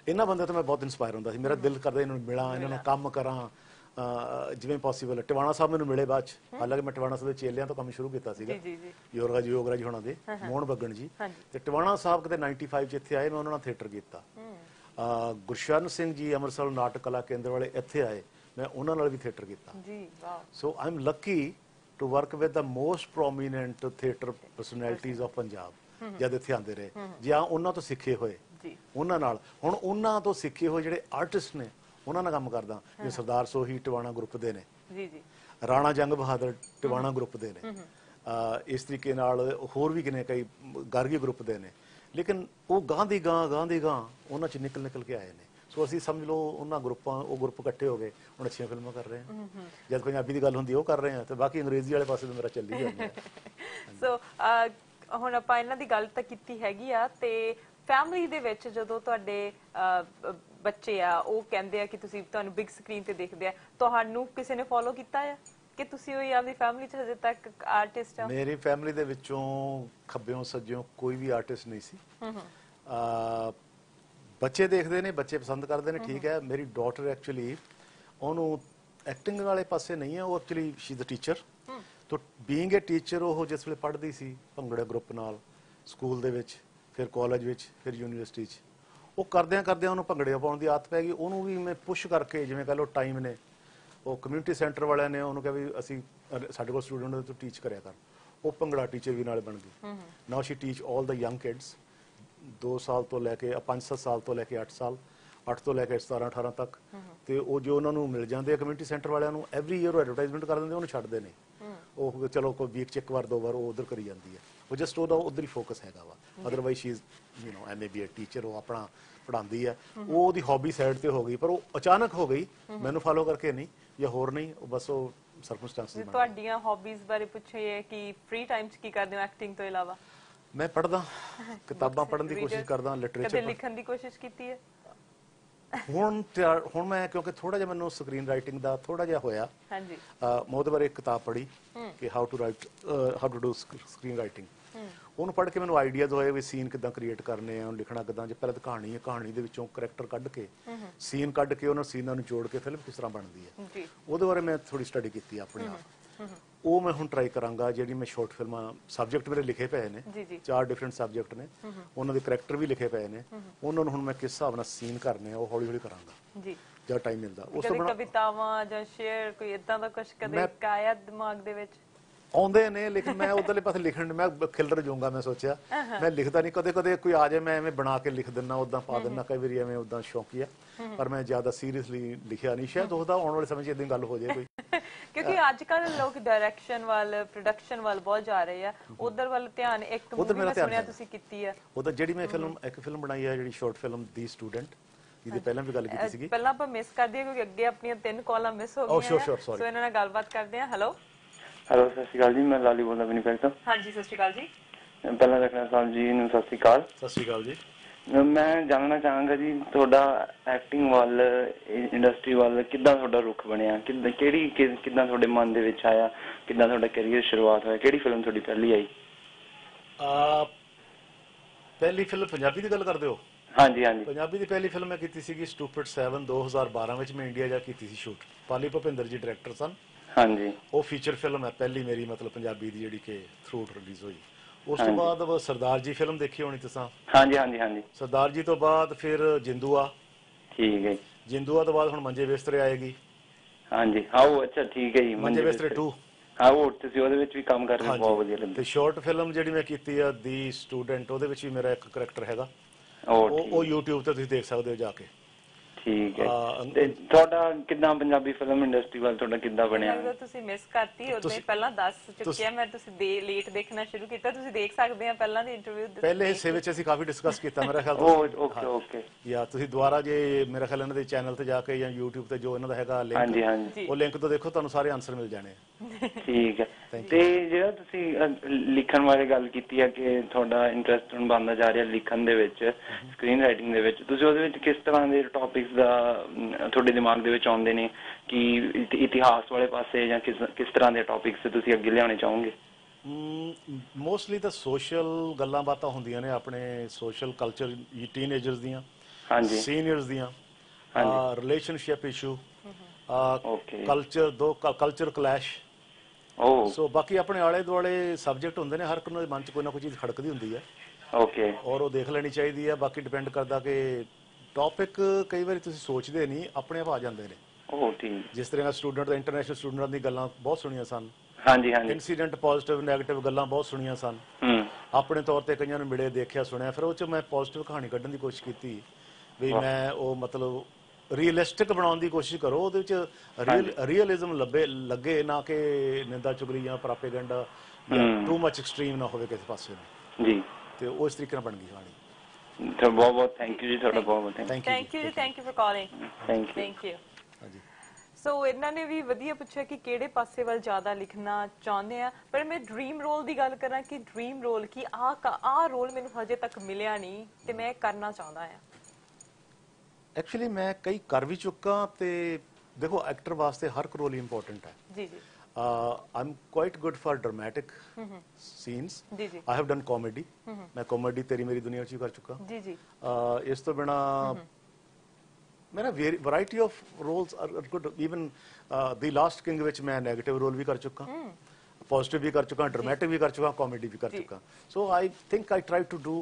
ਇਹਨਾਂ ਬੰਦੇ ਤੋਂ ਮੈਂ ਬਹੁਤ ਇਨਸਪਾਇਰ ਹੁੰਦਾ ਸੀ ਮੇਰਾ ਦਿਲ ਕਰਦਾ ਇਹਨਾਂ ਨੂੰ ਮਿਲਾਂ ਇਹਨਾਂ ਨਾਲ ਕੰਮ ਕਰਾਂ ਜਿਵੇਂ ਪੋਸੀਬਲ। ਟਵਾਣਾ ਸਾਹਿਬ ਮੈਨੂੰ ਮਿਲੇ ਬਾਅਦ ਚ ਹਾਲਾਂਕਿ ਮੈਂ ਟਵਾਣਾ ਸਾਹਿਬ ਦੇ ਚੇਲਿਆਂ ਤੋਂ ਕੰਮ ਸ਼ੁਰੂ ਕੀਤਾ ਸੀਗਾ ਯੋਗਰਾਜ ਯੋਗਰਾਜ ਹੋਣਾ ਦੇ ਮੋਹਨ ਬੱਗਣ ਜੀ ਤੇ ਟਵਾਣਾ ਸਾਹਿਬ ਕਿਤੇ ਪਚਾਨਵੇਂ ਚ ਇੱਥੇ ਆਏ ਮੈਂ ਉਹਨਾਂ ਨਾਲ ਥੀਏਟਰ ਕੀਤਾ ਗੁਰਸ਼ਰਨ ਸਿੰਘ ਜੀ ਅੰਮ੍ਰਿਤਸਰ ਨਾਟਕ ਕਲਾ ਕੇਂਦਰ ਵਾਲੇ ਇੱਥੇ ਆਏ ਮੈਂ ਉਹਨਾਂ ਨਾਲ ਵੀ ਥੀਏਟਰ ਕੀਤਾ ਜੀ wow so I am lucky to work with the most prominent theatre personalities of Punjab. जब इतने आंधे रहे, जहाँ उन्ना तो सीखे हुए, उन्ना नाल, उन उन्ना तो सीखे हुए जिधे आर्टिस्ट ने, उन्ना ना काम करता, ये सरदार सोही टवाना ग्रुप देने, राणा जंग बहादुर टवाना ग्रुप देने, इस तरीके नाल होर भी किन्हें कई गार्गी ग्रुप देने, लेकिन वो गांधी गां गांधी गां उन्ना च निकल निकल के आए ने। सो असी समझ लो उन्ना ग्रुपां वो ग्रुप इकट्ठे हो गए उन अच्छी फिल्में कर रहे हैं जब पंजाबी की गल होंदी वो कर रहे हैं तो बाकी अंग्रेजी वाले पासे तो मेरा चल ही जांदा है। सो हुण आपां इन्हां दी गल तां कीती हैगी आ ते फैमिली दे विच जदों तुहाडे बच्चे आ ओह कहिंदे आ कि तुसीं तुहानूं बिग स्क्रीन ते देखदे आ तुहानूं किसे ने फॉलो कीता आ कि तुसीं होई आपदी फैमिली च हजे तक आर्टिस्ट आ? मेरी फैमिली दे विचों खब्बेओं सज्जेओं कोई भी आर्टिस्ट नहीं सी। बच्चे देखते ने बच्चे पसंद करते हैं ठीक है। मेरी डॉटर एक्चुअली उन्होंने एक्टिंग वाले पासे नहीं है वो actually she is a teacher तो बीइंग ए टीचर वो जिस वे पढ़ती सी भंगड़े ग्रुप नाल स्कूल दे विच फिर कॉलेज विच फिर यूनिवर्सिटी वो करदियां करदियां उन्होंने भंगड़े पाउण दी आदत पै गई। उन्होंने भी मैं पुश करके जिवें कह लो टाइम ने वो कम्यूनिटी सेंटर वाले ने उन्होंने कहा भी असी साडे कोल स्टूडेंट होंदे तूं टीच करिया कर। वो भंगड़ा टीचर भी नाल बन गई। Now she teach all the young kids दो साल तो लैके पांच सत्त साल तो लैके अठ साल अठ तो लैके सतारह अठारह तक तो वो जो उन्होंने मिल जाते कम्यूनिटी सेंटर वालों एवरी ईयर एडवरटाइजमेंट कर देंगे उन्होंने छड्डदे नहीं। वो चलो कोई वीक एक बार दो बार वो उधर करी जाती है वो जस्ट वो उधर ही फोकस हैगा वा। Otherwise she is you know M A B A teacher वो अपना पढ़ाती है वो वो हॉबी साइड पर हो गई पर वो अचानक हो गई मैनू फॉलो करके नहीं या होर नहीं बस वो सर्कमस्टेंसेस। तो तुहाडीਆਂ हॉबीज़ बारे पूछिए कि फ्री टाइम च की करदे हो एक्टिंग तो इलावा? मैं पढ़दा किताबां पढ़न दी कोशिश करदा लिटरेचर कदे लिखण दी कोशिश कीती है? हुण हुण मैं क्योंकि थोड़ा जिहा मैनूं स्क्रीन राइटिंग दा थोड़ा जिहा होया हां जी मैं ओहदे बारे एक किताब पढ़ी कि how to write how to do screen writing ओहनूं पढ़ के मैनूं आइडियाज होए वी सीन किदां क्रिएट करने आ ओहनूं लिखना किदां। जे पहले कहानी है कहानी दे विचों करैक्टर कढ के सीन कढ के ओहनां सीनां नूं जोड़ के फिल्म किस तरह बनदी है जी ओहदे बारे मैं थोड़ी स्टडी कीती अपने आप वो मैं हूँ ट्राई करांगा। जी मैं शॉर्ट फिल्म सबजैक्ट मेरे लिखे पे ने चार डिफरेंट सबजैक्ट ने उन्होंने करैक्टर भी लिखे पे ने उन्होंने हूँ मैं किस हिसाब नाल सीन करने हौली हौली करांगा जब टाइम मिलता। उस तो कवितावां जां शेर कोई इदां दा कुछ कदे काया दिमाग दे विच आउंदे ने लेकिन मैं उधरले पासे लिखण मैं खिलर जाऊंगा। मैं सोचा मैं लिखता नहीं कदे कदे कोई आ जाए मैं एवें बना के लिख दिना उदा पा दिना कई बार एवें उदा शौकीया पर मैं ज्यादा सीरीयसली लिखिया नहीं शायद उसका आने वाले समय इदां गल हो जाए कोई क्योंकि आजकल लोग डायरेक्शन वाल प्रोडक्शन वाल बहुत जा रहे हैं उधर वाल ध्यान। एक मूवी मैं सुनिया तुसी कीती है उधर जेडी मैं फिल्म एक फिल्म बनाई है जेडी शॉर्ट फिल्म दी स्टूडेंट ਇਹਦੇ ਪਹਿਲਾਂ ਵੀ ਗੱਲ ਕੀਤੀ ਸੀਗੀ ਪਹਿਲਾਂ ਆਪਾਂ ਮਿਸ ਕਰ ਦਈਏ ਕਿਉਂਕਿ ਅੱਗੇ ਆਪਣੀਆਂ ਤਿੰਨ ਕਾਲਾਂ ਮਿਸ ਹੋ ਗਈਆਂ ਸੋ ਇਹਨਾਂ ਨਾਲ ਗੱਲਬਾਤ ਕਰਦੇ ਹਾਂ। ਹੈਲੋ ਹੈਲੋ ਸਤਿ ਸ਼੍ਰੀ ਅਕਾਲ ਜੀ ਮੈਂ ਲਾਲੀ ਬੋਲਦਾ ਬਣੀ ਫੈਕਟਰ। ਹਾਂਜੀ ਸਤਿ ਸ਼੍ਰੀ ਅਕਾਲ ਜੀ ਪਹਿਲਾਂ ਰੱਖਣਾ ਸਾਹਿਬ ਜੀ ਨੂੰ ਸਤਿ ਸ਼੍ਰੀ ਅਕਾਲ। ਸਤਿ ਸ਼੍ਰੀ ਅਕਾਲ ਜੀ ਮੈਂ ਜਾਣਨਾ ਚਾਹਾਂਗਾ ਜੀ ਤੁਹਾਡਾ ਐਕਟਿੰਗ ਵੱਲ ਇੰਡਸਟਰੀ ਵੱਲ ਕਿੱਦਾਂ ਤੁਹਾਡਾ ਰੁਖ ਬਣਿਆ ਕਿੱਦਾਂ ਕਿਹੜੀ ਕਿੱਦਾਂ ਤੁਹਾਡੇ ਮਨ ਦੇ ਵਿੱਚ ਆਇਆ ਕਿੱਦਾਂ ਤੁਹਾਡਾ ਕੈਰੀਅਰ ਸ਼ੁਰੂਆਤ ਹੋਇਆ ਕਿਹੜੀ ਫਿਲਮ ਤੁਹਾਡੀ ਪਹਿਲੀ ਆਈ? ਆ ਪਹਿਲੀ ਫਿਲਮ ਪੰਜਾਬੀ ਦੀ ਗੱਲ ਕਰਦੇ ਹੋ? ਹਾਂਜੀ ਹਾਂਜੀ ਪੰਜਾਬੀ ਦੀ ਪਹਿਲੀ ਫਿਲਮ ਮੈਂ ਕੀਤੀ ਸੀਗੀ ਸਟੂਪਿਡ ਸੈਵਨ ਦੋ ਹਜ਼ਾਰ ਬਾਰਾਂ ਵਿੱਚ ਮੈਂ ਇੰਡੀਆ ਜਾ ਕੀਤੀ ਸੀ ਸ਼ੂਟ। ਪਾਲੀ ਭਪਿੰਦਰ ਜੀ ਡਾਇਰੈਕਟਰ ਸਨ। ਹਾਂਜੀ ਉਹ ਫੀਚਰ ਫਿਲਮ ਹੈ ਪਹਿਲੀ ਮੇਰੀ ਮਤਲਬ ਪੰਜਾਬੀ ਦੀ ਜਿਹੜੀ ਕਿ ਥਰੂਟ ਰਿਲੀਜ਼ ਹੋਈ। ਉਸ ਤੋਂ ਬਾਅਦ ਉਹ ਸਰਦਾਰ ਜੀ ਫਿਲਮ ਦੇਖੀ ਹੋਣੀ ਤੁਸੀਂ? ਹਾਂਜੀ ਹਾਂਜੀ ਹਾਂਜੀ ਸਰਦਾਰ ਜੀ ਤੋਂ ਬਾਅਦ ਫਿਰ ਜਿੰਦੂਆ ਠੀਕ ਹੈ ਜਿੰਦੂਆ ਤੋਂ ਬਾਅਦ ਹੁਣ ਮੰਜੇ ਬਿਸਤਰੇ ਆਏਗੀ। ਹਾਂਜੀ ਹਾਂ ਉਹ ਅੱਛਾ ਠੀਕ ਹੈ ਜੀ ਮੰਜੇ ਬਿਸਤਰੇ ਟੂ ਹਾਂ ਉਹ ਤੁਸੀਂ ਉਹਦੇ ਵਿੱਚ ਵੀ ਕੰਮ ਕਰ ਰਹੇ ਹੋ ਬਹੁਤ ਵਧੀਆ ਲੱਗਦਾ। ਤੇ ਸ਼ਾਰਟ ਫਿਲਮ ਜਿਹੜੀ ਮੈਂ ਕੀਤੀ ਆ ਦੀ ਸਟੂਡੈਂਟ ਉਹਦੇ ਵਿੱਚ ਵੀ ਮੇਰਾ ਇੱਕ ਕਰੈਕਟਰ ਹੈਗਾ ਉਹ ਉਹ YouTube ਤੇ ਤੁਸੀਂ ਦੇਖ ਸਕਦੇ ਹੋ ਜਾ ਕੇ ਠੀਕ ਹੈ। ਤੇ ਤੁਹਾਡਾ ਕਿੰਨਾ ਪੰਜਾਬੀ ਫਿਲਮ ਇੰਡਸਟਰੀ ਵੱਲ ਤੁਹਾਡਾ ਕਿੰਦਾ ਬਣਿਆ? ਜਦੋਂ ਤੁਸੀਂ ਮਿਸ ਕਰਤੀ ਉਦੋਂ ਪਹਿਲਾਂ ਦੱਸ ਚੁੱਕਿਆ ਮੈਂ ਤੁਸੀਂ ਦੇ ਲੇਟ ਦੇਖਣਾ ਸ਼ੁਰੂ ਕੀਤਾ ਤੁਸੀਂ ਦੇਖ ਸਕਦੇ ਆ ਪਹਿਲਾਂ ਦੀ ਇੰਟਰਵਿਊ ਪਹਿਲੇ ਹਿੱਸੇ ਵਿੱਚ ਅਸੀਂ ਕਾਫੀ ਡਿਸਕਸ ਕੀਤਾ ਮੇਰਾ ਖਿਆਲ। ਓਕੇ ਓਕੇ ਯਾ ਤੁਸੀਂ ਦੁਬਾਰਾ ਜੇ ਮੇਰਾ ਖਿਆਲ ਇਹਨਾਂ ਦੇ ਚੈਨਲ ਤੇ ਜਾ ਕੇ ਜਾਂ YouTube ਤੇ ਜੋ ਇਹਨਾਂ ਦਾ ਹੈਗਾ ਲਿੰਕ ਉਹ ਲਿੰਕ ਤੋਂ ਦੇਖੋ ਤੁਹਾਨੂੰ ਸਾਰੇ ਆਨਸਰ ਮਿਲ ਜਾਣੇ ਠੀਕ ਹੈ। ਤੇ ਜਿਹੜਾ ਤੁਸੀਂ ਲਿਖਣ ਬਾਰੇ ਗੱਲ ਕੀਤੀ ਹੈ ਕਿ ਤੁਹਾਡਾ ਇੰਟਰਸਟ ਹੁਣ ਬਣਦਾ ਜਾ ਰਿਹਾ ਲਿਖਣ ਦੇ ਵਿੱਚ ਸਕਰੀਨ ਰਾਈਟਿੰਗ ਦੇ ਵਿੱਚ ਤੁਸੀਂ ਉਹਦੇ ਵਿੱਚ ਕਿਸ ਤਰ੍ਹਾਂ ਦੇ ਟੌਪਿਕ ਤੁਹਾਡੇ ਦਿਮਾਗ ਦੇ ਵਿੱਚ ਆਉਂਦੇ ਨੇ ਕਿ ਇਤਿਹਾਸ ਵਾਲੇ ਪਾਸੇ ਜਾਂ ਕਿਸ ਤਰ੍ਹਾਂ ਦੇ ਟੌਪਿਕਸ ਤੁਸੀਂ ਅੱਗੇ ਲਿਆਉਣੇ ਚਾਹੋਗੇ? ਮੋਸਟਲੀ ਤਾਂ ਸੋਸ਼ਲ ਗੱਲਾਂ ਬਾਤਾਂ ਹੁੰਦੀਆਂ ਨੇ ਆਪਣੇ ਸੋਸ਼ਲ ਕਲਚਰ ਟੀਨੇਜਰਸ ਦੀਆਂ ਹਾਂਜੀ ਸੀਨੀਅਰਸ ਦੀਆਂ ਹਾਂਜੀ ਰਿਲੇਸ਼ਨਸ਼ਿਪ ਇਸ਼ੂ ਕਲਚਰ ਦੋ ਕਲਚਰ ਕਲੈਸ਼ ਉਹ ਸੋ ਬਾਕੀ ਆਪਣੇ ਆਲੇ ਦੁਆਲੇ ਸਬਜੈਕਟ ਹੁੰਦੇ ਨੇ ਹਰ ਇੱਕ ਨੂੰ ਮਨ ਚ ਕੋਈ ਨਾ ਕੋਈ ਚੀਜ਼ ਖੜਕਦੀ ਹੁੰਦੀ ਹੈ ਓਕੇ ਔਰ ਉਹ ਦੇਖ ਲੈਣੀ ਚਾਹੀਦੀ ਹੈ। ਬਾਕੀ ਡਿਪੈਂਡ ਕਰਦਾ ਕਿ ਟੌਪਿਕ ਕਈ ਵਾਰੀ ਤੁਸੀਂ ਸੋਚਦੇ ਨਹੀਂ ਆਪਣੇ ਆਪ ਆ ਜਾਂਦੇ ਨੇ। ਉਹ ਠੀਕ ਜਿਸ ਤਰ੍ਹਾਂ ਸਟੂਡੈਂਟ ਇੰਟਰਨੈਸ਼ਨਲ ਸਟੂਡੈਂਟਾਂ ਦੀ ਗੱਲਾਂ ਬਹੁਤ ਸੁਣੀਆਂ ਸਨ ਹਾਂਜੀ ਹਾਂਜੀ ਇਨਸੀਡੈਂਟ ਪੋਜ਼ਿਟਿਵ ਨੈਗੇਟਿਵ ਗੱਲਾਂ ਬਹੁਤ ਸੁਣੀਆਂ ਸਨ ਆਪਣੇ ਤੌਰ ਤੇ ਕਈਆਂ ਨੂੰ ਮਿਲੇ ਦੇਖਿਆ ਸੁਣਿਆ ਫਿਰ ਉਹ ਚ ਮੈਂ ਪੋਜ਼ਿਟਿਵ ਕਹਾਣੀ ਕੱਢਣ ਦੀ ਕੋਸ਼ਿਸ਼ ਕੀਤੀ ਵੀ ਮੈਂ ਉਹ ਮਤਲਬ ਰੀਅਲਿਸਟਿਕ ਬਣਾਉਣ ਦੀ ਕੋਸ਼ਿਸ਼ ਕਰੋ ਉਹਦੇ ਚ ਰੀਅਲ ਰੀਅਲਿਜ਼ਮ ਲੱਭੇ ਲੱਗੇ ਨਾ ਕਿ ਨਿੰਦਾ ਚੁਗਲੀ ਜਾਂ ਪ੍ਰੋਪੇਗੈਂਡਾ ਜਾਂ ਟੂ ਮਚ ਐਕਸਟ੍ਰੀਮ ਨਾ ਹੋਵੇ ਕਿਸੇ ਪਾਸੇ ਨੂੰ ਜੀ ਤੇ ਉਸ ਤਰੀਕੇ ਨਾਲ ਬਣ ਗਈ ਕਹਾਣੀ बहुत बहुत थैंक यू जी थोड़ा बहुत थैंक यू जी thank you for calling thank you thank you so इन्होंने भी वधिया पूछा कि केड़े पासे वाल ज्यादा लिखना चाहते हैं पर मैं ड्रीम रोल की गल करा कि ड्रीम रोल की आ आ रोल मैंने हजे तक मिलया नहीं ते मैं करना चाहता है एक्चुअली मैं कई कर भी चुका ते देखो एक्टर वास्ते हर रोल इंपॉर्टेंट है जी जी I am quite good for dramatic scenes I have done comedy मैं कॉमेडी तेरी मेरी दुनिया च कर चुका जी जी इस तो बिना मेरा variety of roles are good even the last king which मैं नेगेटिव रोल भी कर चुका पॉजिटिव भी कर चुका ड्रामेटिक भी कर चुका कॉमेडी भी कर चुका so I think I try to do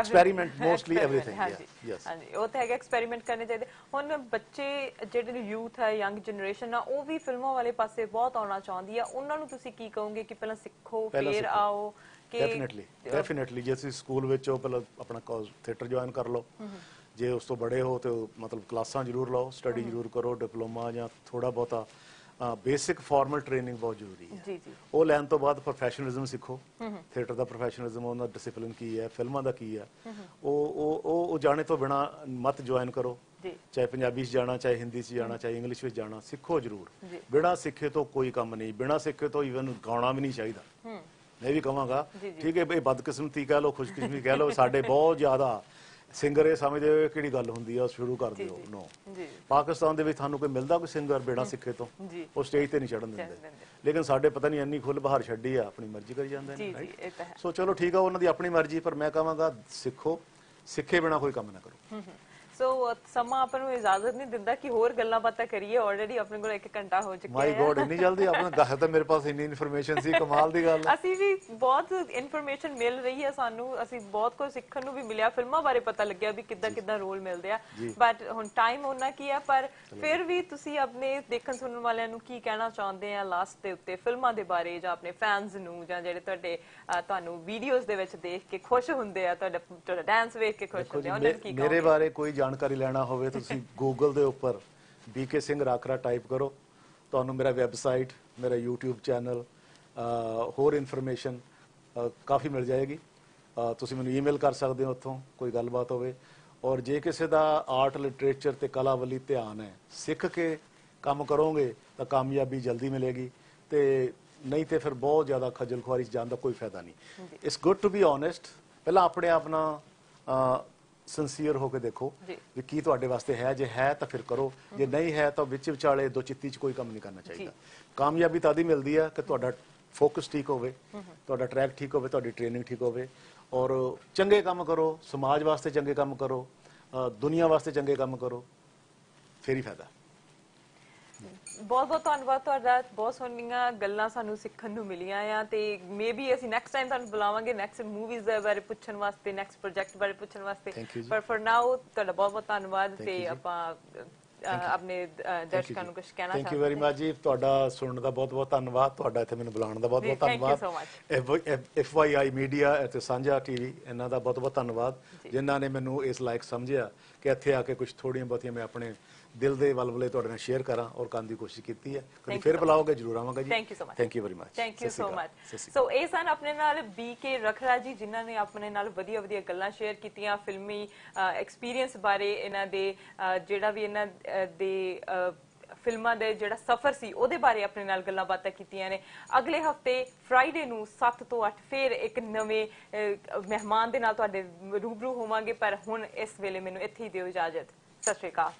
experiment mostly everything yes हां जी वो तो है कि एक्सपेरिमेंट करने चाहिए हुन बच्चे जेडे यूथ है यंग जनरेशन ना वो भी फिल्मों वाले पासे बहुत आना चाहती है उन्हां नु तुसी की कहोगे कि पहला सीखो फिर आओ कि डेफिनेटली डेफिनेटली जैसे स्कूल विच हो पहला अपना थिएटर ज्वाइन कर लो जे उस तो बड़े हो तो मतलब क्लासां जरूर लो स्टडी जरूर करो डिप्लोमा या थोड़ा बहुता बेसिक फॉर्मल ट्रेनिंग बहुत जरूरी है जी जी वो लैन तो बाद प्रोफेशनलिज्म सीखो थिएटर दा प्रोफेशनलिज्म ओना डिसिप्लिन की है फिल्मां दा की है ओ ओ ओ जाने तो बिना मत ज्वाइन करो चाहे पंजाबी च जाना चाहे हिंदी च जाना चाहे इंग्लिश में जाना सीखो जरूर बिना सीखे तो कोई काम नहीं बिना सीखे तो इवन गाना भी नहीं चाहिए मैं भी कहूँगा ठीक है भाई बदकिस्मती कह लो खुशकिस्मती कह लो साढ़े बहुत ज्यादा सिंगर ये समझते हो कि गल होंगी शुरू कर दो नो पाकिस्तान दे विच थानू कोई मिलदा कोई सिंगर बिना सिखे तो वो स्टेज ते नहीं चढ़न दिंदे लेकिन साडे पता नहीं इन्नी खुल बहार छड्डी आ अपनी मर्जी करी जांदे ने राइट सो चलो ठीक है उन्हां दी अपनी मर्जी पर मैं कहांगा सिखो सिखे बिना कोई काम ना करो सो समा अपन नू इजाजत नहीं दिंदा कि होर गल्लां बातां करिए ऑलरेडी अपने कोल एक घंटा हो चुका है माय गॉड इतनी जल्दी अपना गाह तो मेरे पास इतनी इंफॉर्मेशन सी कमाल दी गल असि भी बहुत इंफॉर्मेशन मिल रही है सानू असि बहुत कुछ सीखण नू भी मिलया फिल्मां बारे पता लगया भी किद्दां किद्दां रोल मिलदे आ बट हुण टाइम होना की है पर फिर भी तुसी अपने देखण सुणन वालेयां नू की कहना चाहुंदे आ लास्ट दे उत्ते फिल्मां दे बारे जां अपने फैंस नू जां जेडे तुहाडे तुहानू वीडियोस दे विच देख के खुश हुंदे आ तुहाडा तुहाडा डांस वेख के खुश हुंदे आ उन्हां नू की कहो मेरे बारे कोई जानकारी लेना हो तो गूगल के उपर बीके सिंह राखरा टाइप करो तो मेरा वैबसाइट मेरा यूट्यूब चैनल होर इनफॉर्मेशन काफ़ी मिल जाएगी तुसी मैनूं ईमेल कर सकते हो उत्थों कोई गलबात होवे और जे किसी का आर्ट लिटरेचर ते कला वाली ध्यान है सीख के काम करोगे तो कामयाबी जल्दी मिलेगी तो नहीं तो फिर बहुत ज़्यादा खजल खुआरी जाने का कोई फायदा नहीं it's good to be honest पहला अपने आप ना सिंसियर होकर देखो भी की तुहाडे वास्ते है जे है तो फिर करो जे नहीं है तो विच विचाले दो चित्ती च कोई काम नहीं करना चाहिए कामयाबी तो ही मिलती है कि तुहाडा फोकस ठीक होवे तुहाडा ट्रैक ठीक होवे तुहाडी ट्रेनिंग ठीक होवे और चंगे काम करो समाज वास्ते चंगे काम करो दुनिया वास्ते चंगे काम करो फिर ही फायदा बहुत बहुत धन्यवाद तुहाडा बहुत सोहणियां गल्लां सानू सिखण नू मिलियां आ ते मे बी असीं नैक्सट टाइम तुहानू बुलावांगे नैक्सट मूवीज़ दे बारे पुछण वास्ते नैक्सट प्रोजेक्ट बारे पुछण वास्ते पर फॉर नाउ तुहाडा बहुत बहुत धन्यवाद ते आपां अपने दर्शकां नू कुछ कहना चाहंदे थैंक यू वेरी मच जी तुहाडा सुणन दा बहुत बहुत धन्यवाद तुहाडा इत्थे मैनू बुलाउण दा बहुत बहुत धन्यवाद एफ वाई आई मीडिया ते सांझा टीवी इन्हां दा बहुत बहुत धन्यवाद जिन्हां ने मैनू इस लायक समझिया कि इत्थे आ के कुछ थोड़ियां बहुतियां मैं अपने दिल दे वलवले तुहाडे नाल शेयर करा और करन दी कोशिश कीती है कभी फिर बुलाओगे जरूर आवांगा जी thank you so much thank you very much thank you so much so ए सन अपने नाल बीके रखरा जी जिन्हां ने अपने नाल वधिया वधिया गल्लां शेयर कीतियां फिल्मी एक्सपीरियंस बारे इन्हां दे जेड़ा भी इन्हां दे फिल्मां दे जेड़ा सफर सी ओदे बारे अपने नाल गल्लां बातां कीतियां ने अगले हफ्ते फ्राइडे नू सात तो अठ फिर एक नवे मेहमान दे नाल तुहाडे रूबरू होवांगे पर हुण इस वेले मैनूं इत्थे ही दिओ इजाजत सत श्री अकाल